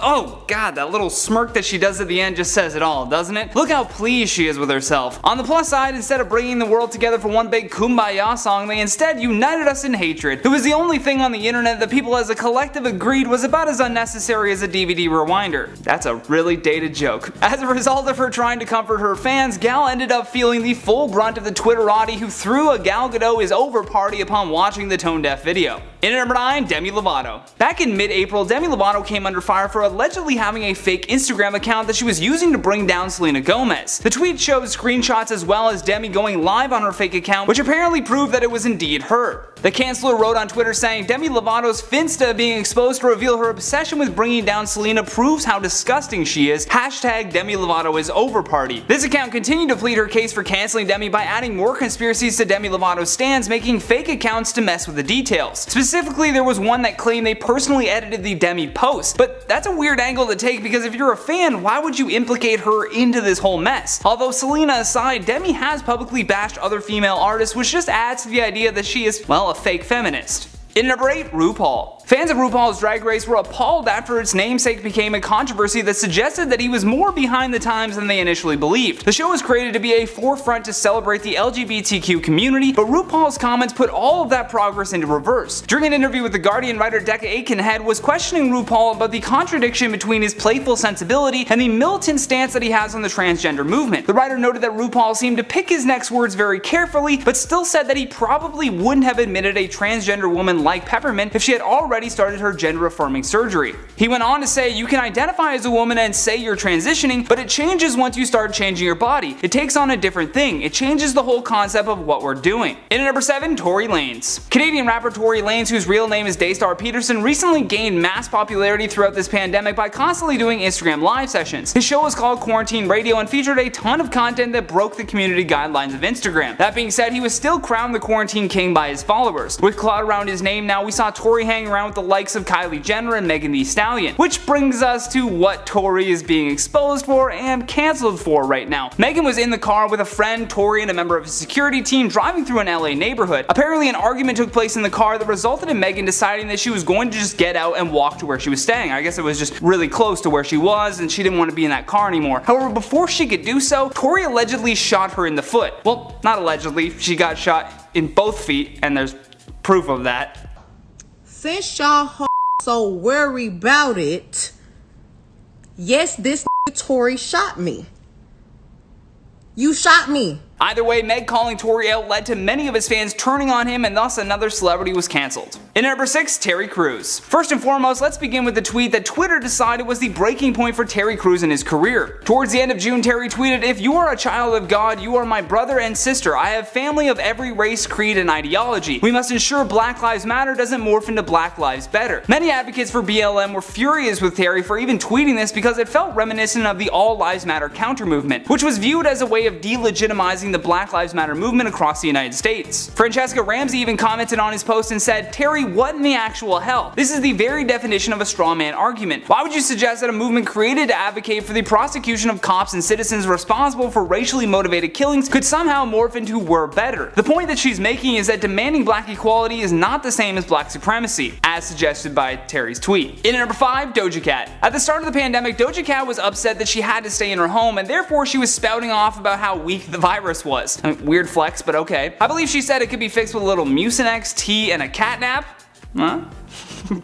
Oh god, that little smirk that she does at the end just says it all, doesn't it? Look how pleased she is with herself. On the plus side, instead of bringing the world together for one big kumbaya song, they instead united us in hatred. It was the only thing on the internet that people as a collective agreed was about as unnecessary as a DVD rewinder. That's a really dated joke. As a result of her trying to comfort her fans, Gal ended up feeling the full brunt of the Twitterati who threw a "Gal Gadot is over" party upon watching the tone-deaf video. In at number 9, Demi Lovato. Back in mid-April, Demi Lovato came under fire for allegedly having a fake Instagram account that she was using to bring down Selena Gomez. The tweet shows screenshots as well as Demi going live on her fake account, which apparently proved that it was indeed her. The Chancellor wrote on Twitter saying, "Demi Lovato's Finsta being exposed to reveal her obsession with bringing down Selena proves how disgusting she is. Hashtag Demi Lovato is over party." This account continued to plead her case for canceling Demi by adding more conspiracies to Demi Lovato's stands, making fake accounts to mess with the details. Specifically, there was one that claimed they personally edited the Demi post, but that's a weird angle to take because if you're a fan, why would you implicate her into this whole mess? Although Selena aside, Demi has publicly bashed other female artists, which just adds to the idea that she is, well, a fake feminist. In number 8, RuPaul. Fans of RuPaul's Drag Race were appalled after its namesake became a controversy that suggested that he was more behind the times than they initially believed. The show was created to be a forefront to celebrate the LGBTQ community, but RuPaul's comments put all of that progress into reverse. During an interview with The Guardian, writer Decca Aikenhead was questioning RuPaul about the contradiction between his playful sensibility and the militant stance that he has on the transgender movement. The writer noted that RuPaul seemed to pick his next words very carefully, but still said that he probably wouldn't have admitted a transgender woman like Peppermint if she had already already started her gender affirming surgery. He went on to say, you can identify as a woman and say you're transitioning, but it changes once you start changing your body. It takes on a different thing. It changes the whole concept of what we're doing. In at number 7, Tory Lanez. Canadian rapper Tory Lanez, whose real name is Daystar Peterson, recently gained mass popularity throughout this pandemic by constantly doing Instagram live sessions. His show was called Quarantine Radio and featured a ton of content that broke the community guidelines of Instagram. That being said, he was still crowned the Quarantine King by his followers. With clout around his name now, we saw Tory hang around with the likes of Kylie Jenner and Megan Thee Stallion, which brings us to what Tory is being exposed for and cancelled for right now. Megan was in the car with a friend, Tory, and a member of his security team driving through an LA neighborhood. Apparently an argument took place in the car that resulted in Megan deciding that she was going to just get out and walk to where she was staying. I guess it was just really close to where she was and she didn't want to be in that car anymore. However, before she could do so, Tory allegedly shot her in the foot. Well, not allegedly, she got shot in both feet and there's proof of that. Since y'all so worry about it, yes, this Tory shot me. You shot me. Either way, Meg calling Tory out led to many of his fans turning on him, and thus another celebrity was cancelled. In at number 6, Terry Crews. First and foremost, let's begin with the tweet that Twitter decided was the breaking point for Terry Crews in his career. Towards the end of June, Terry tweeted, "If you are a child of God, you are my brother and sister. I have family of every race, creed, and ideology. We must ensure Black Lives Matter doesn't morph into Black Lives Better." Many advocates for BLM were furious with Terry for even tweeting this because it felt reminiscent of the All Lives Matter counter movement, which was viewed as a way of delegitimizing the Black Lives Matter movement across the United States. Francesca Ramsey even commented on his post and said, "Terry, what in the actual hell? This is the very definition of a straw man argument. Why would you suggest that a movement created to advocate for the prosecution of cops and citizens responsible for racially motivated killings could somehow morph into we're better?" The point that she's making is that demanding black equality is not the same as black supremacy, as suggested by Terry's tweet. In at number 5, Doja Cat. At the start of the pandemic, Doja Cat was upset that she had to stay in her home and therefore she was spouting off about how weak the virus was. I mean, weird flex, but okay. I believe she said it could be fixed with a little Mucinex, tea, and a catnap. Huh?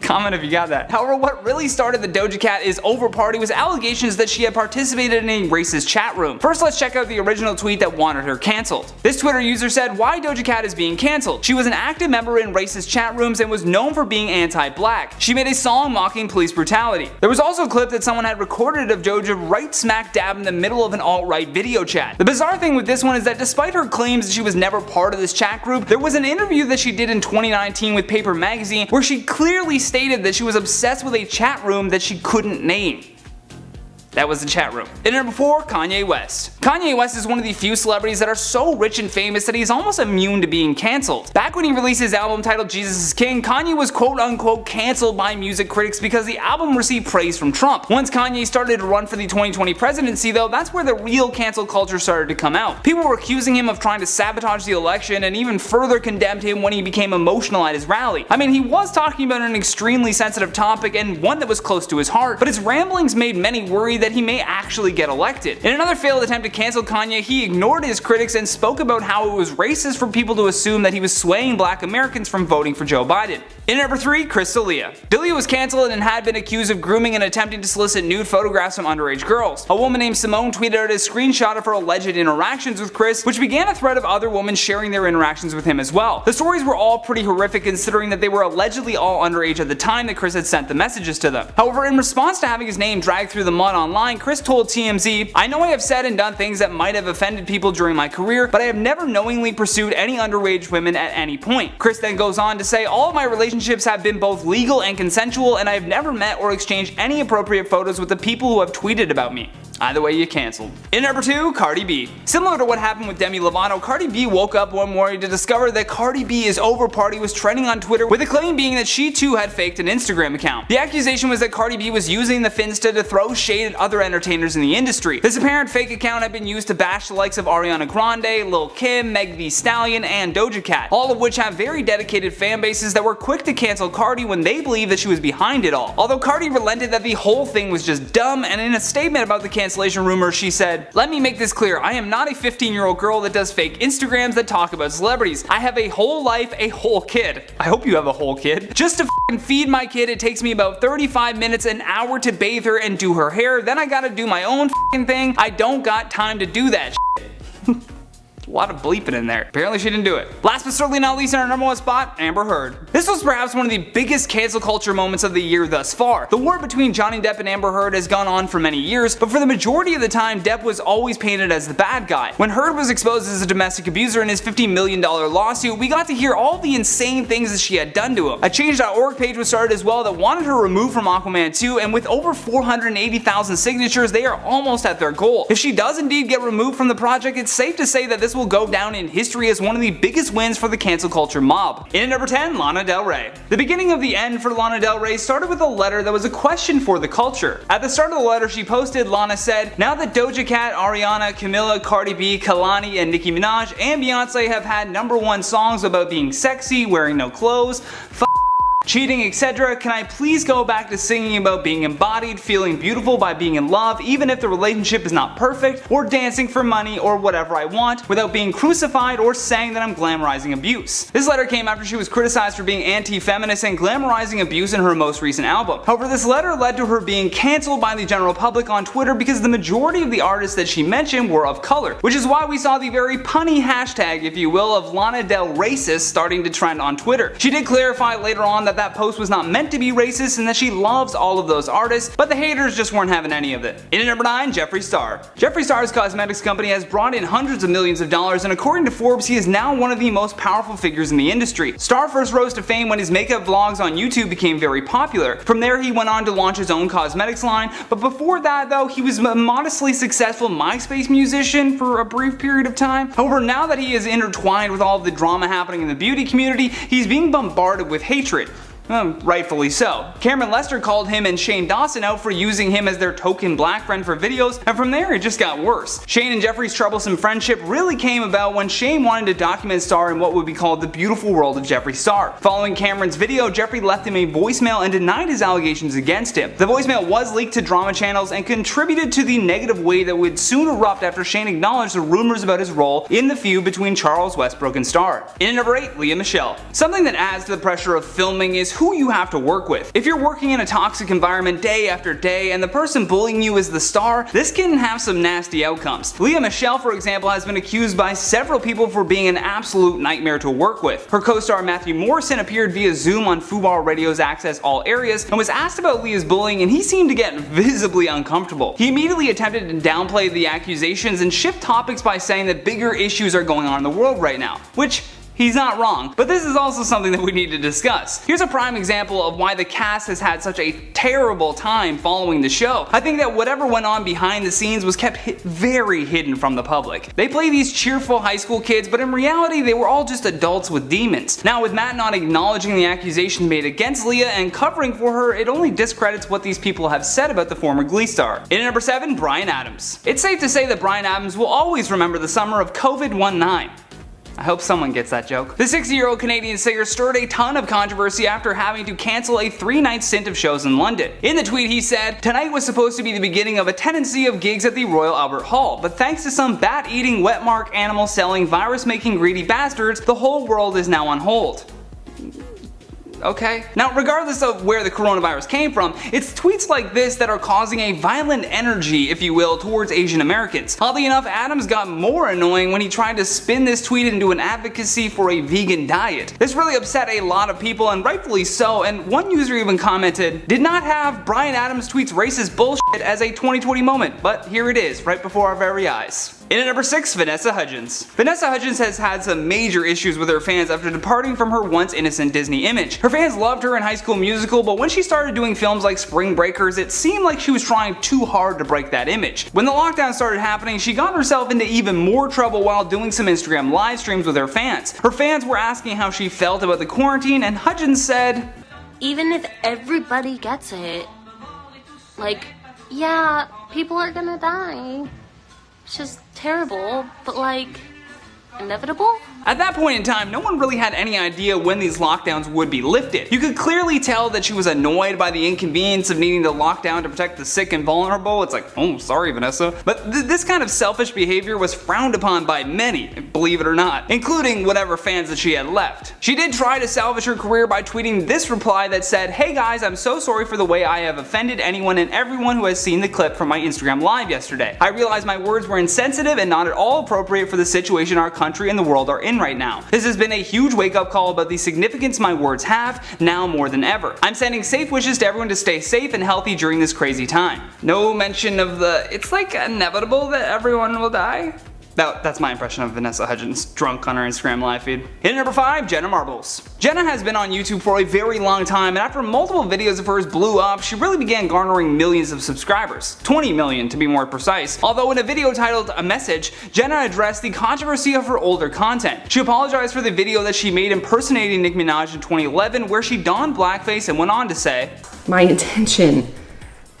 Comment if you got that. However, what really started the Doja Cat Is Over party was allegations that she had participated in a racist chat room. First, let's check out the original tweet that wanted her cancelled. This Twitter user said, "Why Doja Cat is being cancelled. She was an active member in racist chat rooms and was known for being anti-black. She made a song mocking police brutality." There was also a clip that someone had recorded of Doja right smack dab in the middle of an alt-right video chat. The bizarre thing with this one is that despite her claims that she was never part of this chat group, there was an interview that she did in 2019 with Paper Magazine where she clearly stated that she was obsessed with a chat room that she couldn't name. That was the chat room. In number 4, Kanye West. Kanye West is one of the few celebrities that are so rich and famous that he's almost immune to being cancelled. Back when he released his album titled Jesus Is King, Kanye was quote unquote cancelled by music critics because the album received praise from Trump. Once Kanye started to run for the 2020 presidency though, that's where the real cancel culture started to come out. People were accusing him of trying to sabotage the election and even further condemned him when he became emotional at his rally. I mean, he was talking about an extremely sensitive topic and one that was close to his heart, but his ramblings made many worry that he may actually get elected. In another failed attempt to cancel Kanye, he ignored his critics and spoke about how it was racist for people to assume that he was swaying black Americans from voting for Joe Biden. In number 3, Chris D'Elia. D'Elia was cancelled and had been accused of grooming and attempting to solicit nude photographs from underage girls. A woman named Simone tweeted out a screenshot of her alleged interactions with Chris, which began a thread of other women sharing their interactions with him as well. The stories were all pretty horrific considering that they were allegedly all underage at the time that Chris had sent the messages to them. However, in response to having his name dragged through the mud online, Chris told TMZ, "I know I have said and done things that might have offended people during my career, but I have never knowingly pursued any underage women at any point." Chris then goes on to say, "All of my relationships have been both legal and consensual, and I have never met or exchanged any appropriate photos with the people who have tweeted about me." Either way, you cancelled. In number 2, Cardi B. Similar to what happened with Demi Lovato, Cardi B woke up one morning to discover that Cardi B Is Over party was trending on Twitter, with the claim being that she too had faked an Instagram account. The accusation was that Cardi B was using the Finsta to throw shade at other entertainers in the industry. This apparent fake account had been used to bash the likes of Ariana Grande, Lil' Kim, Meg Thee Stallion, and Doja Cat, all of which have very dedicated fan bases that were quick to cancel Cardi when they believed that she was behind it all. Although Cardi relented that the whole thing was just dumb, and in a statement about the cancellation rumor, she said, "Let me make this clear. I am not a 15-year-old girl that does fake Instagrams that talk about celebrities. I have a whole life, a whole kid." I hope you have a whole kid. "Just to f***ing feed my kid, it takes me about 35 minutes, an hour to bathe her and do her hair. Then I gotta do my own f***ing thing. I don't got time to do that shit." A lot of bleeping in there. Apparently she didn't do it. Last but certainly not least, in our #1 spot, Amber Heard. This was perhaps one of the biggest cancel culture moments of the year thus far. The war between Johnny Depp and Amber Heard has gone on for many years, but for the majority of the time, Depp was always painted as the bad guy. When Heard was exposed as a domestic abuser in his $50 million lawsuit, we got to hear all the insane things that she had done to him. A Change.org page was started as well that wanted her removed from Aquaman 2, and with over 480,000 signatures, they are almost at their goal. If she does indeed get removed from the project, it's safe to say that this will go down in history as one of the biggest wins for the cancel culture mob. In at #10, Lana Del Rey. The beginning of the end for Lana Del Rey started with a letter that was a question for the culture. At the start of the letter she posted, Lana said, "Now that Doja Cat, Ariana, Camila, Cardi B, Kalani, and Nicki Minaj, and Beyonce have had #1 songs about being sexy, wearing no clothes, cheating, etc., can I please go back to singing about being embodied, feeling beautiful by being in love, even if the relationship is not perfect, or dancing for money or whatever I want, without being crucified or saying that I'm glamorizing abuse." This letter came after she was criticized for being anti-feminist and glamorizing abuse in her most recent album. However, this letter led to her being cancelled by the general public on Twitter because the majority of the artists that she mentioned were of color, which is why we saw the very punny hashtag, if you will, of Lana Del Racist starting to trend on Twitter. She did clarify later on that post was not meant to be racist and that she loves all of those artists, but the haters just weren't having any of it. In at #9, Jeffree Star. Jeffree Star's cosmetics company has brought in hundreds of millions of dollars, and according to Forbes, he is now one of the most powerful figures in the industry. Star first rose to fame when his makeup vlogs on YouTube became very popular. From there, he went on to launch his own cosmetics line, but before that though, he was a modestly successful MySpace musician for a brief period of time. However, now that he is intertwined with all of the drama happening in the beauty community, he's being bombarded with hatred. Rightfully so. Cameron Lester called him and Shane Dawson out for using him as their token black friend for videos, and from there it just got worse. Shane and Jeffree's troublesome friendship really came about when Shane wanted to document Star in what would be called the beautiful world of Jeffree Star. Following Cameron's video, Jeffree left him a voicemail and denied his allegations against him. The voicemail was leaked to drama channels and contributed to the negative wave that would soon erupt after Shane acknowledged the rumors about his role in the feud between Charles Westbrook and Star. In at #8, Lea Michele. Something that adds to the pressure of filming is who you have to work with. If you're working in a toxic environment day after day and the person bullying you is the star, this can have some nasty outcomes. Lea Michele, for example, has been accused by several people for being an absolute nightmare to work with. Her co-star Matthew Morrison appeared via Zoom on Fubar Radio's Access All Areas and was asked about Lea's bullying, and he seemed to get visibly uncomfortable. He immediately attempted to downplay the accusations and shift topics by saying that bigger issues are going on in the world right now, which he's not wrong, but this is also something that we need to discuss. Here's a prime example of why the cast has had such a terrible time following the show. I think that whatever went on behind the scenes was kept very hidden from the public. They play these cheerful high school kids, but in reality they were all just adults with demons. Now with Matt not acknowledging the accusation made against Lea and covering for her, it only discredits what these people have said about the former Glee star. In at #7, Bryan Adams. It's safe to say that Bryan Adams will always remember the summer of COVID-19. I hope someone gets that joke. The 60-year-old Canadian singer stirred a ton of controversy after having to cancel a 3-night stint of shows in London. In the tweet he said, "Tonight was supposed to be the beginning of a tendency of gigs at the Royal Albert Hall, but thanks to some bat-eating, wet-mark, animal-selling, virus-making greedy bastards, the whole world is now on hold." Okay. Now, regardless of where the coronavirus came from, it's tweets like this that are causing a violent energy, if you will, towards Asian Americans. Oddly enough, Adams got more annoying when he tried to spin this tweet into an advocacy for a vegan diet. This really upset a lot of people, and rightfully so, and one user even commented, "Did not have Bryan Adams tweets racist bullshit as a 2020 moment, but here it is, right before our very eyes." In at #6, Vanessa Hudgens. Vanessa Hudgens has had some major issues with her fans after departing from her once innocent Disney image. Her fans loved her in High School Musical, but when she started doing films like Spring Breakers, it seemed like she was trying too hard to break that image. When the lockdown started happening, she got herself into even more trouble while doing some Instagram live streams with her fans. Her fans were asking how she felt about the quarantine, and Hudgens said, "Even if everybody gets it, like, yeah, people are gonna die. It's just terrible, but like, inevitable? At that point in time, no one really had any idea when these lockdowns would be lifted. You could clearly tell that she was annoyed by the inconvenience of needing to lock down to protect the sick and vulnerable. It's like, oh, sorry, Vanessa. But this kind of selfish behavior was frowned upon by many, believe it or not, including whatever fans that she had left. She did try to salvage her career by tweeting this reply that said, "Hey guys, I'm so sorry for the way I have offended anyone and everyone who has seen the clip from my Instagram live yesterday. I realize my words were insensitive and not at all appropriate for the situation our country and the world are in right now. This has been a huge wake-up call about the significance my words have, now more than ever. I'm sending safe wishes to everyone to stay safe and healthy during this crazy time." No mention of the, it's like inevitable that everyone will die. That's my impression of Vanessa Hudgens drunk on her Instagram live feed. Hit number 5, Jenna Marbles. Jenna has been on YouTube for a very long time, and after multiple videos of hers blew up, she really began garnering millions of subscribers. 20 million to be more precise. Although in a video titled A Message, Jenna addressed the controversy of her older content. She apologized for the video that she made impersonating Nicki Minaj in 2011 where she donned blackface and went on to say, "My intention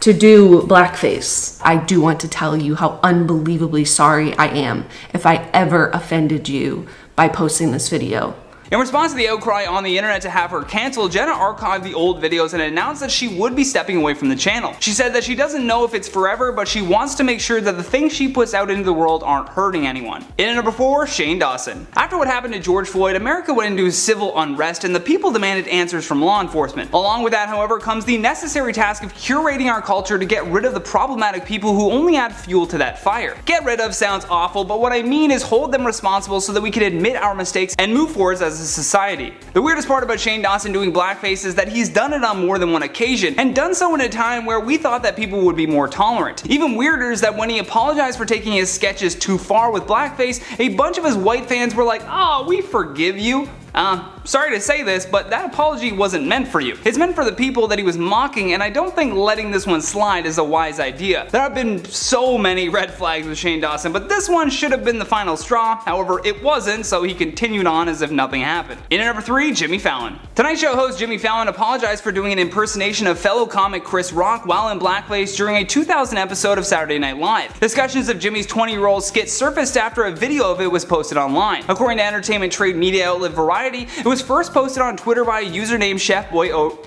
to do blackface. I do want to tell you how unbelievably sorry I am if I ever offended you by posting this video." In response to the outcry on the internet to have her cancel, Jenna archived the old videos and announced that she would be stepping away from the channel. She said that she doesn't know if it's forever, but she wants to make sure that the things she puts out into the world aren't hurting anyone. In at number 4, Shane Dawson. After what happened to George Floyd, America went into civil unrest and the people demanded answers from law enforcement. Along with that, however, comes the necessary task of curating our culture to get rid of the problematic people who only add fuel to that fire. Get rid of sounds awful, but what I mean is hold them responsible so that we can admit our mistakes and move forward as a society. The weirdest part about Shane Dawson doing blackface is that he's done it on more than one occasion, and done so in a time where we thought that people would be more tolerant. Even weirder is that when he apologized for taking his sketches too far with blackface, a bunch of his white fans were like, "Oh, we forgive you. Sorry to say this, but that apology wasn't meant for you." It's meant for the people that he was mocking, and I don't think letting this one slide is a wise idea. There have been so many red flags with Shane Dawson, but this one should have been the final straw. However, it wasn't, so he continued on as if nothing happened. In at number 3, Jimmy Fallon. Tonight Show host Jimmy Fallon apologized for doing an impersonation of fellow comic Chris Rock while in blackface during a 2000 episode of Saturday Night Live. Discussions of Jimmy's 20-year-old skit surfaced after a video of it was posted online. According to entertainment trade media outlet Variety, it was first posted on Twitter by a user named Chef Boy O'Dear,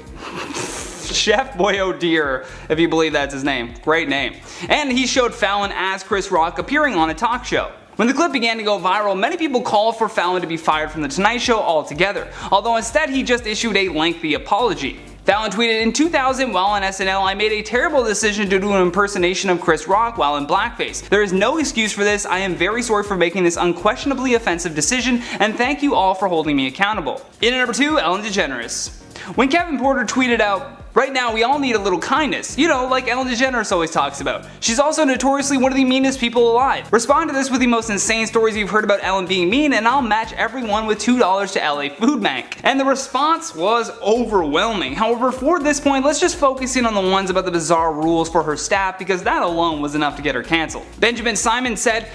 if you believe that's his name. Great name. And he showed Fallon as Chris Rock appearing on a talk show. When the clip began to go viral, many people called for Fallon to be fired from The Tonight Show altogether, although instead he just issued a lengthy apology. Fallon tweeted, "In 2000, while on SNL, I made a terrible decision to do an impersonation of Chris Rock while in blackface. There is no excuse for this. I am very sorry for making this unquestionably offensive decision, and thank you all for holding me accountable." In at number 2, Ellen DeGeneres. When Kevin Porter tweeted out, "Right now we all need a little kindness," you know, like Ellen DeGeneres always talks about. She's also notoriously one of the meanest people alive. Respond to this with the most insane stories you've heard about Ellen being mean, and I'll match everyone with $2 to LA Food Bank. And the response was overwhelming. However, for this point, let's just focus in on the ones about the bizarre rules for her staff, because that alone was enough to get her cancelled. Benjamin Simon said,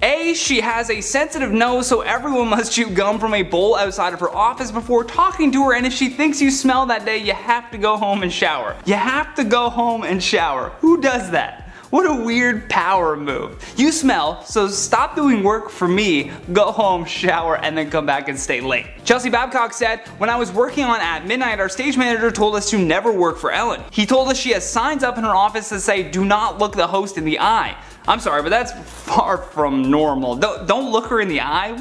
"A, she has a sensitive nose, so everyone must chew gum from a bowl outside of her office before talking to her, and if she thinks you smell that day, you have to go home and shower." You have to go home and shower. Who does that? What a weird power move. You smell, so stop doing work for me, go home, shower, and then come back and stay late. Chelsea Babcock said, "When I was working on At Midnight, our stage manager told us to never work for Ellen. He told us she has signs up in her office that say, 'Do not look the host in the eye.' I'm sorry, but that's far from normal. Don't look her in the eye.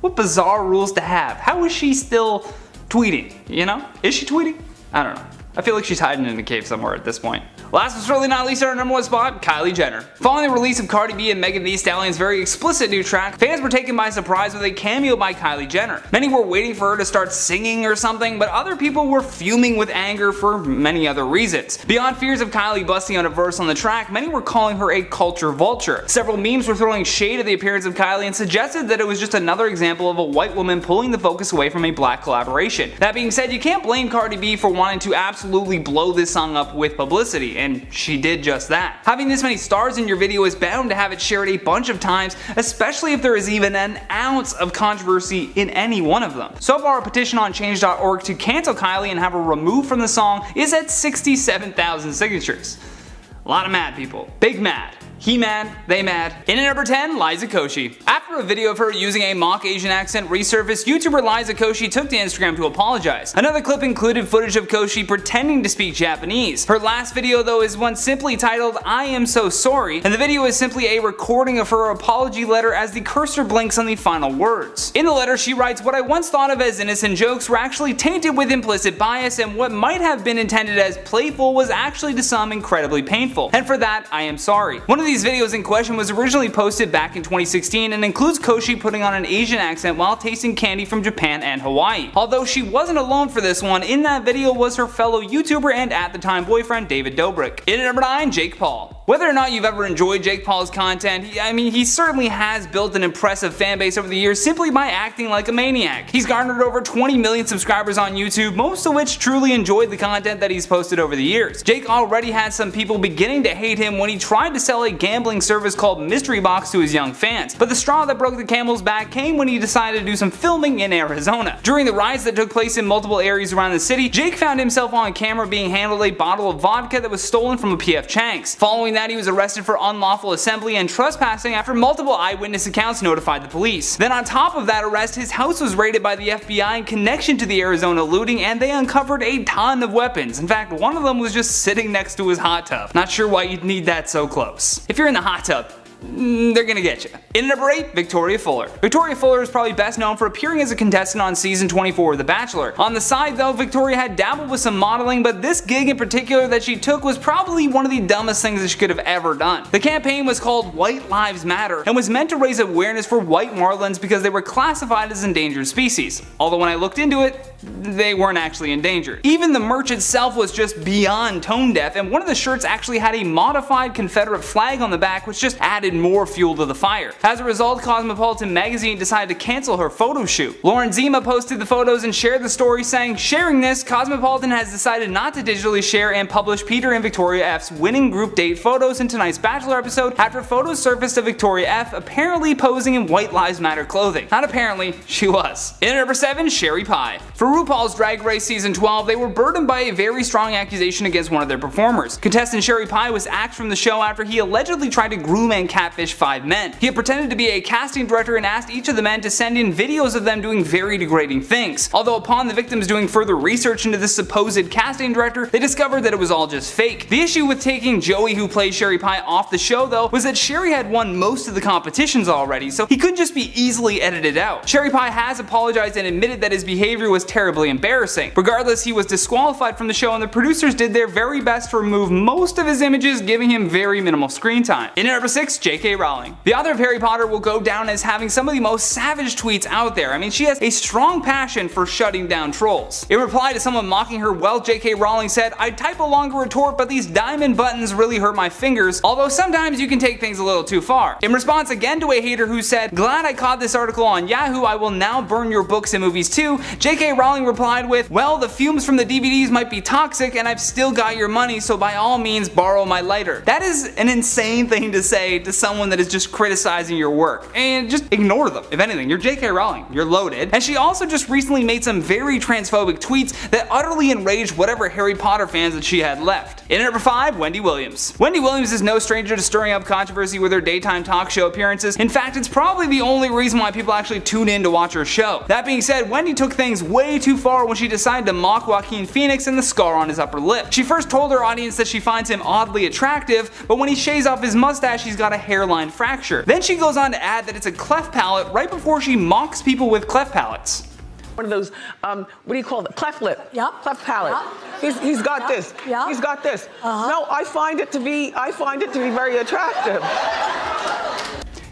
What bizarre rules to have. How is she still tweeting, you know? Is she tweeting? I don't know. I feel like she's hiding in a cave somewhere at this point. Last but certainly not least, our number 1 spot, Kylie Jenner. Following the release of Cardi B and Megan Thee Stallion's very explicit new track, fans were taken by surprise with a cameo by Kylie Jenner. Many were waiting for her to start singing or something, but other people were fuming with anger for many other reasons. Beyond fears of Kylie busting out a verse on the track, many were calling her a culture vulture. Several memes were throwing shade at the appearance of Kylie and suggested that it was just another example of a white woman pulling the focus away from a black collaboration. That being said, you can't blame Cardi B for wanting to absolutely blow this song up with publicity, and she did just that. Having this many stars in your video is bound to have it shared a bunch of times, especially if there is even an ounce of controversy in any one of them. So far, a petition on change.org to cancel Kylie and have her removed from the song is at 67,000 signatures. A lot of mad people. Big mad. He mad, they mad. In at number 10, Liza Koshy. After a video of her using a mock Asian accent resurfaced, YouTuber Liza Koshy took to Instagram to apologize. Another clip included footage of Koshy pretending to speak Japanese. Her last video though is one simply titled, "I Am So Sorry," and the video is simply a recording of her apology letter as the cursor blinks on the final words. In the letter she writes, "What I once thought of as innocent jokes were actually tainted with implicit bias, and what might have been intended as playful was actually to some incredibly painful. And for that, I am sorry." One of these videos in question was originally posted back in 2016 and includes Koshy putting on an Asian accent while tasting candy from Japan and Hawaii. Although she wasn't alone for this one, in that video was her fellow YouTuber and at the time boyfriend David Dobrik. In at number 9, Jake Paul. Whether or not you've ever enjoyed Jake Paul's content, he certainly has built an impressive fan base over the years simply by acting like a maniac. He's garnered over 20 million subscribers on YouTube, most of which truly enjoyed the content that he's posted over the years. Jake already had some people beginning to hate him when he tried to sell a gambling service called Mystery Box to his young fans, but the straw that broke the camel's back came when he decided to do some filming in Arizona. During the riots that took place in multiple areas around the city, Jake found himself on camera being handled a bottle of vodka that was stolen from a P.F. Chang's. Following that, he was arrested for unlawful assembly and trespassing after multiple eyewitness accounts notified the police. Then on top of that arrest, his house was raided by the FBI in connection to the Arizona looting, and they uncovered a ton of weapons. In fact, one of them was just sitting next to his hot tub. Not sure why you'd need that so close. If you're in the hot tub, they're gonna get you. In at number 8, Victoria Fuller. Victoria Fuller is probably best known for appearing as a contestant on season 24 of The Bachelor. On the side though, Victoria had dabbled with some modeling, but this gig in particular that she took was probably one of the dumbest things that she could have ever done. The campaign was called White Lives Matter and was meant to raise awareness for white marlins because they were classified as endangered species. Although when I looked into it, they weren't actually endangered. Even the merch itself was just beyond tone deaf, and one of the shirts actually had a modified Confederate flag on the back, which just added more fuel to the fire. As a result, Cosmopolitan magazine decided to cancel her photo shoot. Lauren Zima posted the photos and shared the story saying, "Sharing this, Cosmopolitan has decided not to digitally share and publish Peter and Victoria F's winning group date photos in tonight's Bachelor episode after photos surfaced of Victoria F apparently posing in White Lives Matter clothing." Not apparently, she was. In at number 7, Sherry Pie. For RuPaul's Drag Race Season 12, they were burdened by a very strong accusation against one of their performers. Contestant Sherry Pie was axed from the show after he allegedly tried to groom and catfish 5 men. He had pretended to be a casting director and asked each of the men to send in videos of them doing very degrading things. Although upon the victims doing further research into this supposed casting director, they discovered that it was all just fake. The issue with taking Joey, who plays Sherry Pie, off the show though was that Sherry had won most of the competitions already, so he couldn't just be easily edited out. Sherry Pie has apologized and admitted that his behavior was terribly embarrassing. Regardless, he was disqualified from the show and the producers did their very best to remove most of his images, giving him very minimal screen time. In at number 6, J.K. Rowling. The author of Harry Potter will go down as having some of the most savage tweets out there. I mean, she has a strong passion for shutting down trolls. In reply to someone mocking her wealth, J.K. Rowling said, "I'd type a longer retort, but these diamond buttons really hurt my fingers, although sometimes you can take things a little too far." In response again to a hater who said, "Glad I caught this article on Yahoo, I will now burn your books and movies too," J.K. Rowling replied with, "Well, the fumes from the DVDs might be toxic and I've still got your money, so by all means borrow my lighter." That is an insane thing to say to someone that is just criticizing your work, and just ignore them. If anything, you're J.K. Rowling, you're loaded. And she also just recently made some very transphobic tweets that utterly enraged whatever Harry Potter fans that she had left. In at number 5, Wendy Williams. Wendy Williams is no stranger to stirring up controversy with her daytime talk show appearances. In fact, it's probably the only reason why people actually tune in to watch her show. That being said, Wendy took things way too far when she decided to mock Joaquin Phoenix and the scar on his upper lip. She first told her audience that she finds him oddly attractive, but when he shaves off his mustache, he's got a hairline fracture. Then she goes on to add that it's a cleft palate right before she mocks people with cleft palates. One of those, what do you call it? Cleft lip. Yep. Cleft palate. Yep. He's got yep. This. Yep. He's got this. Uh-huh. No, I find it to be very attractive.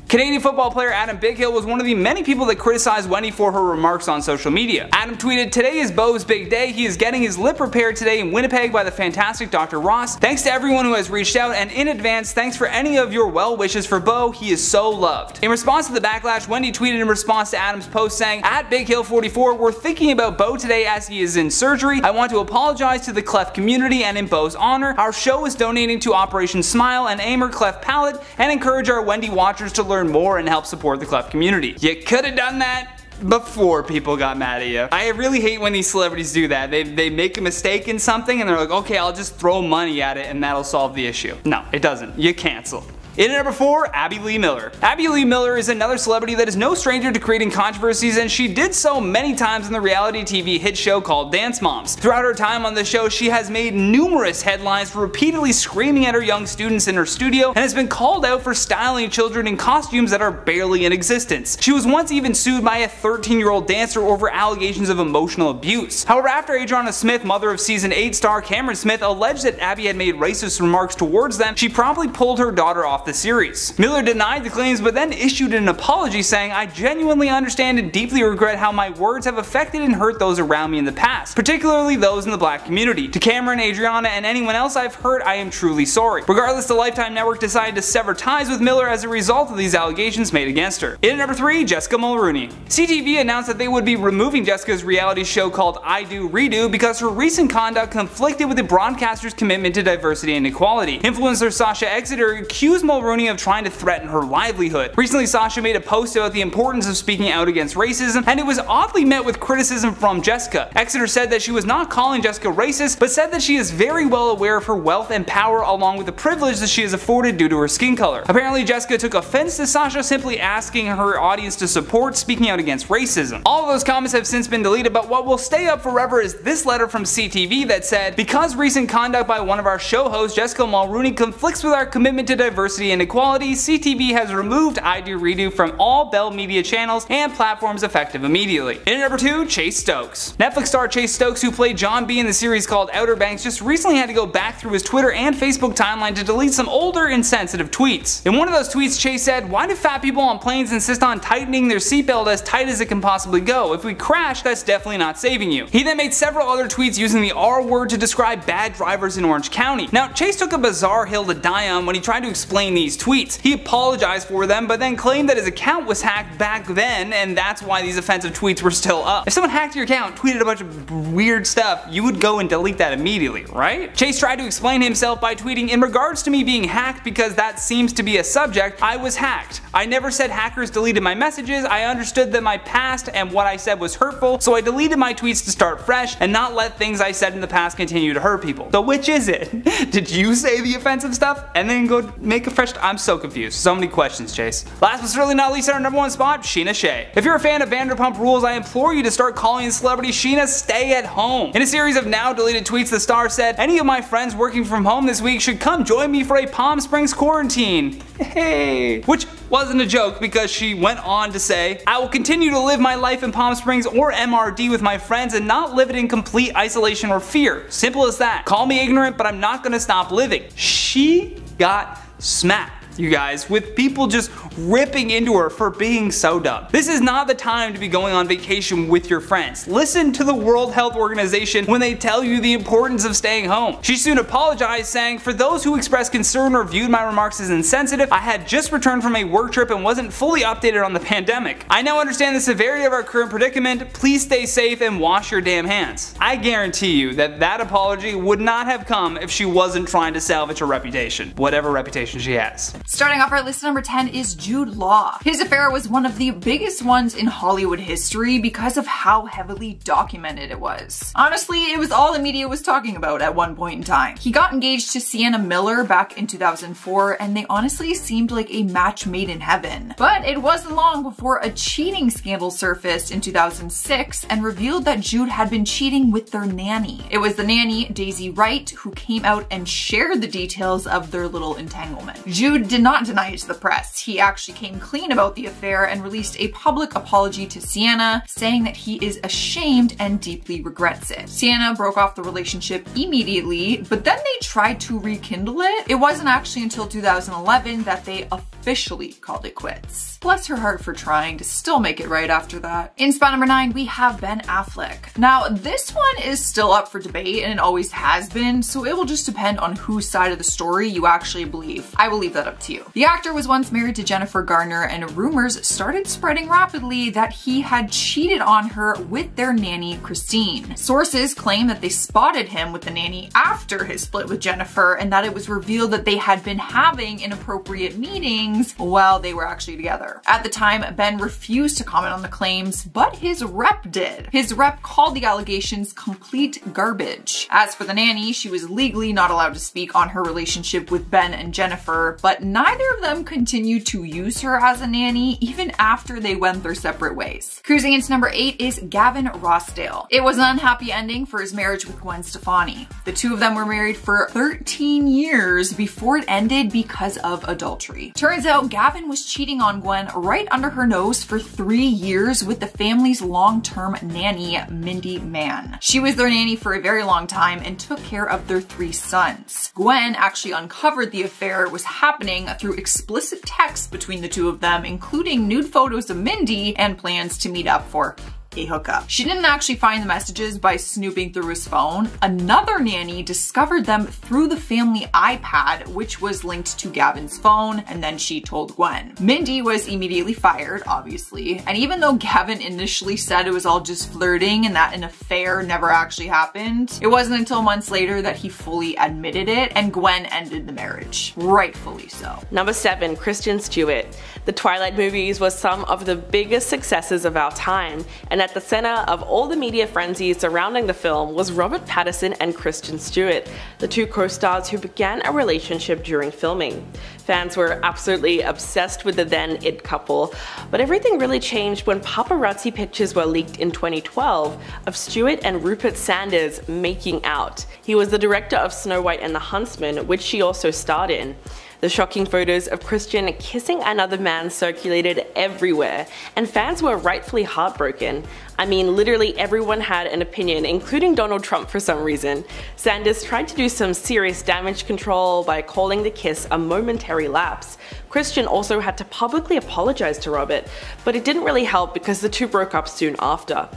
Canadian football player Adam Big Hill was one of the many people that criticized Wendy for her remarks on social media. Adam tweeted, "Today is Bo's big day. He is getting his lip repaired today in Winnipeg by the fantastic Dr. Ross. Thanks to everyone who has reached out, and in advance, thanks for any of your well wishes for Bo. He is so loved." In response to the backlash, Wendy tweeted in response to Adam's post saying, "At Big Hill 44, we're thinking about Bo today as he is in surgery. I want to apologize to the cleft community and in Bo's honor. Our show is donating to Operation Smile and Aimer Cleft Palate and encourage our Wendy watchers to learn more and help support the cleft community." You could have done that before people got mad at you. I really hate when these celebrities do that. They make a mistake in something and they're like, okay, I'll just throw money at it and that'll solve the issue. No, it doesn't. You cancel. In at number 4, Abby Lee Miller. Abby Lee Miller is another celebrity that is no stranger to creating controversies, and she did so many times in the reality TV hit show called Dance Moms. Throughout her time on the show, she has made numerous headlines for repeatedly screaming at her young students in her studio and has been called out for styling children in costumes that are barely in existence. She was once even sued by a 13-year-old dancer over allegations of emotional abuse. However, after Adriana Smith, mother of season 8 star Cameron Smith, alleged that Abby had made racist remarks towards them, she promptly pulled her daughter off the series. Miller denied the claims but then issued an apology saying, "I genuinely understand and deeply regret how my words have affected and hurt those around me in the past, particularly those in the black community. To Cameron, Adriana, and anyone else I've hurt, I am truly sorry." Regardless, the Lifetime Network decided to sever ties with Miller as a result of these allegations made against her. In at number 3, Jessica Mulrooney. CTV announced that they would be removing Jessica's reality show called I Do Redo because her recent conduct conflicted with the broadcaster's commitment to diversity and equality. Influencer Sasha Exeter accused Mulrooney of trying to threaten her livelihood. Recently, Sasha made a post about the importance of speaking out against racism, and it was oddly met with criticism from Jessica. Exeter said that she was not calling Jessica racist, but said that she is very well aware of her wealth and power along with the privilege that she is afforded due to her skin color. Apparently, Jessica took offense to Sasha simply asking her audience to support speaking out against racism. All of those comments have since been deleted, but what will stay up forever is this letter from CTV that said, "Because recent conduct by one of our show hosts, Jessica Mulrooney, conflicts with our commitment to diversity and equality, CTV has removed I Do Redo from all Bell Media channels and platforms effective immediately." In at number 2, Chase Stokes. Netflix star Chase Stokes, who played John B in the series called Outer Banks, just recently had to go back through his Twitter and Facebook timeline to delete some older insensitive tweets. In one of those tweets, Chase said, "Why do fat people on planes insist on tightening their seatbelt as tight as it can possibly go? If we crash, that's definitely not saving you." He then made several other tweets using the R word to describe bad drivers in Orange County. Now, Chase took a bizarre hill to die on when he tried to explain these tweets. He apologized for them, but then claimed that his account was hacked back then, and that's why these offensive tweets were still up. If someone hacked your account, tweeted a bunch of weird stuff, you would go and delete that immediately, right? Chase tried to explain himself by tweeting, "In regards to me being hacked, because that seems to be a subject, I was hacked. I never said hackers deleted my messages. I understood that my past and what I said was hurtful, so I deleted my tweets to start fresh and not let things I said in the past continue to hurt people." So which is it? Did you say the offensive stuff and then go make a fresh? I'm so confused. So many questions, Chase. Last but certainly not least, at our number 1 spot, Sheena Shea. If you're a fan of Vanderpump Rules, I implore you to start calling celebrity Sheena stay at home. In a series of now deleted tweets, the star said, "Any of my friends working from home this week should come join me for a Palm Springs quarantine." Hey. Which wasn't a joke, because she went on to say, "I will continue to live my life in Palm Springs or MRD with my friends and not live it in complete isolation or fear. Simple as that. Call me ignorant, but I'm not gonna stop living." She got smacked, you guys, with people just ripping into her for being so dumb. This is not the time to be going on vacation with your friends. Listen to the World Health Organization when they tell you the importance of staying home. She soon apologized, saying, "For those who expressed concern or viewed my remarks as insensitive, I had just returned from a work trip and wasn't fully updated on the pandemic. I now understand the severity of our current predicament. Please stay safe and wash your damn hands." I guarantee you that that apology would not have come if she wasn't trying to salvage her reputation, whatever reputation she has. Starting off our list at number 10 is Jude Law. His affair was one of the biggest ones in Hollywood history because of how heavily documented it was. Honestly, it was all the media was talking about at one point in time. He got engaged to Sienna Miller back in 2004, and they honestly seemed like a match made in heaven. But it wasn't long before a cheating scandal surfaced in 2006 and revealed that Jude had been cheating with their nanny. It was the nanny, Daisy Wright, who came out and shared the details of their little entanglement. Jude did not deny it to the press. He actually came clean about the affair and released a public apology to Sienna, saying that he is ashamed and deeply regrets it. Sienna broke off the relationship immediately, but then they tried to rekindle it. It wasn't actually until 2011 that they officially called it quits. Bless her heart for trying to still make it right after that. In spot number 9, we have Ben Affleck. Now, this one is still up for debate, and it always has been, so it will just depend on whose side of the story you actually believe. I will leave that up to you. The actor was once married to Jennifer Garner, and rumors started spreading rapidly that he had cheated on her with their nanny, Christine. Sources claim that they spotted him with the nanny after his split with Jennifer, and that it was revealed that they had been having inappropriate meetings while they were actually together. At the time, Ben refused to comment on the claims, but his rep did. His rep called the allegations complete garbage. As for the nanny, she was legally not allowed to speak on her relationship with Ben and Jennifer, but neither of them continued to use her as a nanny even after they went their separate ways. Cruising into number 8 is Gavin Rossdale. It was an unhappy ending for his marriage with Gwen Stefani. The two of them were married for 13 years before it ended because of adultery. Turns out Gavin was cheating on Gwen right under her nose for 3 years with the family's long-term nanny, Mindy Mann. She was their nanny for a very long time and took care of their 3 sons. Gwen actually uncovered the affair was happening through explicit texts between the two of them, including nude photos of Mindy and plans to meet up for a hookup. She didn't actually find the messages by snooping through his phone. Another nanny discovered them through the family iPad, which was linked to Gavin's phone, and then she told Gwen. Mindy was immediately fired, obviously, and even though Gavin initially said it was all just flirting and that an affair never actually happened, it wasn't until months later that he fully admitted it, and Gwen ended the marriage. Rightfully so. Number 7, Kristen Stewart. The Twilight movies were some of the biggest successes of our time, and at the center of all the media frenzies surrounding the film was Robert Pattinson and Kristen Stewart, the two co-stars who began a relationship during filming. Fans were absolutely obsessed with the then it couple, but everything really changed when paparazzi pictures were leaked in 2012 of Stewart and Rupert Sanders making out. He was the director of Snow White and the Huntsman, which she also starred in. The shocking photos of Kristen kissing another man circulated everywhere, and fans were rightfully heartbroken. I mean, literally everyone had an opinion, including Donald Trump for some reason. Sanders tried to do some serious damage control by calling the kiss a momentary lapse. Kristen also had to publicly apologize to Robert, but it didn't really help because the two broke up soon after.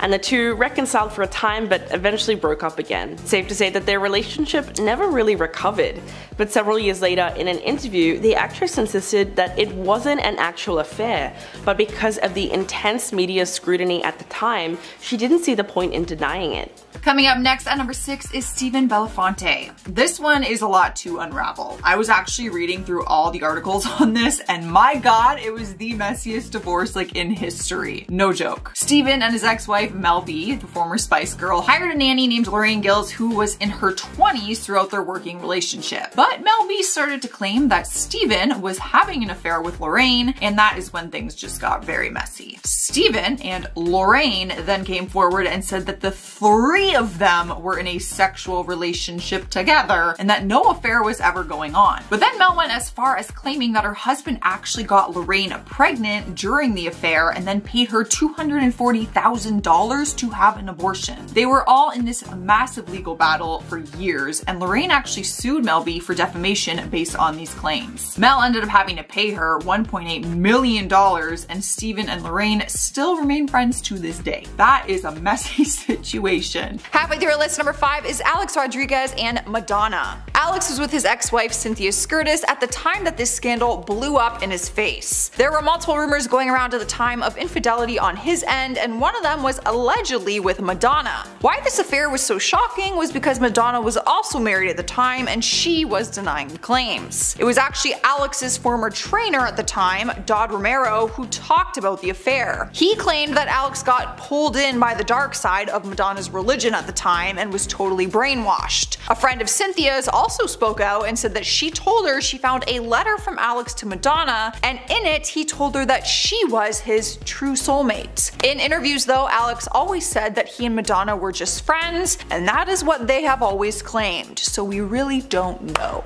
And the two reconciled for a time but eventually broke up again. Safe to say that their relationship never really recovered, but several years later in an interview, the actress insisted that it wasn't an actual affair, but because of the intense media scrutiny at the time, she didn't see the point in denying it. Coming up next at number 6 is Stephen Belafonte. This one is a lot to unravel. I was actually reading through all the articles on this, and my god, it was the messiest divorce like in history. No joke. Stephen and his ex-wife Mel B, the former Spice Girl, hired a nanny named Lorraine Gills who was in her 20s throughout their working relationship. But Mel B started to claim that Stephen was having an affair with Lorraine, and that is when things just got very messy. Stephen and Lorraine then came forward and said that the three of them were in a sexual relationship together and that no affair was ever going on. But then Mel went as far as claiming that her husband actually got Lorraine pregnant during the affair and then paid her $240,000 to have an abortion. They were all in this massive legal battle for years, and Lorraine actually sued Mel B for defamation based on these claims. Mel ended up having to pay her $1.8 million, and Stephen and Lorraine still remain friends to this day. That is a messy situation. Halfway through our list, number 5 is Alex Rodriguez and Madonna. Alex was with his ex-wife Cynthia Scirdis at the time that this scandal blew up in his face. There were multiple rumors going around at the time of infidelity on his end, and one of them was allegedly with Madonna. Why this affair was so shocking was because Madonna was also married at the time, and she was denying the claims. It was actually Alex's former trainer at the time, Dodd Romero, who talked about the affair. He claimed that Alex got pulled in by the dark side of Madonna's religion at the time and was totally brainwashed. A friend of Cynthia's also spoke out and said that she told her she found a letter from Alex to Madonna, and in it he told her that she was his true soulmate. In interviews though, Alex always said that he and Madonna were just friends, and that is what they have always claimed, so we really don't know.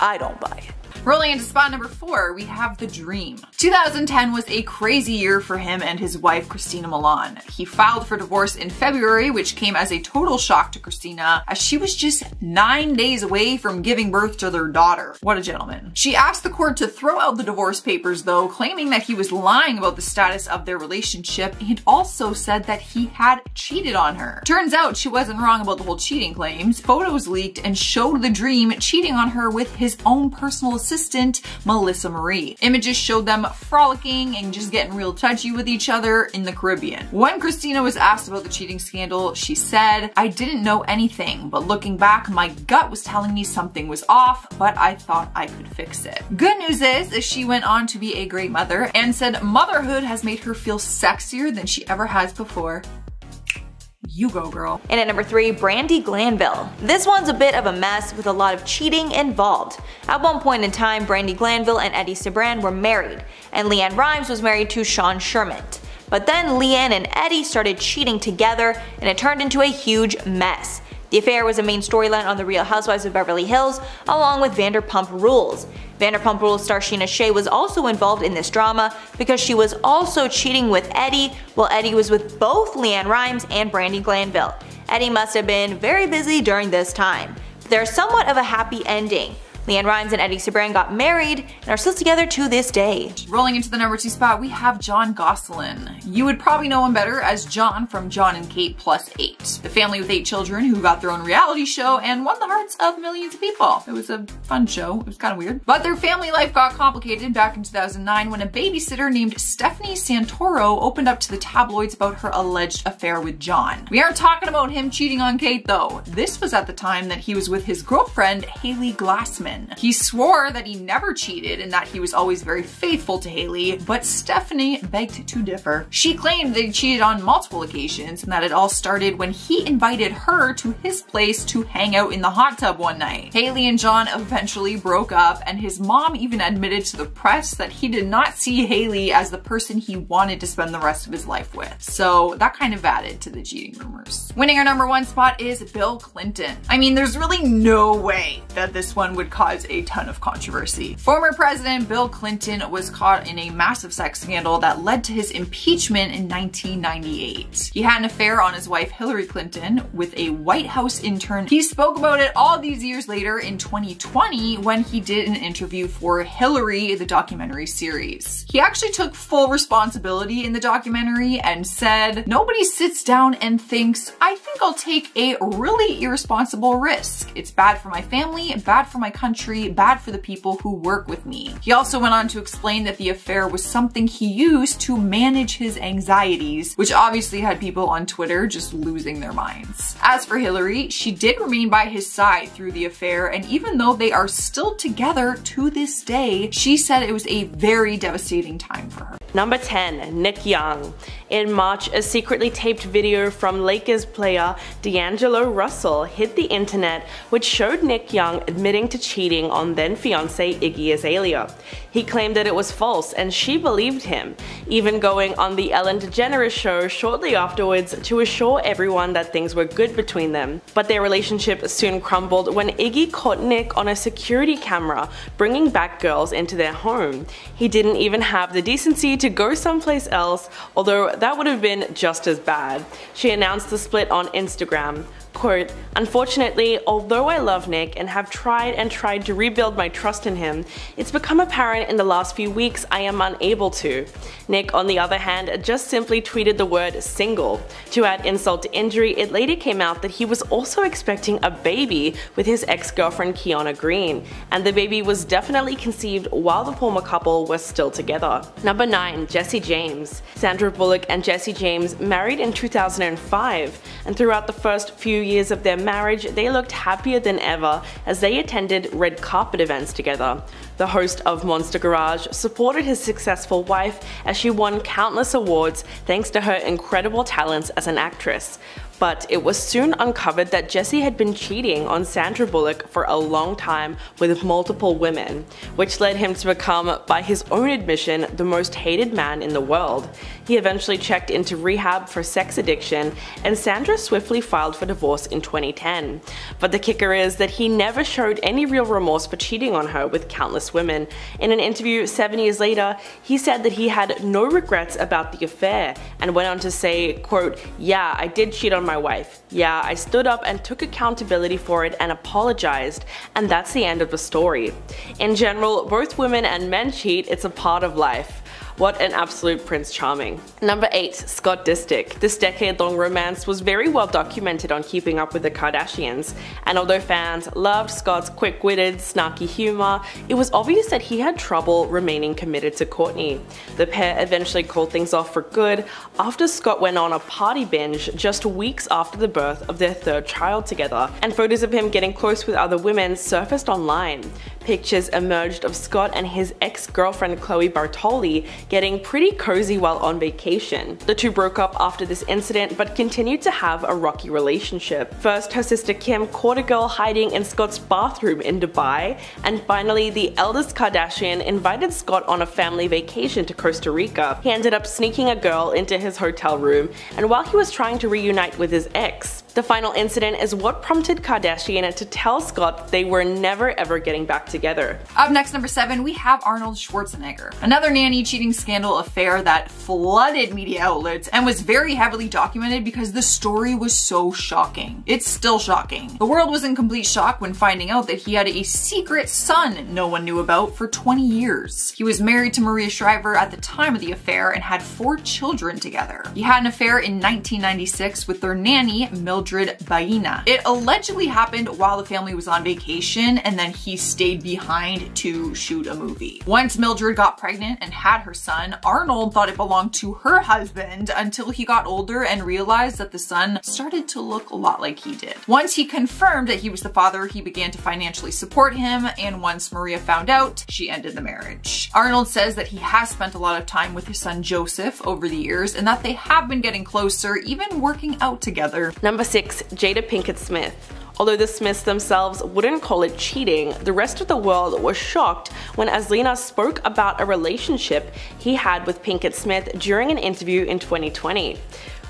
I don't buy it. Rolling into spot number 4, we have The Dream. 2010 was a crazy year for him and his wife, Christina Milian. He filed for divorce in February, which came as a total shock to Christina, as she was just 9 days away from giving birth to their daughter. What a gentleman. She asked the court to throw out the divorce papers though, claiming that he was lying about the status of their relationship and also said that he had cheated on her. Turns out she wasn't wrong about the whole cheating claims. Photos leaked and showed The Dream cheating on her with his own personal assistant, Melissa Marie. Images showed them frolicking and just getting real touchy with each other in the Caribbean. When Christina was asked about the cheating scandal, she said, "I didn't know anything, but looking back, my gut was telling me something was off, but I thought I could fix it." Good news is she went on to be a great mother and said motherhood has made her feel sexier than she ever has before. You go, girl. And at number 3, Brandi Glanville. This one's a bit of a mess with a lot of cheating involved. At one point in time, Brandi Glanville and Eddie Sebran were married, and LeAnn Rimes was married to Sean Shermant. But then LeAnn and Eddie started cheating together, and it turned into a huge mess. The affair was a main storyline on The Real Housewives of Beverly Hills, along with Vanderpump Rules. Vanderpump Rules star Sheena Shea was also involved in this drama because she was also cheating with Eddie, while Eddie was with both LeAnn Rimes and Brandi Glanville. Eddie must have been very busy during this time. But there's somewhat of a happy ending. LeAnn Rimes and Eddie Sebran got married and are still together to this day. Rolling into the number 2 spot, we have John Gosselin. You would probably know him better as John from John and Kate Plus 8, the family with 8 children who got their own reality show and won the hearts of millions of people. It was a fun show. It was kind of weird. But their family life got complicated back in 2009 when a babysitter named Stephanie Santoro opened up to the tabloids about her alleged affair with John. We aren't talking about him cheating on Kate though. This was at the time that he was with his girlfriend, Haley Glassman. He swore that he never cheated and that he was always very faithful to Haley, but Stephanie begged to differ. She claimed that he cheated on multiple occasions and that it all started when he invited her to his place to hang out in the hot tub one night. Haley and John eventually broke up, and his mom even admitted to the press that he did not see Haley as the person he wanted to spend the rest of his life with. So that kind of added to the cheating rumors. Winning our number 1 spot is Bill Clinton. I mean, there's really no way that this one would cause a ton of controversy. Former President Bill Clinton was caught in a massive sex scandal that led to his impeachment in 1998. He had an affair on his wife Hillary Clinton with a White House intern. He spoke about it all these years later in 2020 when he did an interview for Hillary, the documentary series. He actually took full responsibility in the documentary and said, "Nobody sits down and thinks, I think I'll take a really irresponsible risk. It's bad for my family, bad for my country, bad for the people who work with me." He also went on to explain that the affair was something he used to manage his anxieties, which obviously had people on Twitter just losing their minds. As for Hillary, she did remain by his side through the affair, and even though they are still together to this day, she said it was a very devastating time for her. Number 10, Nick Young. In March, a secretly taped video from Lakers player D'Angelo Russell hit the internet, which showed Nick Young admitting to cheating on then-fiancé Iggy Azalea. He claimed that it was false, and she believed him, even going on the Ellen DeGeneres show shortly afterwards to assure everyone that things were good between them. But their relationship soon crumbled when Iggy caught Nick on a security camera, bringing back girls into their home. He didn't even have the decency to go someplace else, although that would have been just as bad. She announced the split on Instagram. Quote, "Unfortunately, although I love Nick and have tried and tried to rebuild my trust in him, it's become apparent in the last few weeks I am unable to." Nick, on the other hand, just simply tweeted the word "single." To add insult to injury, it later came out that he was also expecting a baby with his ex-girlfriend Kiana Green, and the baby was definitely conceived while the former couple were still together. Number 9, Jesse James. Sandra Bullock and Jesse James married in 2005, and throughout the first few years of their marriage, they looked happier than ever as they attended red carpet events together. The host of Monster Garage supported his successful wife as she won countless awards thanks to her incredible talents as an actress. But it was soon uncovered that Jesse had been cheating on Sandra Bullock for a long time with multiple women, which led him to become, by his own admission, the most hated man in the world. He eventually checked into rehab for sex addiction, and Sandra swiftly filed for divorce in 2010. But the kicker is that he never showed any real remorse for cheating on her with countless women. In an interview 7 years later, he said that he had no regrets about the affair, and went on to say, quote, "Yeah, I did cheat on my wife. Yeah, I stood up and took accountability for it and apologized, and that's the end of the story." In general, both women and men cheat, it's a part of life. What an absolute Prince Charming. Number 8, Scott Disick. This decade-long romance was very well documented on Keeping Up with the Kardashians, and although fans loved Scott's quick-witted, snarky humor, it was obvious that he had trouble remaining committed to Kourtney. The pair eventually called things off for good after Scott went on a party binge just weeks after the birth of their third child together, and photos of him getting close with other women surfaced online. Pictures emerged of Scott and his ex-girlfriend Chloe Bartoli getting pretty cozy while on vacation. The two broke up after this incident but continued to have a rocky relationship. First, her sister Kim caught a girl hiding in Scott's bathroom in Dubai, and finally the eldest Kardashian invited Scott on a family vacation to Costa Rica. He ended up sneaking a girl into his hotel room, and while he was trying to reunite with his ex. The final incident is what prompted Kardashian to tell Scott they were never ever getting back together. Up next, number 7, we have Arnold Schwarzenegger. Another nanny cheating scandal affair that flooded media outlets and was very heavily documented because the story was so shocking. It's still shocking. The world was in complete shock when finding out that he had a secret son no one knew about for 20 years. He was married to Maria Shriver at the time of the affair and had 4 children together. He had an affair in 1996 with their nanny, Mildred Baena. It allegedly happened while the family was on vacation, and then he stayed behind to shoot a movie. Once Mildred got pregnant and had her son, Arnold thought it belonged to her husband until he got older and realized that the son started to look a lot like he did. Once he confirmed that he was the father, he began to financially support him, and once Maria found out, she ended the marriage. Arnold says that he has spent a lot of time with his son Joseph over the years and that they have been getting closer, even working out together. Number 6, Jada Pinkett Smith. Although the Smiths themselves wouldn't call it cheating, the rest of the world was shocked when Asleena spoke about a relationship he had with Pinkett Smith during an interview in 2020.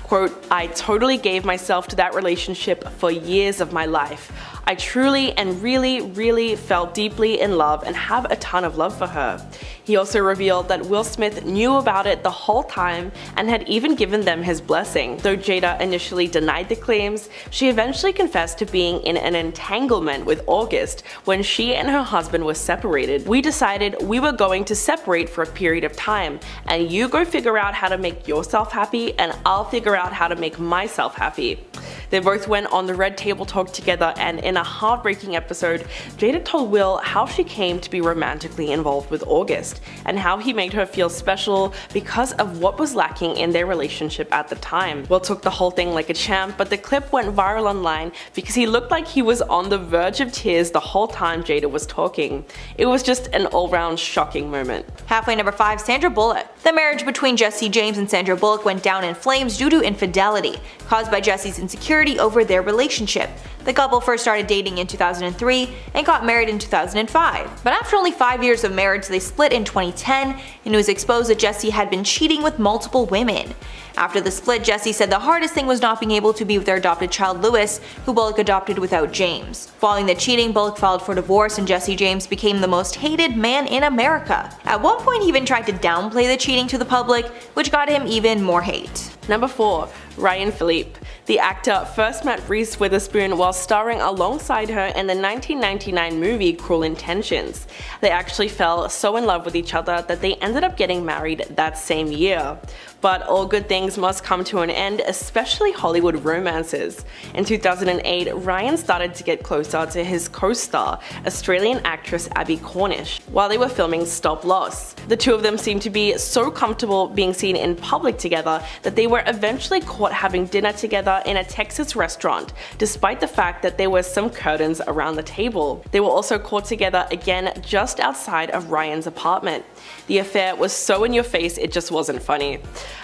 Quote, "I totally gave myself to that relationship for years of my life. I truly and really fell deeply in love and have a ton of love for her." He also revealed that Will Smith knew about it the whole time and had even given them his blessing. Though Jada initially denied the claims, she eventually confessed to being in an entanglement with August when she and her husband were separated. "We decided we were going to separate for a period of time, and you go figure out how to make yourself happy and I'll figure out how to make myself happy." They both went on the Red Table Talk together, and in a heartbreaking episode, Jada told Will how she came to be romantically involved with August and how he made her feel special because of what was lacking in their relationship at the time. Will took the whole thing like a champ, but the clip went viral online because he looked like he was on the verge of tears the whole time Jada was talking. It was just an all-round shocking moment. Halfway, number 5, Sandra Bullock. The marriage between Jesse James and Sandra Bullock went down in flames due to infidelity caused by Jesse's insecurity over their relationship. The couple first started dating in 2003 and got married in 2005. But after only 5 years of marriage, they split in 2010, and it was exposed that Jesse had been cheating with multiple women. After the split, Jesse said the hardest thing was not being able to be with their adopted child Lewis, who Bullock adopted without James. Following the cheating, Bullock filed for divorce, and Jesse James became the most hated man in America. At one point, he even tried to downplay the cheating to the public, which got him even more hate. Number 4, Ryan Phillippe. The actor first met Reese Witherspoon while starring alongside her in the 1999 movie Cruel Intentions. They actually fell so in love with each other that they ended up getting married that same year. But all good things must come to an end, especially Hollywood romances. In 2008, Ryan started to get closer to his co-star, Australian actress Abby Cornish, while they were filming Stop Loss. The two of them seemed to be so comfortable being seen in public together that they were eventually caught having dinner together in a Texas restaurant, despite the fact that there were some curtains around the table. They were also caught together again just outside of Ryan's apartment. The affair was so in your face it just wasn't funny.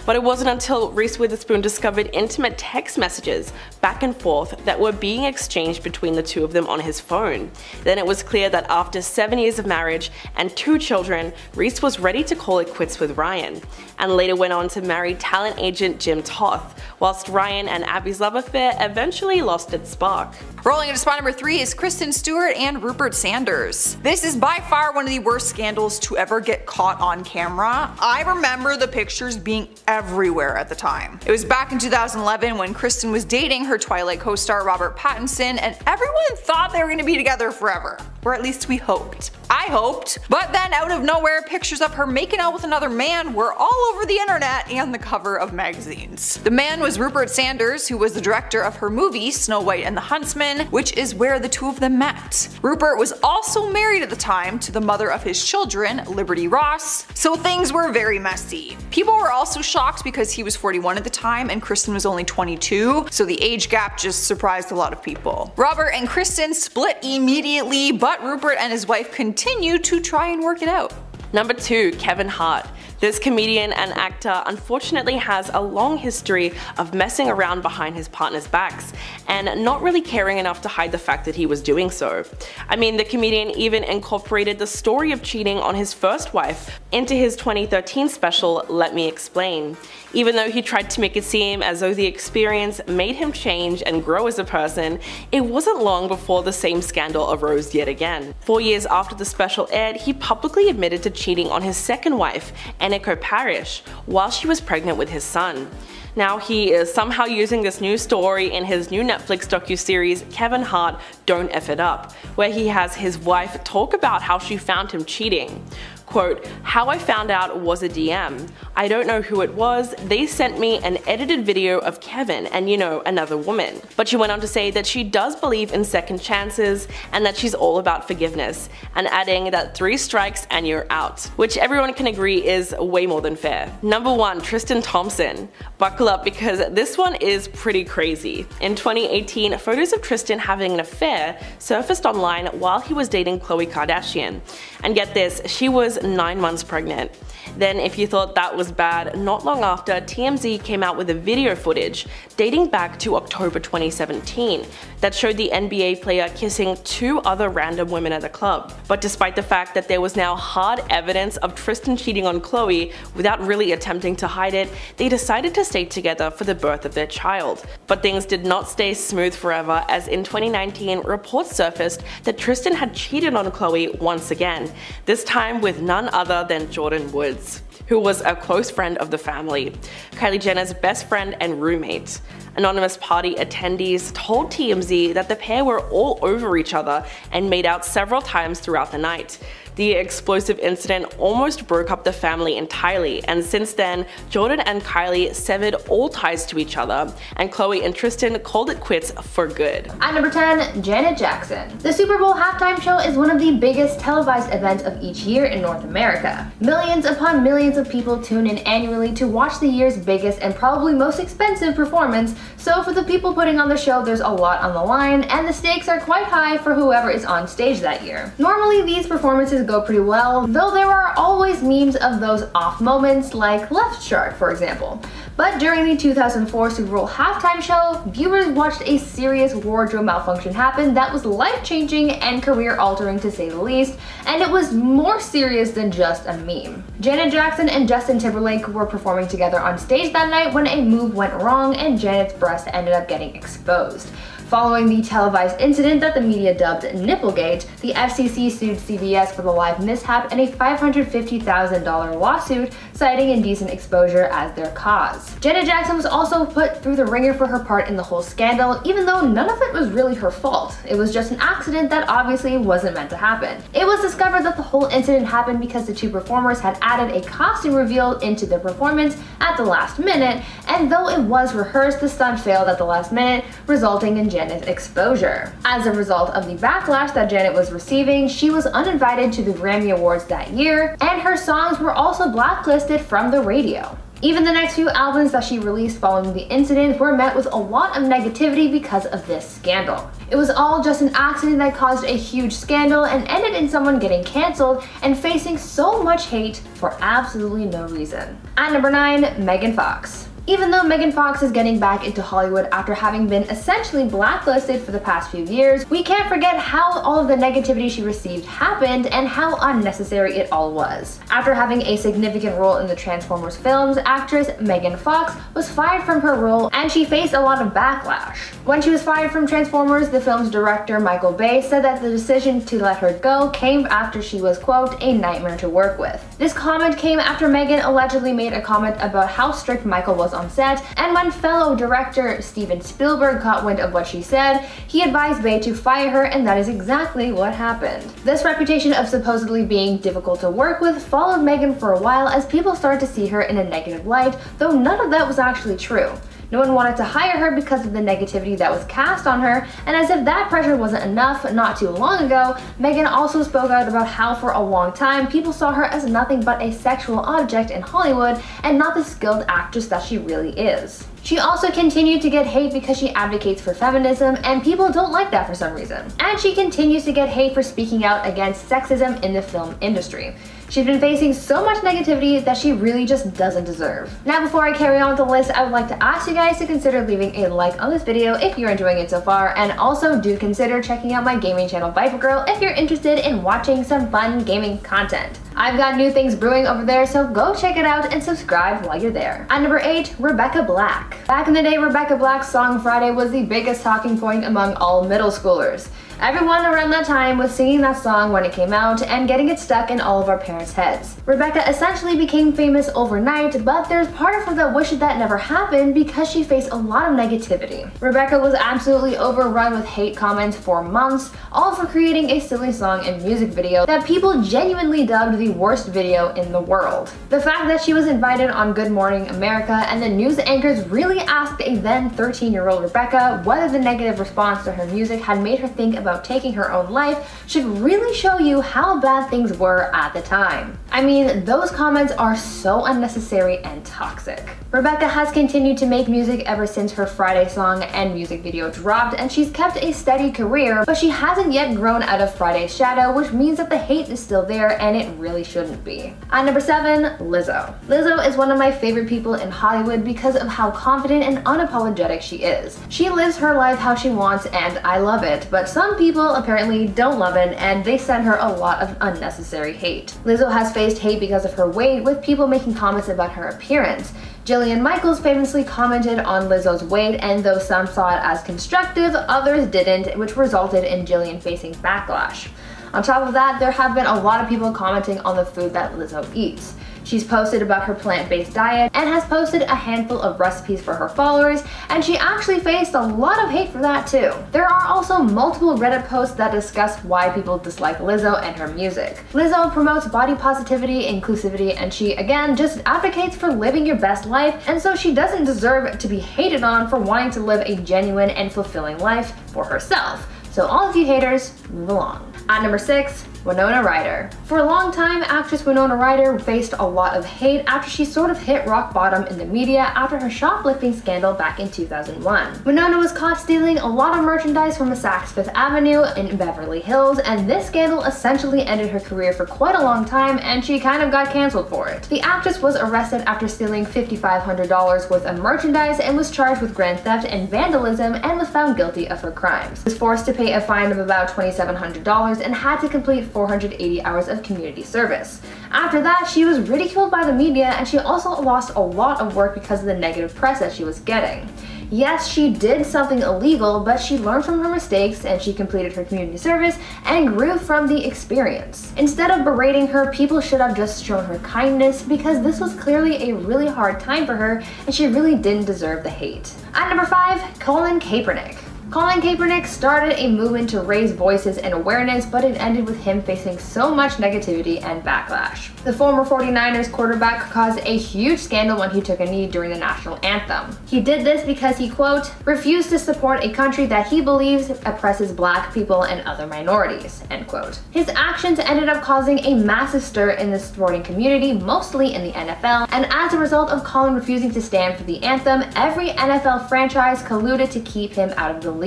But it wasn't until Reese Witherspoon discovered intimate text messages back and forth that were being exchanged between the two of them on his phone. Then it was clear that after 7 years of marriage and 2 children, Reese was ready to call it quits with Ryan, and later went on to marry talent agent Jim Toth, whilst Ryan and Abby's love affair eventually lost its spark. Rolling into spot number 3 is Kristen Stewart and Rupert Sanders. This is by far one of the worst scandals to ever get caught on camera. I remember the pictures being everywhere at the time. It was back in 2011 when Kristen was dating her Twilight co-star Robert Pattinson, and everyone thought they were going to be together forever. Or at least we hoped. I hoped. But then out of nowhere, pictures of her making out with another man were all over the internet and the cover of magazines. The man was Rupert Sanders, who was the director of her movie Snow White and the Huntsman, which is where the two of them met. Rupert was also married at the time to the mother of his children, Liberty Ross, so things were very messy. People were also shocked because he was 41 at the time and Kristen was only 22, so the age gap just surprised a lot of people. Robert and Kristen split immediately, but Rupert and his wife continued to try and work it out. Number 2, Kevin Hart. This comedian and actor unfortunately has a long history of messing around behind his partner's backs and not really caring enough to hide the fact that he was doing so. I mean, the comedian even incorporated the story of cheating on his first wife into his 2013 special, Let Me Explain, even though he tried to make it seem as though the experience made him change and grow as a person. It wasn't long before the same scandal arose yet again. 4 years after the special aired, he publicly admitted to cheating on his second wife, Eneko Parrish, while she was pregnant with his son. Now he is somehow using this new story in his new Netflix docuseries Kevin Hart, Don't F It Up, where he has his wife talk about how she found him cheating. Quote, "How I found out was a DM. I don't know who it was. They sent me an edited video of Kevin and, you know, another woman." But she went on to say that she does believe in second chances and that she's all about forgiveness, and adding that 3 strikes and you're out, which everyone can agree is way more than fair. Number 1, Tristan Thompson. Buckle up because this one is pretty crazy. In 2018, photos of Tristan having an affair surfaced online while he was dating Khloe Kardashian. And get this, she was 9 months pregnant. Then if you thought that was bad, not long after, TMZ came out with a video footage dating back to October 2017 that showed the NBA player kissing 2 other random women at the club. But despite the fact that there was now hard evidence of Tristan cheating on Khloe without really attempting to hide it, they decided to stay together for the birth of their child. But things did not stay smooth forever, as in 2019 reports surfaced that Tristan had cheated on Khloe once again, this time with none other than Jordan Woods, who was a close friend of the family, Kylie Jenner's best friend and roommate. Anonymous party attendees told TMZ that the pair were all over each other and made out several times throughout the night. The explosive incident almost broke up the family entirely, and since then, Jordan and Kylie severed all ties to each other, and Khloe and Tristan called it quits for good. At number 10, Janet Jackson. The Super Bowl halftime show is one of the biggest televised events of each year in North America. Millions upon millions of people tune in annually to watch the year's biggest and probably most expensive performance, so for the people putting on the show, there's a lot on the line, and the stakes are quite high for whoever is on stage that year. Normally these performances go pretty well, though there are always memes of those off moments, like Left Shark, for example. But during the 2004 Super Bowl halftime show, viewers watched a serious wardrobe malfunction happen that was life-changing and career-altering to say the least, and it was more serious than just a meme. Janet Jackson and Justin Timberlake were performing together on stage that night when a move went wrong and Janet's breast ended up getting exposed. Following the televised incident that the media dubbed Nipplegate, the FCC sued CBS for the live mishap in a $550,000 lawsuit, citing indecent exposure as their cause. Janet Jackson was also put through the ringer for her part in the whole scandal, even though none of it was really her fault. It was just an accident that obviously wasn't meant to happen. It was discovered that the whole incident happened because the 2 performers had added a costume reveal into their performance at the last minute, and though it was rehearsed, the stunt failed at the last minute, resulting in Janet's exposure. As a result of the backlash that Janet was receiving, she was uninvited to the Grammy Awards that year, and her songs were also blacklisted from the radio. Even the next few albums that she released following the incident were met with a lot of negativity because of this scandal. It was all just an accident that caused a huge scandal and ended in someone getting cancelled and facing so much hate for absolutely no reason. At number 9, Megan Fox. Even though Megan Fox is getting back into Hollywood after having been essentially blacklisted for the past few years, we can't forget how all of the negativity she received happened and how unnecessary it all was. After having a significant role in the Transformers films, actress Megan Fox was fired from her role and she faced a lot of backlash. When she was fired from Transformers, the film's director Michael Bay said that the decision to let her go came after she was, quote, "a nightmare to work with." This comment came after Megan allegedly made a comment about how strict Michael was on set, and when fellow director Steven Spielberg caught wind of what she said, he advised Bay to fire her, and that is exactly what happened. This reputation of supposedly being difficult to work with followed Megan for a while as people started to see her in a negative light, though none of that was actually true. No one wanted to hire her because of the negativity that was cast on her, and as if that pressure wasn't enough, not too long ago, Megan also spoke out about how for a long time people saw her as nothing but a sexual object in Hollywood and not the skilled actress that she really is. She also continued to get hate because she advocates for feminism, and people don't like that for some reason. And she continues to get hate for speaking out against sexism in the film industry. She's been facing so much negativity that she really just doesn't deserve. Now, before I carry on with the list, I would like to ask you guys to consider leaving a like on this video if you're enjoying it so far, and also do consider checking out my gaming channel, Viper Girl, if you're interested in watching some fun gaming content. I've got new things brewing over there, so go check it out and subscribe while you're there. At number 8, Rebecca Black. Back in the day, Rebecca Black's song Friday was the biggest talking point among all middle schoolers. Everyone around that time was singing that song when it came out and getting it stuck in all of our parents' heads. Rebecca essentially became famous overnight, but there's part of her that wishes that never happened because she faced a lot of negativity. Rebecca was absolutely overrun with hate comments for months, all for creating a silly song and music video that people genuinely dubbed the worst video in the world. The fact that she was invited on Good Morning America and the news anchors really asked a then 13-year-old Rebecca whether the negative response to her music had made her think about taking her own life should really show you how bad things were at the time. I mean, those comments are so unnecessary and toxic. Rebecca has continued to make music ever since her Friday song and music video dropped, and she's kept a steady career, but she hasn't yet grown out of Friday's shadow, which means that the hate is still there and it really shouldn't be. At number 7, Lizzo. Lizzo is one of my favorite people in Hollywood because of how confident and unapologetic she is. She lives her life how she wants and I love it, but some people apparently don't love it and they send her a lot of unnecessary hate. Lizzo has faced hate because of her weight, with people making comments about her appearance. Jillian Michaels famously commented on Lizzo's weight, and though some saw it as constructive, others didn't, which resulted in Jillian facing backlash. On top of that, there have been a lot of people commenting on the food that Lizzo eats. She's posted about her plant-based diet and has posted a handful of recipes for her followers, and she actually faced a lot of hate for that too. There are also multiple Reddit posts that discuss why people dislike Lizzo and her music. Lizzo promotes body positivity, inclusivity, and she again just advocates for living your best life, and so she doesn't deserve to be hated on for wanting to live a genuine and fulfilling life for herself. So all of you haters, move along. At number 6, Winona Ryder. For a long time, actress Winona Ryder faced a lot of hate after she sort of hit rock bottom in the media after her shoplifting scandal back in 2001. Winona was caught stealing a lot of merchandise from a Saks Fifth Avenue in Beverly Hills, and this scandal essentially ended her career for quite a long time, and she kind of got canceled for it. The actress was arrested after stealing $5,500 worth of merchandise and was charged with grand theft and vandalism and was found guilty of her crimes. She was forced to pay a fine of about $2,700 and had to complete 480 hours of community service. After that, she was ridiculed by the media, and she also lost a lot of work because of the negative press that she was getting. Yes, she did something illegal, but she learned from her mistakes and she completed her community service and grew from the experience. Instead of berating her, people should have just shown her kindness, because this was clearly a really hard time for her and she really didn't deserve the hate. At number 5, Colin Kaepernick. Colin Kaepernick started a movement to raise voices and awareness, but it ended with him facing so much negativity and backlash. The former 49ers quarterback caused a huge scandal when he took a knee during the national anthem. He did this because he, quote, refused to support a country that he believes oppresses black people and other minorities, end quote. His actions ended up causing a massive stir in the sporting community, mostly in the NFL, and as a result of Colin refusing to stand for the anthem, every NFL franchise colluded to keep him out of the league.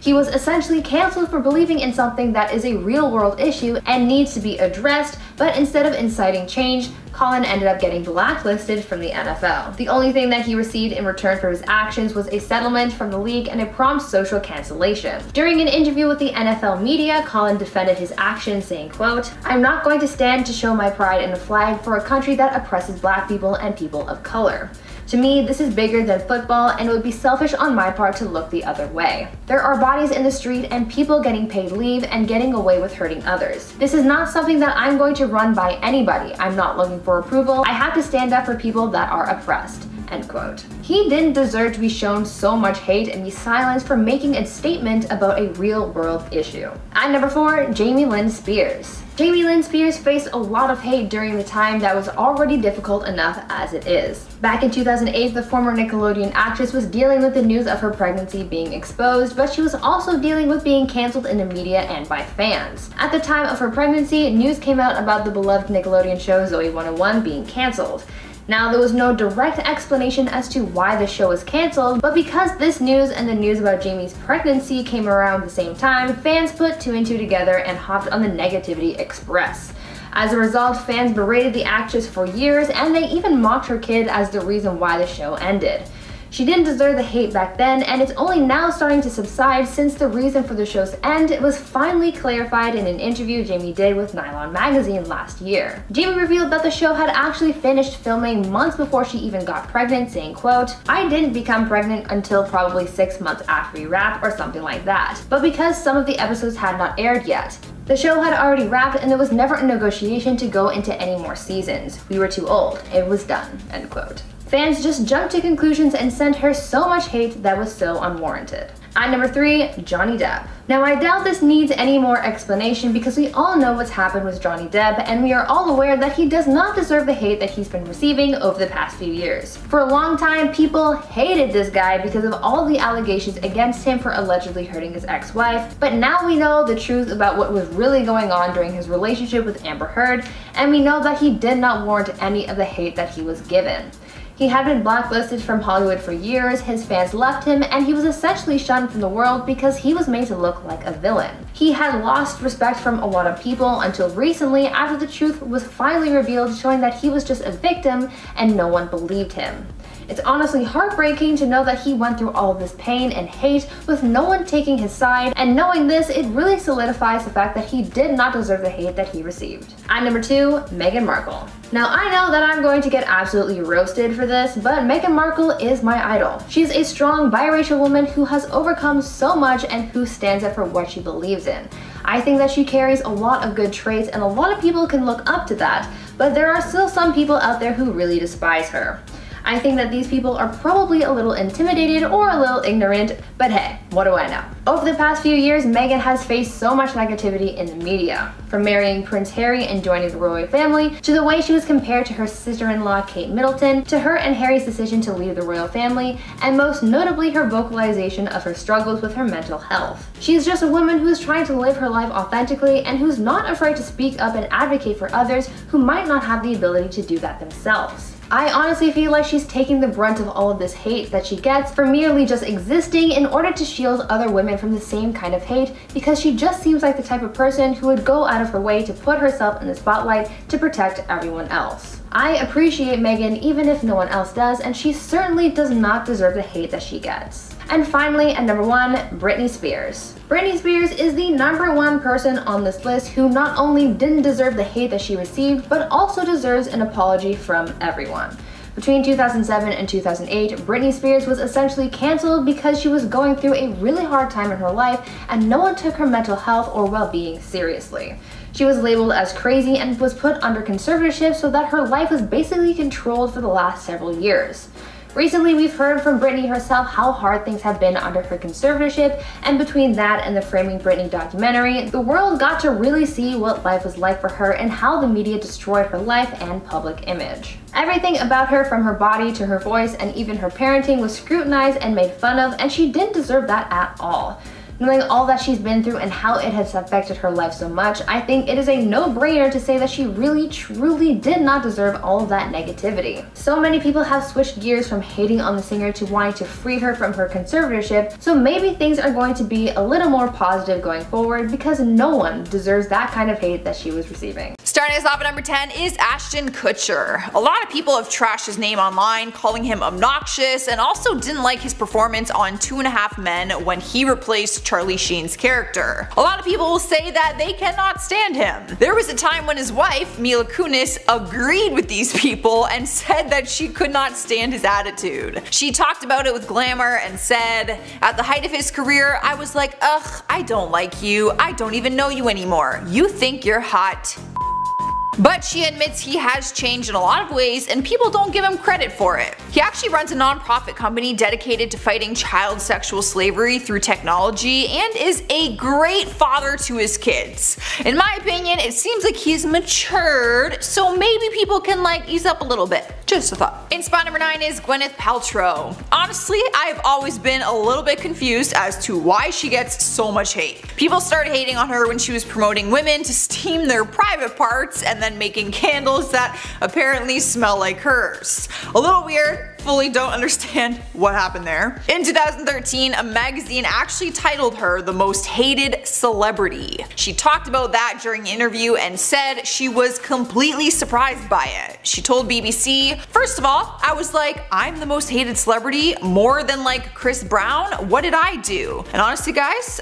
He was essentially canceled for believing in something that is a real-world issue and needs to be addressed, but instead of inciting change, Colin ended up getting blacklisted from the NFL. The only thing that he received in return for his actions was a settlement from the league and a prompt social cancellation. During an interview with the NFL media, Colin defended his actions, saying, quote, I'm not going to stand to show my pride in a flag for a country that oppresses black people and people of color. To me, this is bigger than football, and it would be selfish on my part to look the other way. There are bodies in the street and people getting paid leave and getting away with hurting others. This is not something that I'm going to run by anybody. I'm not looking for approval. I have to stand up for people that are oppressed. End quote. He didn't deserve to be shown so much hate and be silenced for making a statement about a real-world issue. At number 4, Jamie Lynn Spears. Jamie Lynn Spears faced a lot of hate during the time that was already difficult enough as it is. Back in 2008, the former Nickelodeon actress was dealing with the news of her pregnancy being exposed, but she was also dealing with being cancelled in the media and by fans. At the time of her pregnancy, news came out about the beloved Nickelodeon show Zoey 101 being cancelled. Now, there was no direct explanation as to why the show was cancelled, but because this news and the news about Jamie's pregnancy came around the same time, fans put two and two together and hopped on the Negativity Express. As a result, fans berated the actress for years, and they even mocked her kid as the reason why the show ended. She didn't deserve the hate back then, and it's only now starting to subside since the reason for the show's end was finally clarified in an interview Jamie did with Nylon magazine last year. Jamie revealed that the show had actually finished filming months before she even got pregnant, saying, quote, "I didn't become pregnant until probably 6 months after we wrapped or something like that, but because some of the episodes had not aired yet. The show had already wrapped and there was never a negotiation to go into any more seasons. We were too old. It was done," end quote. Fans just jumped to conclusions and sent her so much hate that was so unwarranted. At number 3, Johnny Depp. Now, I doubt this needs any more explanation because we all know what's happened with Johnny Depp, and we are all aware that he does not deserve the hate that he's been receiving over the past few years. For a long time, people hated this guy because of all the allegations against him for allegedly hurting his ex-wife, but now we know the truth about what was really going on during his relationship with Amber Heard, and we know that he did not warrant any of the hate that he was given. He had been blacklisted from Hollywood for years, his fans left him, and he was essentially shunned from the world because he was made to look like a villain. He had lost respect from a lot of people until recently, after the truth was finally revealed, showing that he was just a victim and no one believed him. It's honestly heartbreaking to know that he went through all this pain and hate with no one taking his side, and knowing this, it really solidifies the fact that he did not deserve the hate that he received. At number 2, Meghan Markle. Now, I know that I'm going to get absolutely roasted for this, but Meghan Markle is my idol. She's a strong biracial woman who has overcome so much and who stands up for what she believes in. I think that she carries a lot of good traits and a lot of people can look up to that, but there are still some people out there who really despise her. I think that these people are probably a little intimidated or a little ignorant, but hey, what do I know? Over the past few years, Meghan has faced so much negativity in the media. From marrying Prince Harry and joining the royal family, to the way she was compared to her sister-in-law Kate Middleton, to her and Harry's decision to leave the royal family, and most notably her vocalization of her struggles with her mental health. She's just a woman who's trying to live her life authentically and who's not afraid to speak up and advocate for others who might not have the ability to do that themselves. I honestly feel like she's taking the brunt of all of this hate that she gets for merely just existing in order to shield other women from the same kind of hate, because she just seems like the type of person who would go out of her way to put herself in the spotlight to protect everyone else. I appreciate Meghan even if no one else does, and she certainly does not deserve the hate that she gets. And finally, at number 1, Britney Spears. Britney Spears is the number 1 person on this list who not only didn't deserve the hate that she received, but also deserves an apology from everyone. Between 2007 and 2008, Britney Spears was essentially cancelled because she was going through a really hard time in her life and no one took her mental health or well-being seriously. She was labeled as crazy and was put under conservatorship so that her life was basically controlled for the last several years. Recently, we've heard from Britney herself how hard things have been under her conservatorship, and between that and the Framing Britney documentary, the world got to really see what life was like for her and how the media destroyed her life and public image. Everything about her, from her body to her voice and even her parenting, was scrutinized and made fun of, and she didn't deserve that at all. Knowing all that she's been through and how it has affected her life so much, I think it is a no-brainer to say that she really, truly did not deserve all of that negativity. So many people have switched gears from hating on the singer to wanting to free her from her conservatorship, so maybe things are going to be a little more positive going forward because no one deserves that kind of hate that she was receiving. Starting us off at number 10 is Ashton Kutcher. A lot of people have trashed his name online, calling him obnoxious, and also didn't like his performance on 2.5 Men when he replaced Charlie Sheen's character. A lot of people will say that they cannot stand him. There was a time when his wife, Mila Kunis, agreed with these people and said that she could not stand his attitude. She talked about it with Glamour and said, "At the height of his career, I was like, ugh, I don't like you. I don't even know you anymore. You think you're hot." But she admits he has changed in a lot of ways and people don't give him credit for it. He actually runs a non-profit company dedicated to fighting child sexual slavery through technology and is a great father to his kids. In my opinion, it seems like he's matured, so maybe people can like ease up a little bit. Just a thought. In spot number 9 is Gwyneth Paltrow. Honestly, I've always been a little bit confused as to why she gets so much hate. People started hating on her when she was promoting women to steam their private parts and then making candles that apparently smell like hers. A little weird, fully don't understand what happened there. In 2013, a magazine actually titled her the most hated celebrity. She talked about that during an interview and said she was completely surprised by it. She told BBC, "First of all, I was like, I'm the most hated celebrity, more than like Chris Brown? What did I do?" And honestly guys,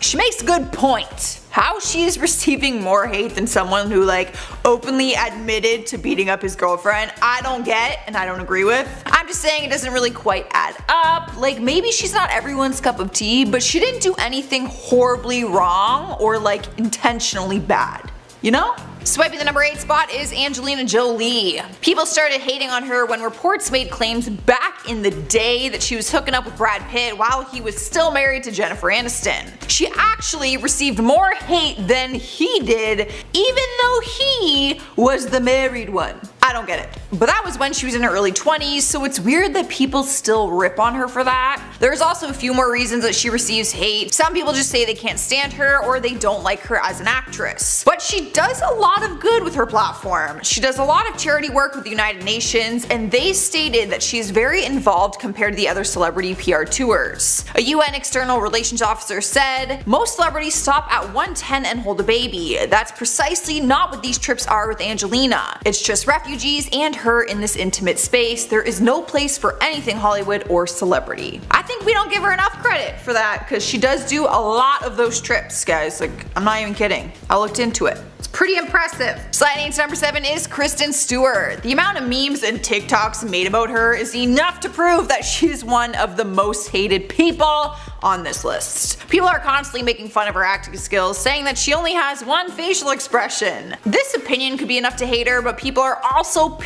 she makes a good point. How she's receiving more hate than someone who like openly admitted to beating up his girlfriend, I don't get and I don't agree with. I'm just saying it doesn't really quite add up. Like maybe she's not everyone's cup of tea, but she didn't do anything horribly wrong or like intentionally bad, you know? Swiping the number 8 spot is Angelina Jolie. People started hating on her when reports made claims back in the day that she was hooking up with Brad Pitt while he was still married to Jennifer Aniston. She actually received more hate than he did, even though he was the married one. I don't get it. But that was when she was in her early 20s, so it's weird that people still rip on her for that. There's also a few more reasons that she receives hate. Some people just say they can't stand her or they don't like her as an actress. But she does a lot of good with her platform. She does a lot of charity work with the United Nations, and they stated that she is very involved compared to the other celebrity PR tours. A UN external relations officer said, "Most celebrities stop at 110 and hold a baby. That's precisely not what these trips are with Angelina. It's just refugees. And her in this intimate space. There is no place for anything Hollywood or celebrity." I think we don't give her enough credit for that because she does do a lot of those trips guys, like I'm not even kidding. I looked into it. It's pretty impressive. Sliding to number 7 is Kristen Stewart. The amount of memes and TikToks made about her is enough to prove that she's one of the most hated people on this list. People are constantly making fun of her acting skills, saying that she only has one facial expression. This opinion could be enough to hate her, but people are also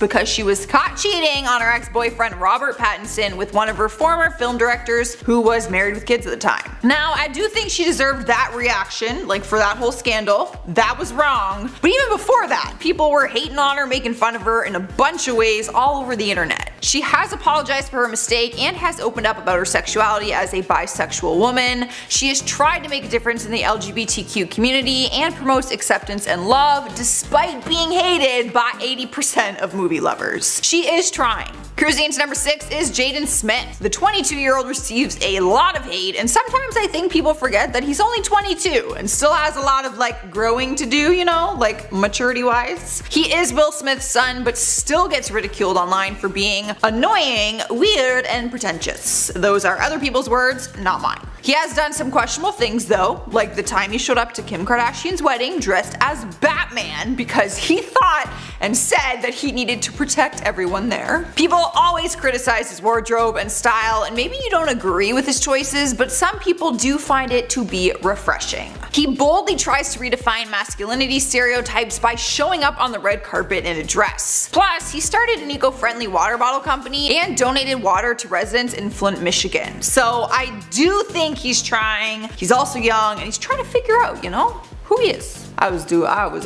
because she was caught cheating on her ex-boyfriend Robert Pattinson with one of her former film directors who was married with kids at the time. Now I do think she deserved that reaction, like for that whole scandal. That was wrong. But even before that, people were hating on her, making fun of her in a bunch of ways all over the internet. She has apologized for her mistake and has opened up about her sexuality as a bisexual woman. She has tried to make a difference in the LGBTQ community and promotes acceptance and love despite being hated by 80% of movie lovers. She is trying. Cruising into number 6 is Jaden Smith. The 22-year-old receives a lot of hate, and sometimes I think people forget that he's only 22 and still has a lot of like growing to do, you know, like maturity-wise. He is Will Smith's son, but still gets ridiculed online for being annoying, weird, and pretentious. Those are other people's words, not mine. He has done some questionable things though, like the time he showed up to Kim Kardashian's wedding dressed as Batman because he thought and said that he needed to protect everyone there. People always criticize his wardrobe and style, and maybe you don't agree with his choices, but some people do find it to be refreshing. He boldly tries to redefine masculinity stereotypes by showing up on the red carpet in a dress. Plus, he started an eco-friendly water bottle company and donated water to residents in Flint, Michigan. So I do think he's trying. He's also young and he's trying to figure out, you know, who he is. I was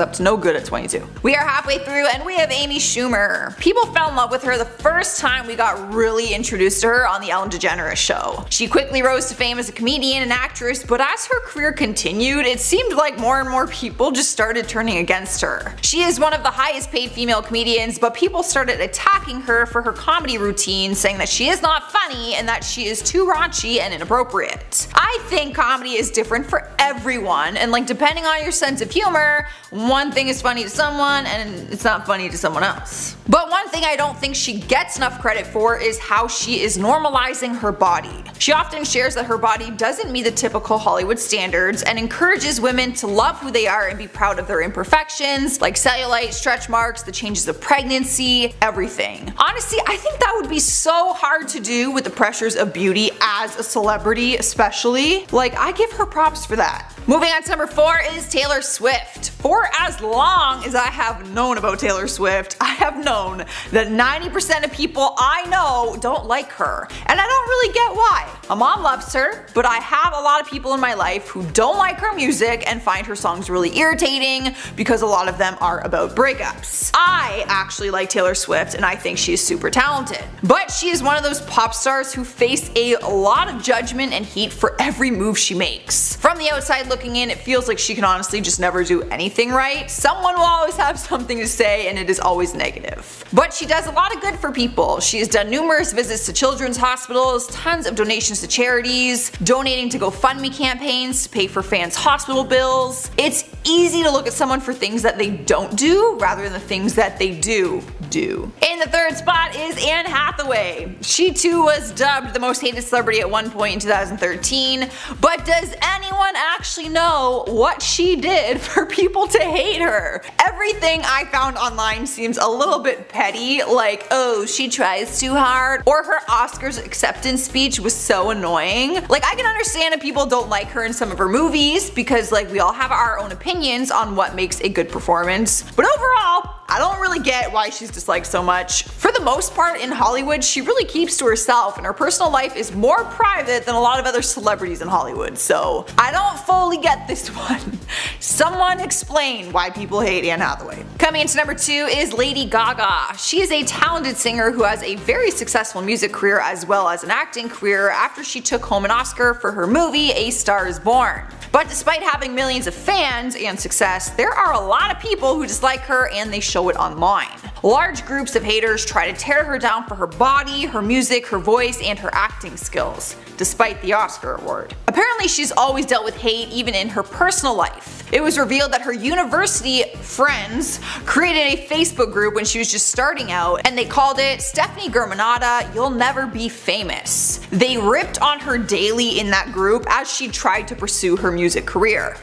up to no good at 22. We are halfway through and we have Amy Schumer. People fell in love with her the first time we got really introduced to her on the Ellen DeGeneres show. She quickly rose to fame as a comedian and actress, but as her career continued, it seemed like more and more people just started turning against her. She is one of the highest paid female comedians, but people started attacking her for her comedy routine, saying that she is not funny and that she is too raunchy and inappropriate. I think comedy is different for everyone, and like depending on your sense of humor, one thing is funny to someone and it's not funny to someone else. But one thing I don't think she gets enough credit for is how she is normalizing her body. She often shares that her body doesn't meet the typical Hollywood standards and encourages women to love who they are and be proud of their imperfections, like cellulite, stretch marks, the changes of pregnancy, everything. Honestly, I think that would be so hard to do with the pressures of beauty as a celebrity especially. Like, I give her props for that. Moving on to number 4 is Taylor Swift. For as long as I have known about Taylor Swift, I have known that 90% of people I know don't like her, and I don't really get why. A mom loves her, but I have a lot of people in my life who don't like her music and find her songs really irritating because a lot of them are about breakups. I actually like Taylor Swift and I think she's super talented, but she is one of those pop stars who face a lot of judgment and heat for every move she makes. From the outside looking in, it feels like she can honestly just never do anything right. Someone will always have something to say and it is always negative. But she does a lot of good for people. She has done numerous visits to children's hospitals, tons of donations to charities, donating to GoFundMe campaigns to pay for fans' hospital bills. It's easy to look at someone for things that they don't do rather than the things that they do. In the third spot is Anne Hathaway. She too was dubbed the most hated celebrity at one point in 2013, but does anyone actually know what she did for people to hate her? Everything I found online seems a little bit petty, like, oh, she tries too hard, or her Oscars acceptance speech was so annoying. Like, I can understand if people don't like her in some of her movies because, like, we all have our own opinions on what makes a good performance, but overall, I don't really get why she's disliked so much. For the most part in Hollywood, she really keeps to herself and her personal life is more private than a lot of other celebrities in Hollywood, so I don't fully get this one. Someone explain why people hate Anne Hathaway. Coming into number 2 is Lady Gaga. She is a talented singer who has a very successful music career as well as an acting career after she took home an Oscar for her movie A Star Is Born. But despite having millions of fans and success, there are a lot of people who dislike her and they show it online. Large groups of haters try to tear her down for her body, her music, her voice, and her acting skills, despite the Oscar award. Apparently she's always dealt with hate even in her personal life. It was revealed that her university friends created a Facebook group when she was just starting out and they called it Stephanie Germanata, You'll Never Be Famous. They ripped on her daily in that group as she tried to pursue her music career.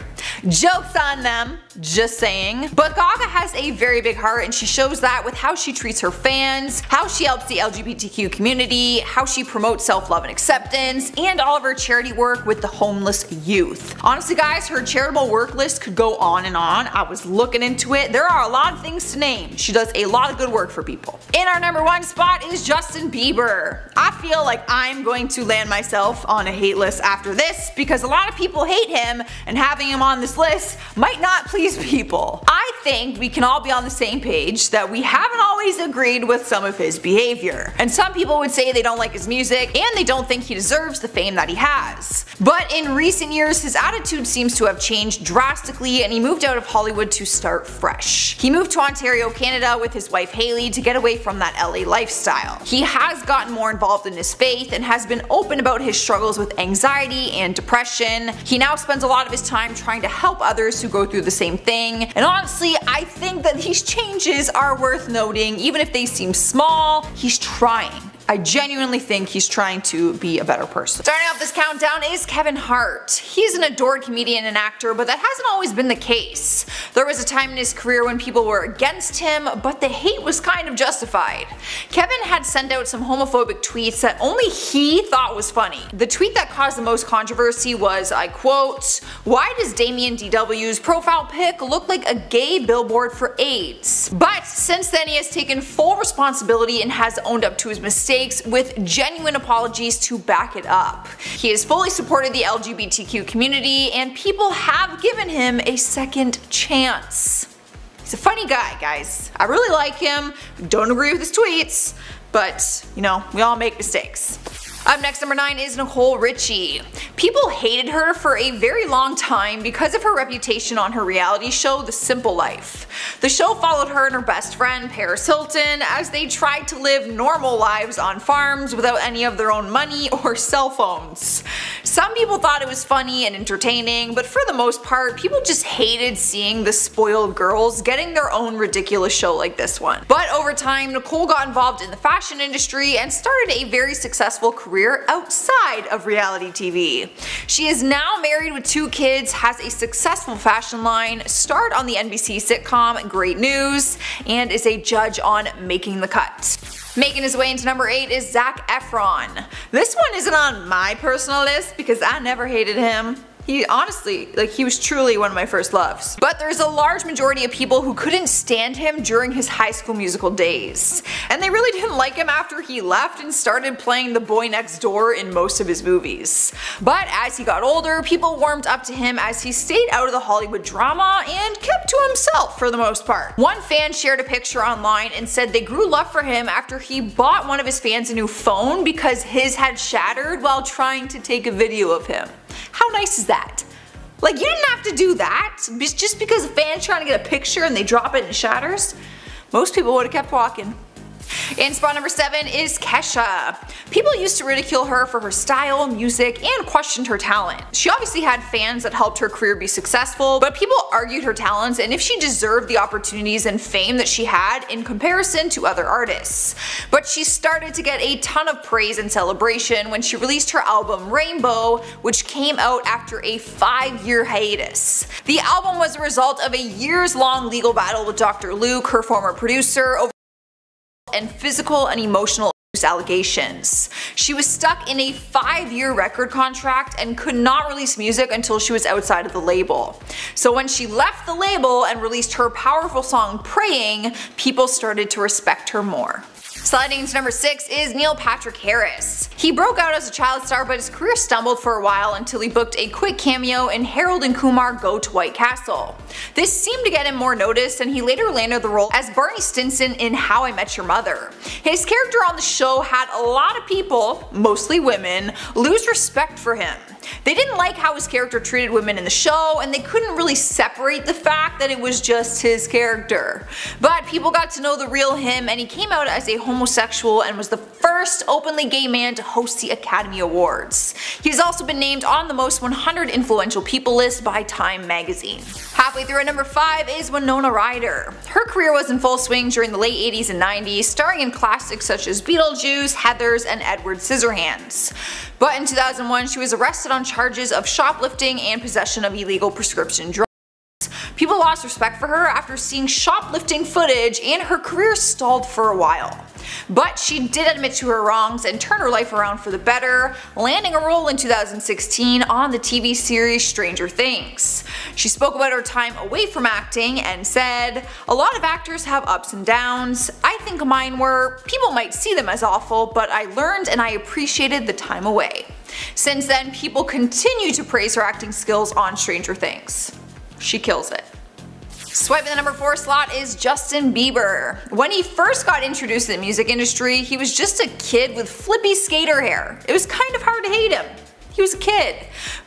Jokes on them, just saying. But Gaga has a very big heart and she shows that with how she treats her fans, how she helps the LGBTQ community, how she promotes self-love and acceptance, and all of her charity work with the homeless youth. Honestly guys, her charitable work list could go on and on. I was looking into it. There are a lot of things to name. She does a lot of good work for people. In our number 1 spot is Justin Bieber. I feel like I'm going to land myself on a hate list after this because a lot of people hate him and having him on this list might not please people. I think we can all be on the same page that we haven't always agreed with some of his behavior. And some people would say they don't like his music and they don't think he deserves the fame that he has. But in recent years his attitude seems to have changed drastically and he moved out of Hollywood to start fresh. He moved to Ontario, Canada with his wife Haley to get away from that LA lifestyle. He has gotten more involved in his faith and has been open about his struggles with anxiety and depression. He now spends a lot of his time trying to help others who go through the same thing, and honestly I think that these changes are worth noting even if they seem small. He's trying. I genuinely think he's trying to be a better person. Starting off this countdown is Kevin Hart. He's an adored comedian and actor, but that hasn't always been the case. There was a time in his career when people were against him, but the hate was kind of justified. Kevin had sent out some homophobic tweets that only he thought was funny. The tweet that caused the most controversy was, I quote, "Why does Damien DW's profile pic look like a gay billboard for AIDS?" But since then he has taken full responsibility and has owned up to his mistakes with genuine apologies to back it up. He has fully supported the LGBTQ community and people have given him a second chance. He's a funny guy guys. I really like him, don't agree with his tweets, but you know, we all make mistakes. Up next, number 9 is Nicole Richie. People hated her for a very long time because of her reputation on her reality show The Simple Life. The show followed her and her best friend Paris Hilton as they tried to live normal lives on farms without any of their own money or cell phones. Some people thought it was funny and entertaining, but for the most part people just hated seeing the spoiled girls getting their own ridiculous show like this one. But over time Nicole got involved in the fashion industry and started a very successful career outside of reality TV. She is now married with 2 kids, has a successful fashion line, starred on the NBC sitcom Great News, and is a judge on Making the Cut. Making his way into number 8 is Zac Efron. This one isn't on my personal list because I never hated him. He honestly, like, he was truly one of my first loves. But there's a large majority of people who couldn't stand him during his High School Musical days. And they really didn't like him after he left and started playing the boy next door in most of his movies. But as he got older, people warmed up to him as he stayed out of the Hollywood drama and kept to himself for the most part. One fan shared a picture online and said they grew love for him after he bought one of his fans a new phone because his had shattered while trying to take a video of him. How nice is that? Like, you didn't have to do that just because a fan's trying to get a picture and they drop it and it shatters. Most people would have kept walking. And spot number 7 is Kesha. People used to ridicule her for her style, music, and questioned her talent. She obviously had fans that helped her career be successful, but people argued her talents and if she deserved the opportunities and fame that she had in comparison to other artists. But she started to get a ton of praise and celebration when she released her album Rainbow, which came out after a 5-year hiatus. The album was a result of a years-long legal battle with Dr. Luke, her former producer, over and physical and emotional abuse allegations. She was stuck in a 5-year record contract and could not release music until she was outside of the label. So when she left the label and released her powerful song Praying, people started to respect her more. Sliding to number 6 is Neil Patrick Harris. He broke out as a child star, but his career stumbled for a while until he booked a quick cameo in Harold and Kumar Go to White Castle. This seemed to get him more noticed, and he later landed the role as Barney Stinson in How I Met Your Mother. His character on the show had a lot of people, mostly women, lose respect for him. They didn't like how his character treated women in the show, and they couldn't really separate the fact that it was just his character. But people got to know the real him, and he came out as a homosexual and was the first openly gay man to host the Academy Awards. He's also been named on the most 100 influential people list by Time magazine. Halfway through at number 5 is Winona Ryder. Her career was in full swing during the late 80s and 90s, starring in classics such as Beetlejuice, Heathers, and Edward Scissorhands. But in 2001, she was arrested on charges of shoplifting and possession of illegal prescription drugs. People lost respect for her after seeing shoplifting footage, and her career stalled for a while. But she did admit to her wrongs and turn her life around for the better, landing a role in 2016 on the TV series Stranger Things. She spoke about her time away from acting and said, "A lot of actors have ups and downs. I think mine were. People might see them as awful, but I learned and I appreciated the time away." Since then, people continue to praise her acting skills on Stranger Things. She kills it. Swiping the number 4 slot is Justin Bieber. When he first got introduced to the music industry, he was just a kid with flippy skater hair. It was kind of hard to hate him. He was a kid.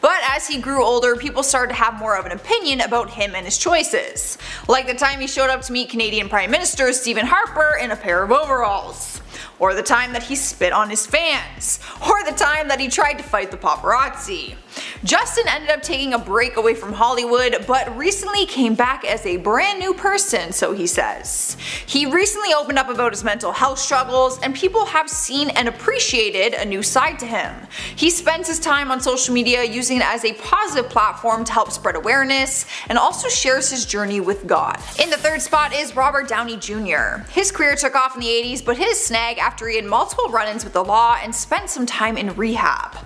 But as he grew older, people started to have more of an opinion about him and his choices. Like the time he showed up to meet Canadian Prime Minister Stephen Harper in a pair of overalls. Or the time that he spit on his fans. Or the time that he tried to fight the paparazzi. Justin ended up taking a break away from Hollywood, but recently came back as a brand new person, so he says. He recently opened up about his mental health struggles, and people have seen and appreciated a new side to him. He spends his time on social media using it as a positive platform to help spread awareness, and also shares his journey with God. In the third spot is Robert Downey Jr. His career took off in the 80s, but hit a snag after he had multiple run-ins with the law and spent some time in rehab.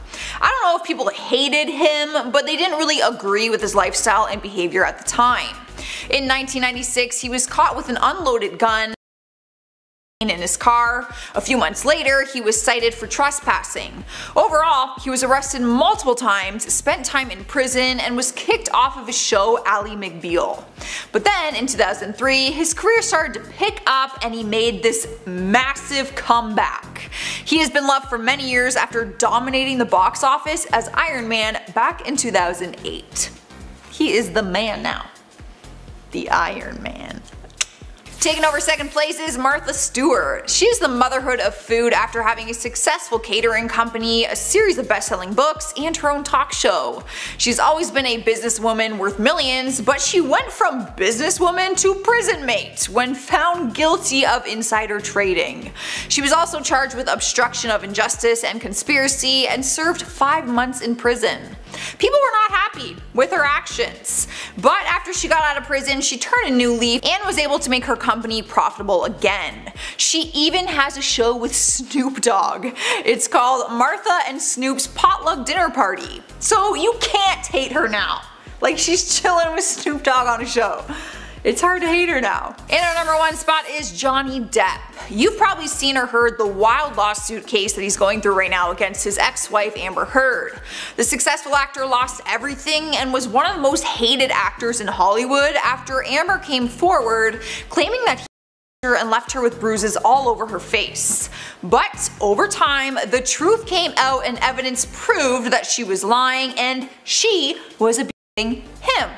I don't know if people hated him, but they didn't really agree with his lifestyle and behavior at the time. In 1996, he was caught with an unloaded gun in his car. A few months later, he was cited for trespassing. Overall, he was arrested multiple times, spent time in prison, and was kicked off of his show Ally McBeal. But then, in 2003, his career started to pick up and he made this massive comeback. He has been loved for many years after dominating the box office as Iron Man back in 2008. He is the man now. The Iron Man. Taking over second place is Martha Stewart. She is the motherhood of food after having a successful catering company, a series of best-selling books, and her own talk show. She's always been a businesswoman worth millions, but she went from businesswoman to prison mate when found guilty of insider trading. She was also charged with obstruction of injustice and conspiracy and served 5 months in prison. People were not happy with her actions. But after she got out of prison, she turned a new leaf and was able to make her company profitable again. She even has a show with Snoop Dogg. It's called Martha and Snoop's Potluck Dinner Party. So you can't hate her now. Like, she's chilling with Snoop Dogg on a show. It's hard to hate her now. In our #1 spot is Johnny Depp. You've probably seen or heard the wild lawsuit case that he's going through right now against his ex-wife Amber Heard. The successful actor lost everything and was one of the most hated actors in Hollywood after Amber came forward claiming that he and left her with bruises all over her face. But over time, the truth came out and evidence proved that she was lying and she was abusing him.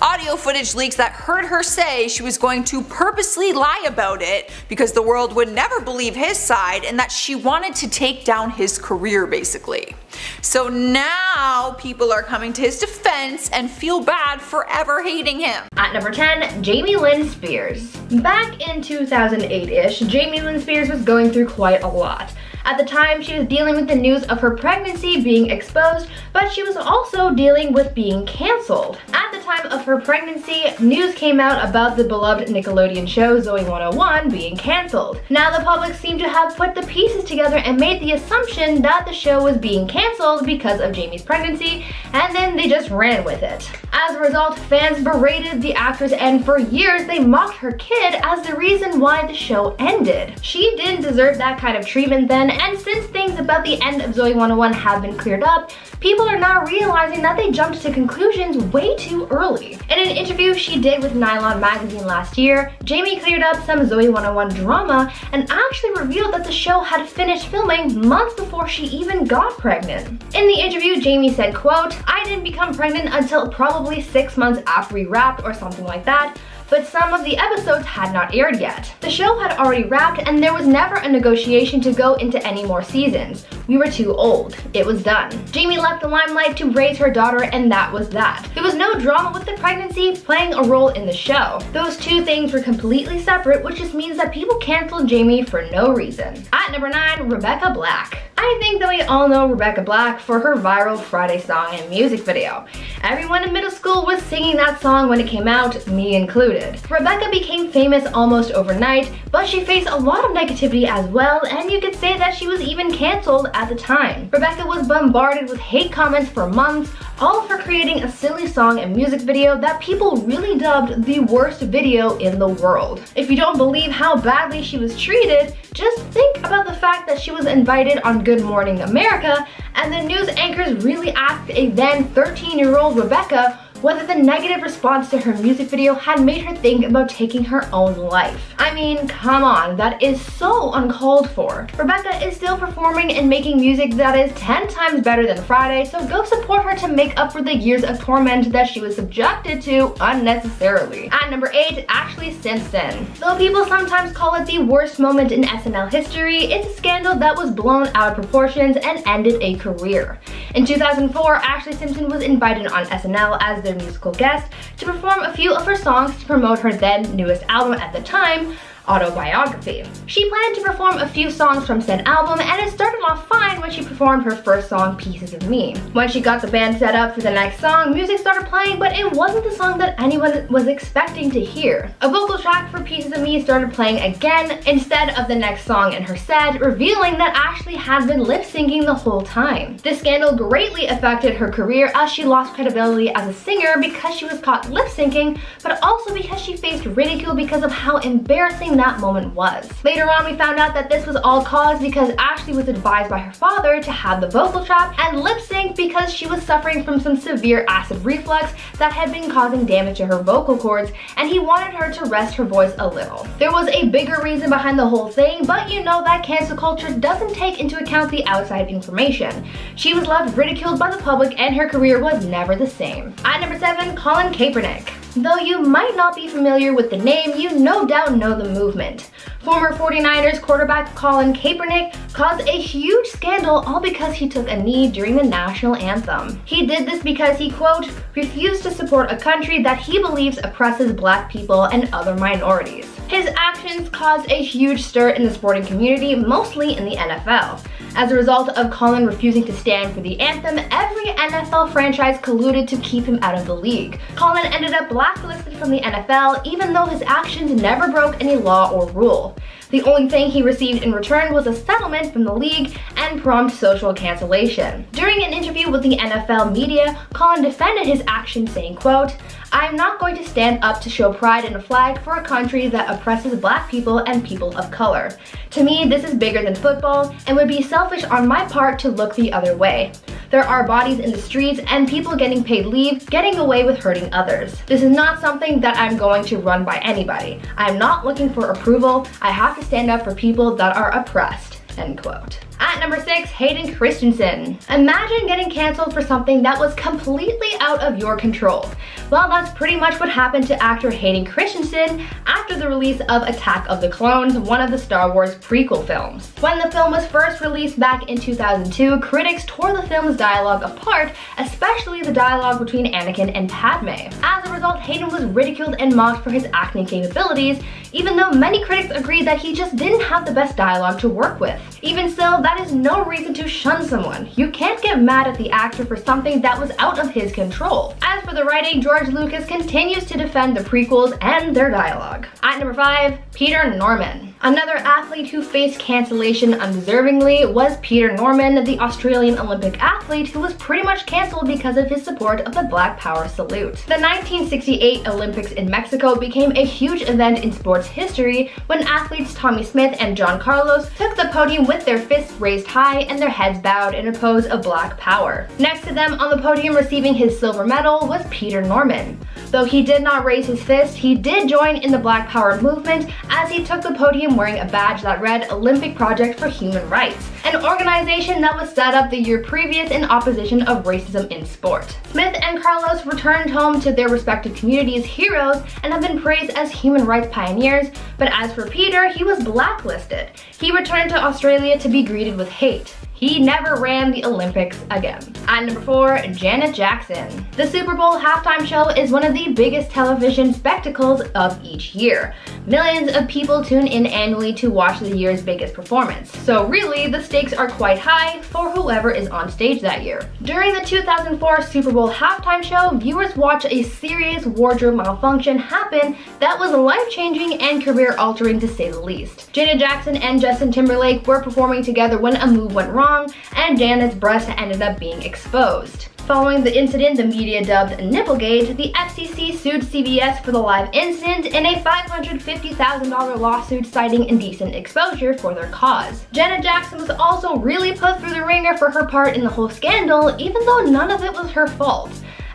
Audio footage leaks that heard her say she was going to purposely lie about it because the world would never believe his side and that she wanted to take down his career basically. So now people are coming to his defense and feel bad for ever hating him. At #10, Jamie Lynn Spears. Back in 2008-ish, Jamie Lynn Spears was going through quite a lot. At the time, she was dealing with the news of her pregnancy being exposed, but she was also dealing with being cancelled. At the time of her pregnancy, news came out about the beloved Nickelodeon show Zoey 101 being cancelled. Now the public seemed to have put the pieces together and made the assumption that the show was being cancelled because of Jamie's pregnancy, and then they just ran with it. As a result, fans berated the actress and for years they mocked her kid as the reason why the show ended. She didn't deserve that kind of treatment then, and since things about the end of Zoey 101 have been cleared up, people are now realizing that they jumped to conclusions way too early. In an interview she did with Nylon magazine last year, Jamie cleared up some Zoey 101 drama and actually revealed that the show had finished filming months before she even got pregnant. In the interview, Jamie said, quote, "I didn't become pregnant until probably 6 months after we wrapped or something like that, but some of the episodes had not aired yet. The show had already wrapped and there was never a negotiation to go into any more seasons. We were too old. It was done." Jamie left the limelight to raise her daughter and that was that. There was no drama with the pregnancy playing a role in the show. Those two things were completely separate, which just means that people canceled Jamie for no reason. At #9, Rebecca Black. I think that we all know Rebecca Black for her viral Friday song and music video. Everyone in middle school was singing that song when it came out, me included. Rebecca became famous almost overnight, but she faced a lot of negativity as well, and you could say that she was even cancelled at the time. Rebecca was bombarded with hate comments for months, all for creating a silly song and music video that people really dubbed the worst video in the world. If you don't believe how badly she was treated, just think about the fact that she was invited on Good Morning America, and the news anchors really asked a then 13-year-old Rebecca whether the negative response to her music video had made her think about taking her own life. I mean, come on, that is so uncalled for. Rebecca is still performing and making music that is 10 times better than Friday, so go support her to make up for the years of torment that she was subjected to unnecessarily. At #8, Ashley Simpson. Though people sometimes call it the worst moment in SNL history, it's a scandal that was blown out of proportions and ended a career. In 2004, Ashley Simpson was invited on SNL as their musical guest to perform a few of her songs to promote her then newest album at the time, Autobiography. She planned to perform a few songs from said album, and it started off fine when she performed her first song, Pieces of Me. When she got the band set up for the next song, music started playing, but it wasn't the song that anyone was expecting to hear. A vocal track for Pieces of Me started playing again instead of the next song in her set, revealing that Ashley had been lip-syncing the whole time. This scandal greatly affected her career as she lost credibility as a singer because she was caught lip-syncing, but also because she faced ridicule because of how embarrassing that moment was. Later on, we found out that this was all caused because Ashley was advised by her father to have the vocal trap and lip sync because she was suffering from some severe acid reflux that had been causing damage to her vocal cords, and he wanted her to rest her voice a little. There was a bigger reason behind the whole thing, but you know that cancel culture doesn't take into account the outside information. She was left ridiculed by the public and her career was never the same. At #7, Colin Kaepernick. Though you might not be familiar with the name, you no doubt know the movement. Former 49ers quarterback Colin Kaepernick caused a huge scandal all because he took a knee during the national anthem. He did this because he, quote, refused to support a country that he believes oppresses black people and other minorities. His actions caused a huge stir in the sporting community, mostly in the NFL. As a result of Colin refusing to stand for the anthem, every NFL franchise colluded to keep him out of the league. Colin ended up blacklisted from the NFL, even though his actions never broke any law or rule. The only thing he received in return was a settlement from the league and prompt social cancellation. During an interview with the NFL media, Colin defended his action, saying, quote, "I'm not going to stand up to show pride in a flag for a country that oppresses black people and people of color. To me, this is bigger than football and would be selfish on my part to look the other way. There are bodies in the streets and people getting paid leave, getting away with hurting others. This is not something that I'm going to run by anybody. I'm not looking for approval. I have to stand up for people that are oppressed," end quote. At number 6, Hayden Christensen. Imagine getting canceled for something that was completely out of your control. Well, that's pretty much what happened to actor Hayden Christensen after the release of Attack of the Clones, one of the Star Wars prequel films. When the film was first released back in 2002, critics tore the film's dialogue apart, especially the dialogue between Anakin and Padme. As a result, Hayden was ridiculed and mocked for his acting capabilities, even though many critics agreed that he just didn't have the best dialogue to work with. Even still, that is no reason to shun someone. You can't get mad at the actor for something that was out of his control. As for the writing, George Lucas continues to defend the prequels and their dialogue. At number 5, Peter Norman. Another athlete who faced cancellation undeservingly was Peter Norman, the Australian Olympic athlete who was pretty much cancelled because of his support of the Black Power salute. The 1968 Olympics in Mexico became a huge event in sports history when athletes Tommy Smith and John Carlos took the podium with their fists raised high and their heads bowed in a pose of Black Power. Next to them on the podium receiving his silver medal was Peter Norman. Though he did not raise his fist, he did join in the Black Power movement as he took the podium wearing a badge that read Olympic Project for Human Rights, an organization that was set up the year previous in opposition of racism in sport. Smith and Carlos returned home to their respective communities heroes and have been praised as human rights pioneers, but as for Peter, he was blacklisted. He returned to Australia to be greeted with hate. He never ran the Olympics again. At number 4, Janet Jackson. The Super Bowl halftime show is one of the biggest television spectacles of each year. Millions of people tune in annually to watch the year's biggest performance. So really, the stakes are quite high for whoever is on stage that year. During the 2004 Super Bowl halftime show, viewers watch a serious wardrobe malfunction happen that was life-changing and career-altering to say the least. Janet Jackson and Justin Timberlake were performing together when a move went wrong, and Janet's breast ended up being exposed. Following the incident the media dubbed Nipplegate, the FCC sued CBS for the live incident in a $550,000 lawsuit citing indecent exposure for their cause. Janet Jackson was also really put through the ringer for her part in the whole scandal, even though none of it was her fault.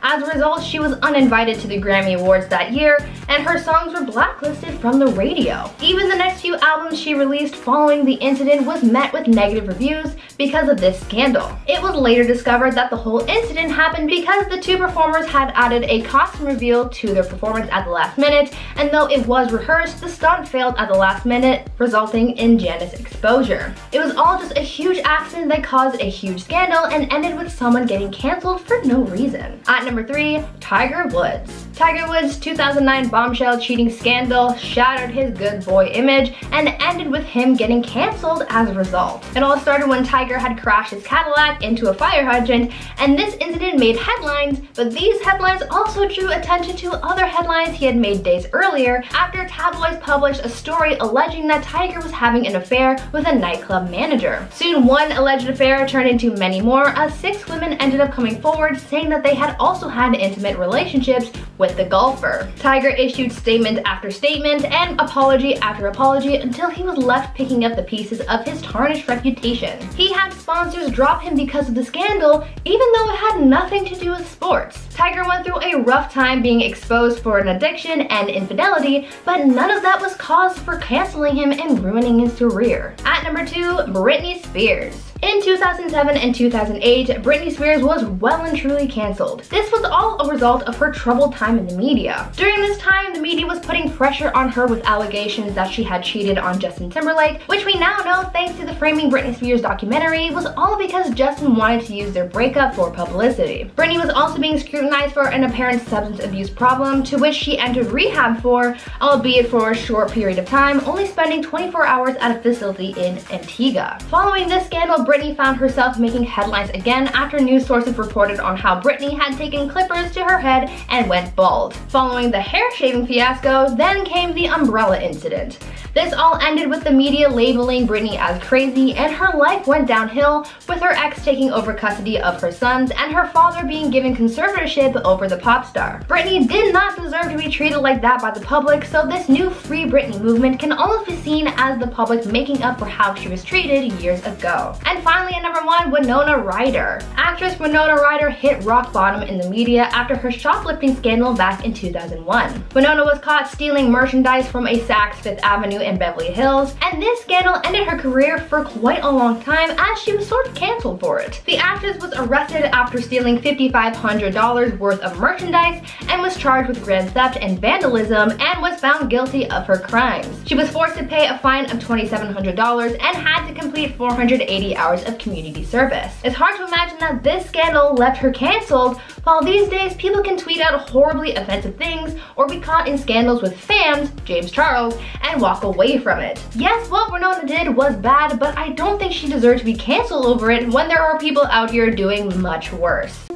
As a result, she was uninvited to the Grammy Awards that year, and her songs were blacklisted from the radio. Even the next few albums she released following the incident was met with negative reviews because of this scandal. It was later discovered that the whole incident happened because the two performers had added a costume reveal to their performance at the last minute, and though it was rehearsed, the stunt failed at the last minute, resulting in Janet's exposure. It was all just a huge accident that caused a huge scandal and ended with someone getting cancelled for no reason. At number 3, Tiger Woods. Tiger Woods' 2009 bombshell cheating scandal shattered his good boy image and ended with him getting cancelled as a result. It all started when Tiger had crashed his Cadillac into a fire hydrant, and this incident made headlines, but these headlines also drew attention to other headlines he had made days earlier after tabloids published a story alleging that Tiger was having an affair with a nightclub manager. Soon one alleged affair turned into many more, as 6 women ended up coming forward saying that they had also had intimate relationships with the golfer. Tiger issued statement after statement and apology after apology until he was left picking up the pieces of his tarnished reputation. He had sponsors drop him because of the scandal, even though it had nothing to do with sports. Tiger went through a rough time being exposed for an addiction and infidelity, but none of that was cause for canceling him and ruining his career. At number 2, Britney Spears. In 2007 and 2008, Britney Spears was well and truly cancelled. This was all a result of her troubled time in the media. During this time, the media was putting pressure on her with allegations that she had cheated on Justin Timberlake, which we now know, thanks to the Framing Britney Spears documentary, was all because Justin wanted to use their breakup for publicity. Britney was also being scrutinized for an apparent substance abuse problem, to which she entered rehab for, albeit for a short period of time, only spending 24 hours at a facility in Antigua. Following this scandal, Britney found herself making headlines again after news sources reported on how Britney had taken clippers to her head and went bald. Following the hair shaving fiasco, then came the umbrella incident. This all ended with the media labeling Britney as crazy, and her life went downhill with her ex taking over custody of her sons and her father being given conservatorship over the pop star. Britney did not deserve to be treated like that by the public, so this new Free Britney movement can almost be seen as the public making up for how she was treated years ago. And finally at number 1, Winona Ryder. Actress Winona Ryder hit rock bottom in the media after her shoplifting scandal back in 2001. Winona was caught stealing merchandise from a Saks Fifth Avenue in Beverly Hills, and this scandal ended her career for quite a long time as she was sort of canceled for it. The actress was arrested after stealing $5,500 worth of merchandise and was charged with grand theft and vandalism and was found guilty of her crimes. She was forced to pay a fine of $2,700 and had to complete 480 hours of community service. It's hard to imagine that this scandal left her canceled, while these days people can tweet out horribly offensive things or be caught in scandals with fans, James Charles, and walk away from it. Yes, what Winona did was bad, but I don't think she deserved to be canceled over it when there are people out here doing much worse.